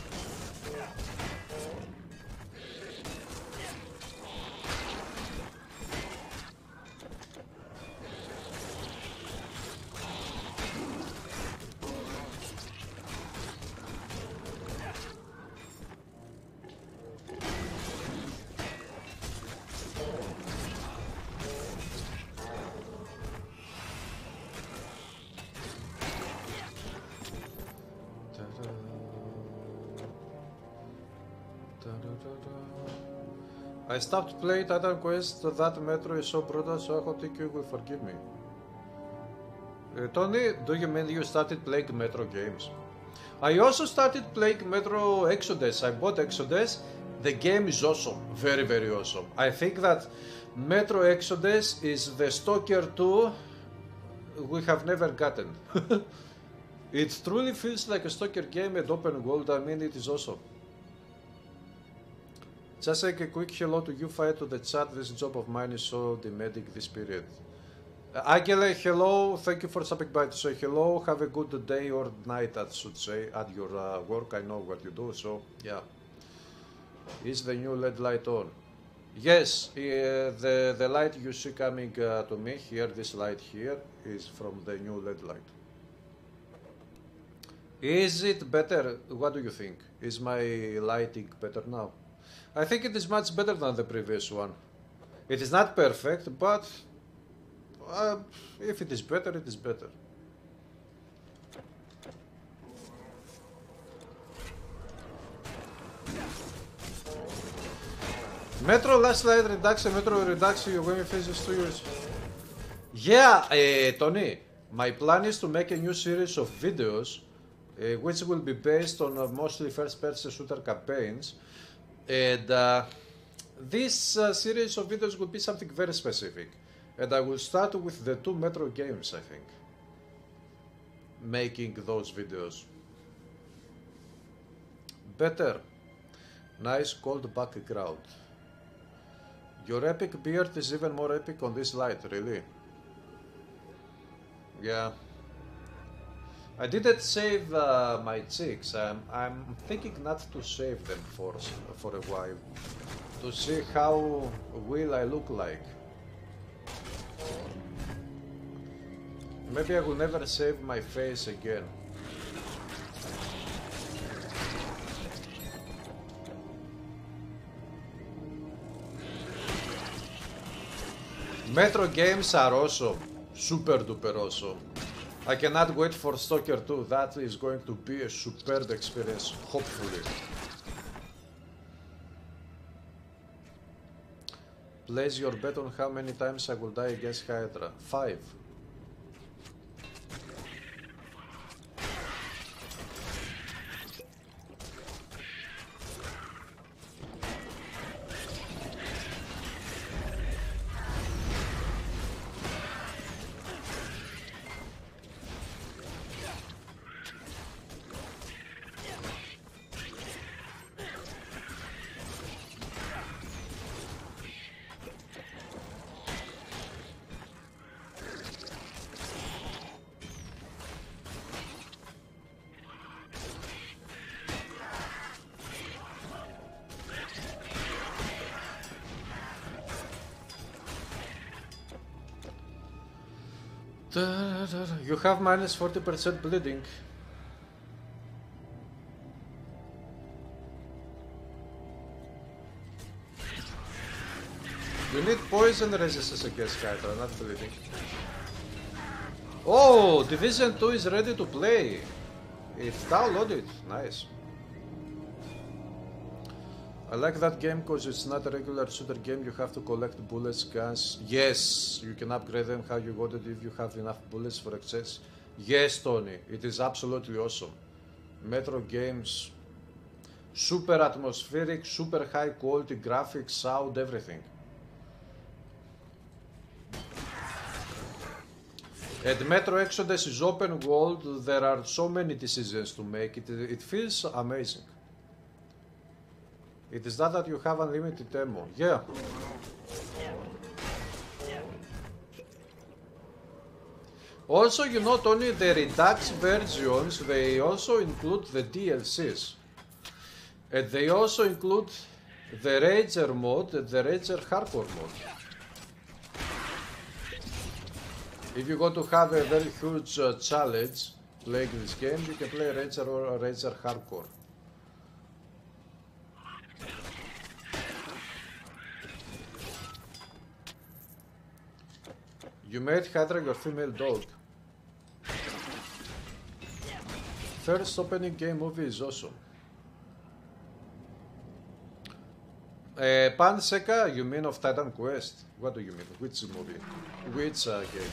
I stopped playing Titan Quest. That Metro is so brutal, so I hope you will forgive me. Uh, Tony, do you mean you started playing Metro games? I also started playing Metro Exodus. I bought Exodus. The game is awesome. Very, very awesome. I think that Metro Exodus is the Stalker two we have never gotten. It truly feels like a Stalker game and open world. I mean, it is awesome. Just like a quick hello to you, Fire, to the chat. This job of mine is so demanding this period. Uh, Angela, hello. Thank you for stopping by to say hello. Have a good day or night, I should say, at your uh, work. I know what you do, so yeah. Is the new L E D light on? Yes, uh, the, the light you see coming uh, to me here, this light here, is from the new L E D light. Is it better? What do you think? Is my lighting better now? I think it is much better than the previous one. It is not perfect, but uh, if it is better, it is better. Metro last light reduction, Metro reduction, your game phases two years. Yeah, uh, Tony, my plan is to make a new series of videos, uh, which will be based on uh, mostly first-person shooter campaigns. And uh, this uh, series of videos will be something very specific. And I will start with the two Metro games, I think. Making those videos. Better. Nice cold background. Your epic beard is even more epic on this light, really. Yeah. I didn't save uh, my cheeks. I'm, I'm thinking not to save them for, for a while, to see how will I look like. Maybe I will never save my face again. Metro games are awesome. Super duper awesome. I cannot wait for Stalker two. That is going to be a superb experience, hopefully. Place your bet on how many times I will die against Hydra. Five. You have minus forty percent bleeding. You need poison resistance against Hydra, not bleeding. Oh, Division two is ready to play. It's downloaded. Nice. I like that game because it's not a regular shooter game. You have to collect bullets, guns. Yes, you can upgrade them how you want it if you have enough bullets for access. Yes, Tony, it is absolutely awesome. Metro games, super atmospheric, super high quality graphics, sound, everything. And Metro Exodus is open world. There are so many decisions to make. It, it feels amazing. It is not that you have unlimited ammo. Yeah. Also, you know, Tony, the Redux versions, they also include the D L Cs. And they also include the Rager mod and the Rager Hardcore mod. If you want to have a very huge uh, challenge playing this game, you can play Rager or Rager Hardcore. You made Hydra your female dog. First opening game movie is awesome. Uh, Panseka, you mean of Titan Quest? What do you mean? Which movie? Which uh, game?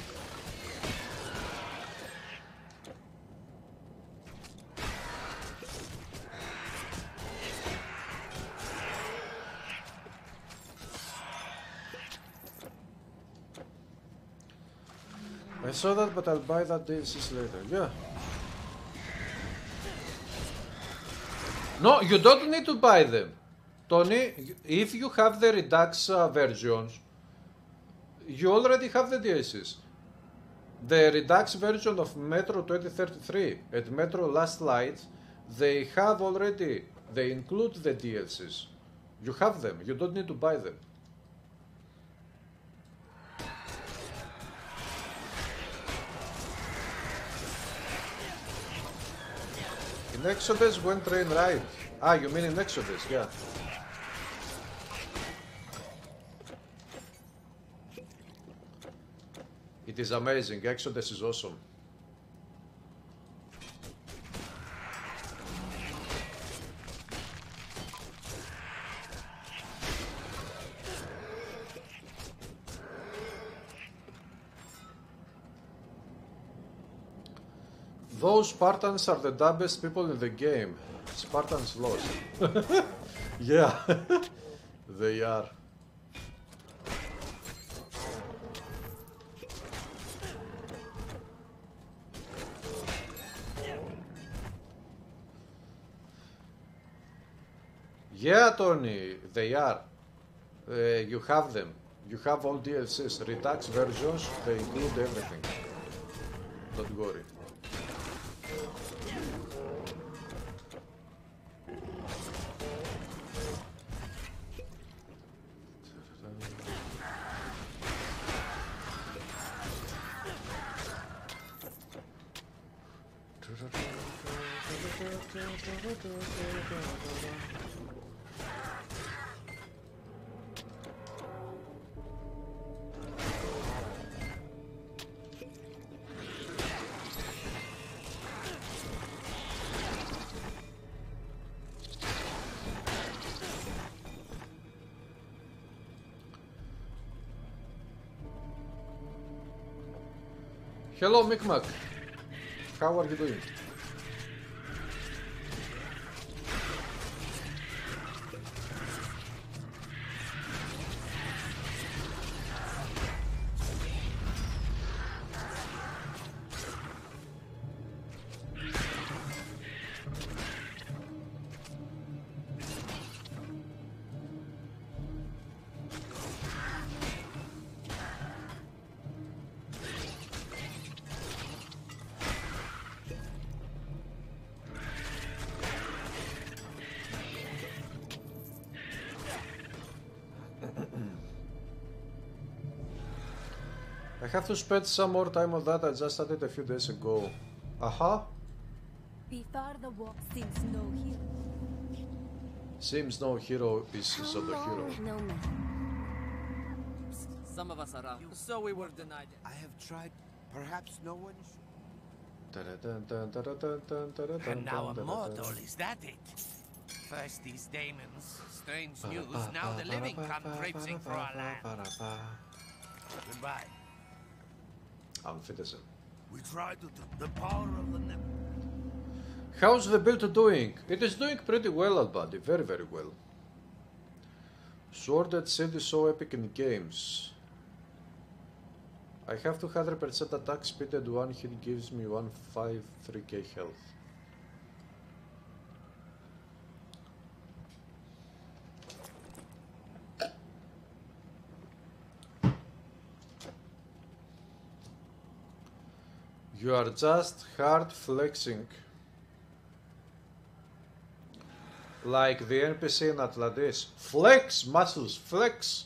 I saw that, but I'll buy that D L C later. Yeah. No, you don't need to buy them, Tony. If you have the Redux uh, versions, you already have the D L Cs. The Redux version of Metro twenty thirty-three and Metro Last Light, they have already, they include the D L Cs. You have them. You don't need to buy them. In Exodus, when train ride. Ah, you mean in Exodus, yeah. It is amazing. Exodus is awesome. Those Spartans are the dumbest people in the game. Spartans lost. Yeah, they are. Yeah, Tony, they are. Uh, you have them. You have all D L Cs, Redux versions, they include everything. Don't worry. Hello, Micmac. How are you doing? I have to spend some more time on that. I just started a few days ago. Aha! Before the war, seems no hero. Seems no hero is so the hero. No man. Some of us are out, so we were denied it. I have tried. Perhaps no one should. And now a mortal, is that it? First these daemons, strange news. Now the living come traipsing for our land. Goodbye. Amphitheism. We tried to do the power of the net. How's the build doing? It is doing pretty well, Albadi. Very, very well. Sword and Shield is so epic in games. I have two hundred percent attack speed and one hit gives me one fifty-three K health. You are just hard flexing. Like the N P C in Atlantis. Flex muscles, flex.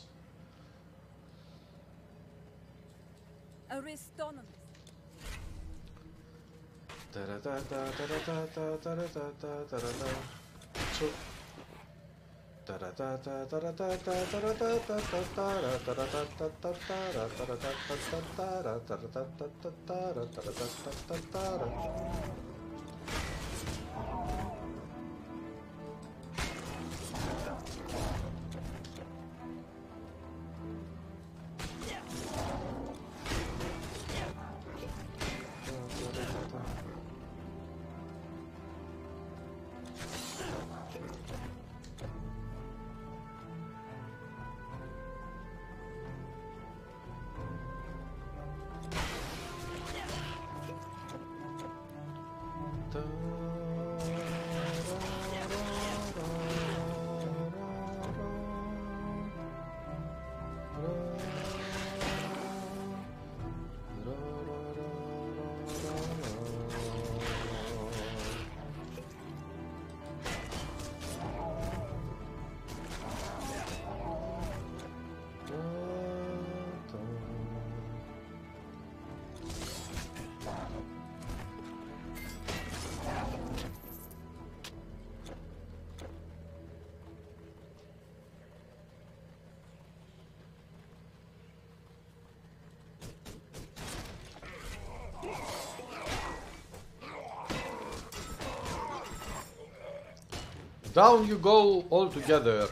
Down you go all together.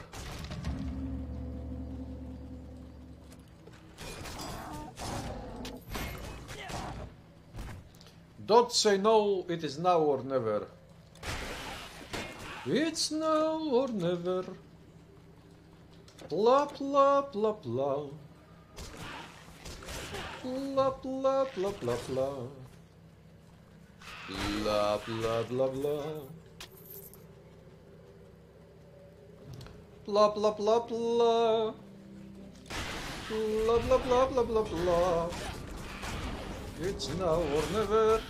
Don't say no, it is now or never. It's now or never. Pla pla pla pla. Pla pla pla pla pla. Bla bla bla bla. Blah blah blah blah. Blah blah blah blah blah blah. It's now or never.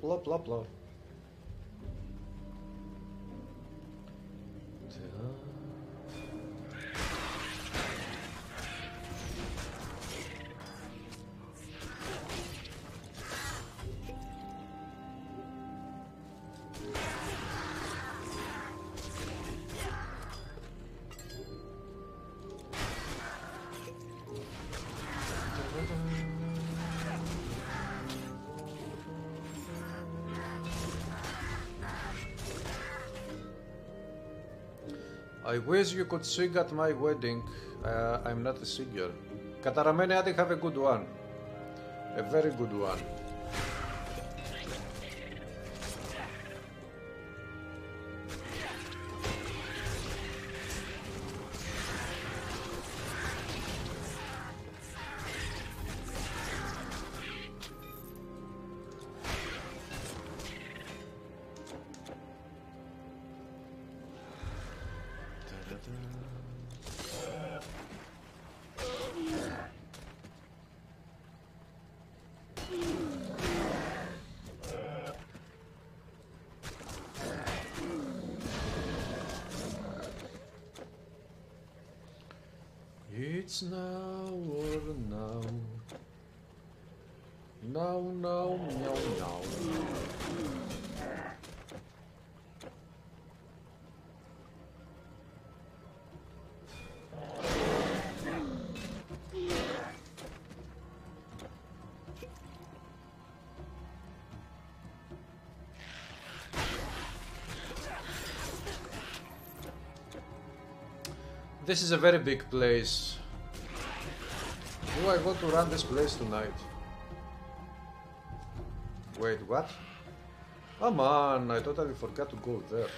Blah blah blah. I wish you could sing at my wedding. Uh, I'm not a singer. Καταραμένη, I think have a good one. a very good one. It's now or now. Now, now, now, now. This is a very big place. Do I want to run this place tonight? Wait, what? Oh man, I totally forgot to go there.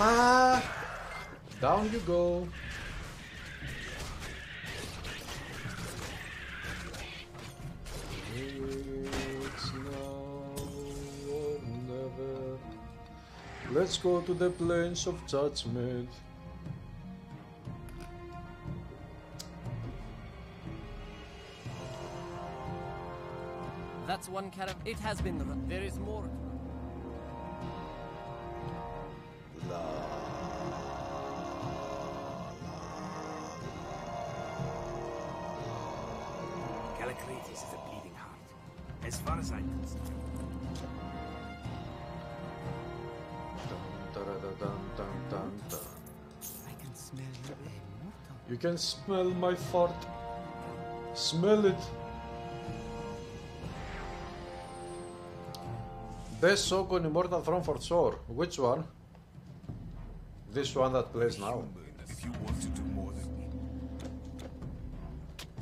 Ah, down you go. It's now or never. Let's go to the plains of judgment. That's one caravan. It has been run. There is more. You can smell my fart. Smell it. Best song on Immortal Throne for sure. Which one? This one that plays now. If you want to do more than me.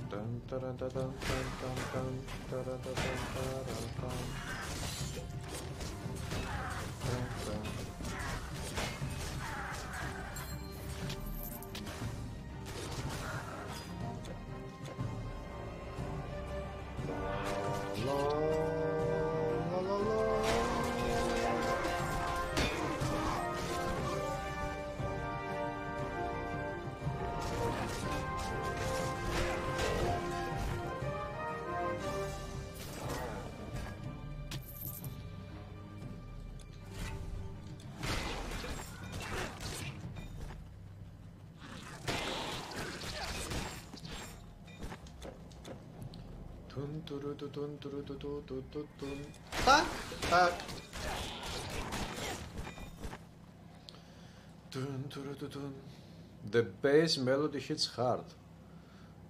Dun, dun, dun, dun, dun, dun, dun, dun, dun, dun. Tac, tac. The bass melody hits hard.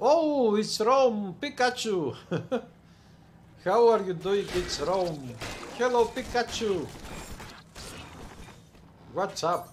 Oh, it's Rome, Pikachu. How are you doing? It's Rome. Hello, Pikachu. What's up?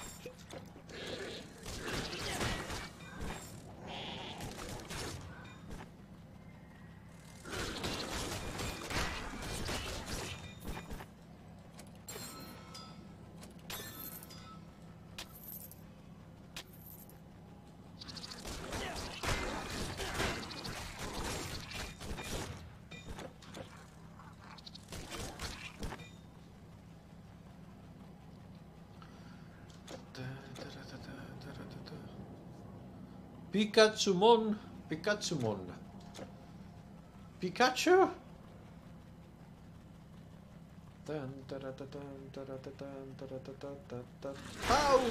Pikachumon, Pikachumon. Pikachu? Ow!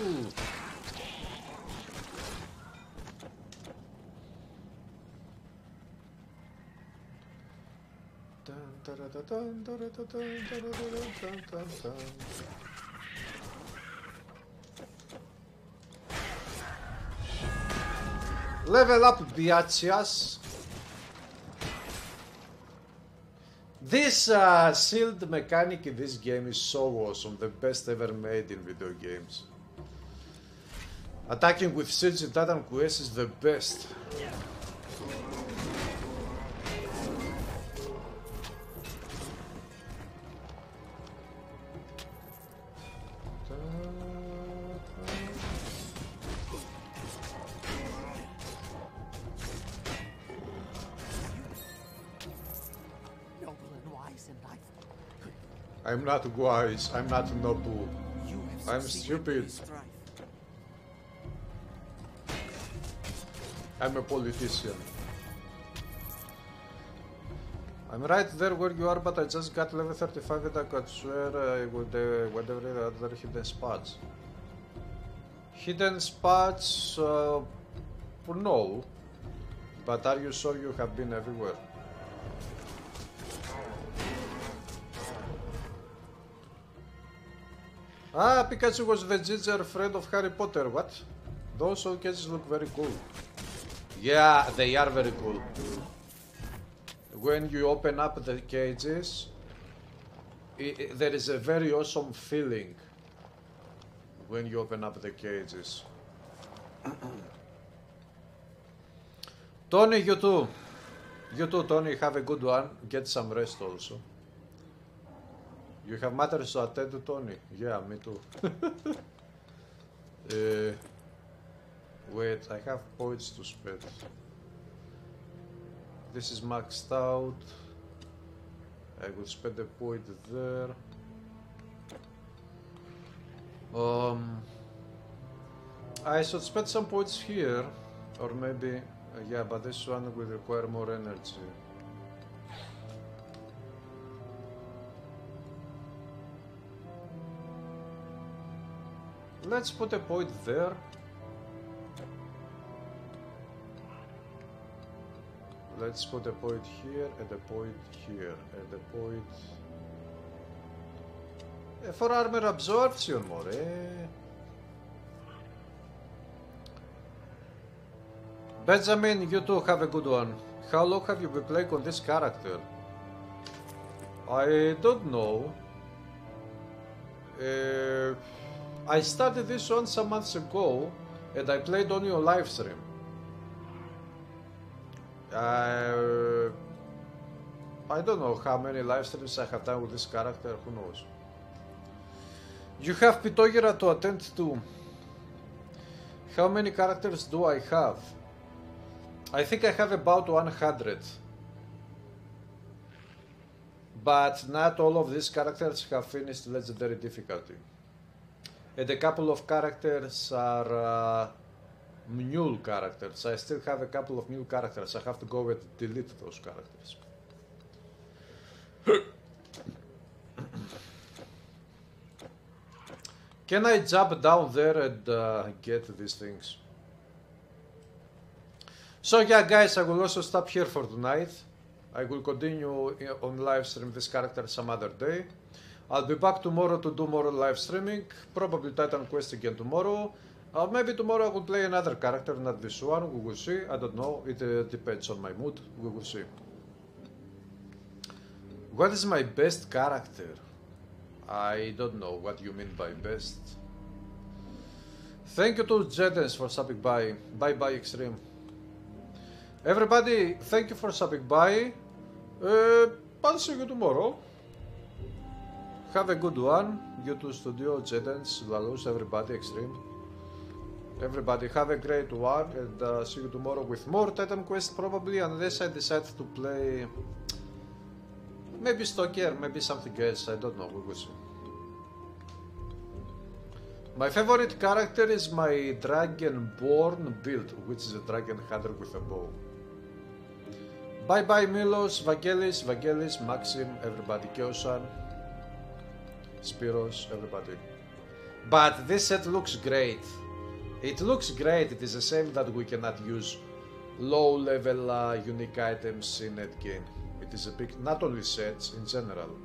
Level up, biatchas. This uh, shield mechanic in this game is so awesome, the best ever made in video games. Attacking with shields in Titan Quest is the best. I'm not wise, I'm not noble, I'm stupid. I'm a politician. I'm right there where you are, but I just got level thirty-five and I could swear I would uh, whatever the other hidden spots. Hidden spots? Uh, no. But are you sure you have been everywhere? Ah, Pikachu was the ginger friend of Harry Potter, what? Those showcases look very cool. Yeah, they are very cool. When you open up the cages, it, it, there is a very awesome feeling when you open up the cages. Tony, you too. You too, Tony, have a good one. Get some rest also. You have matters to attend to, Tony. Yeah, me too. uh, wait, I have points to spend. This is maxed out. I will spend a point there. Um, I should spend some points here, or maybe, uh, yeah, but this one will require more energy. Let's put a point there. Let's put a point here and a point here and a point for armor absorption, more. Benjamin, you too have a good one. How long have you been playing on this character? I don't know. Uh, I started this one some months ago, and I played on your live stream. Uh, I don't know how many live streams I have done with this character, who knows. You have Pitoyera to attend to. How many characters do I have? I think I have about one hundred. But not all of these characters have finished legendary difficulty. And a couple of characters are uh, mule characters. I still have a couple of mule characters. I have to go and delete those characters. Can I jump down there and uh, get these things? So yeah, guys, I will also stop here for tonight. I will continue on live stream this character some other day. I'll be back tomorrow to do more live streaming, probably Titan Quest again tomorrow, or maybe tomorrow I will play another character, not this one, we will see, I don't know, it uh, depends on my mood, we will see. What is my best character? I don't know what you mean by best. Thank you to Jedens for stopping by, bye bye Extreme. Everybody, thank you for stopping by, uh, I'll see you tomorrow. Have a good one, YouTube Studio, Jedens, Lalus, everybody, Extreme. Everybody, have a great one and uh, see you tomorrow with more Titan Quest probably, unless I decide to play maybe Stalker, maybe something else, I don't know, we will see. My favorite character is my Dragonborn build, which is a dragon hunter with a bow. Bye bye Milos, Vangelis, Vangelis, Maxim, everybody, Kyosan, Spiros, everybody. But this set looks great. It looks great. It is a shame that we cannot use low level uh, unique items in that game. It is a big, not only sets, in general.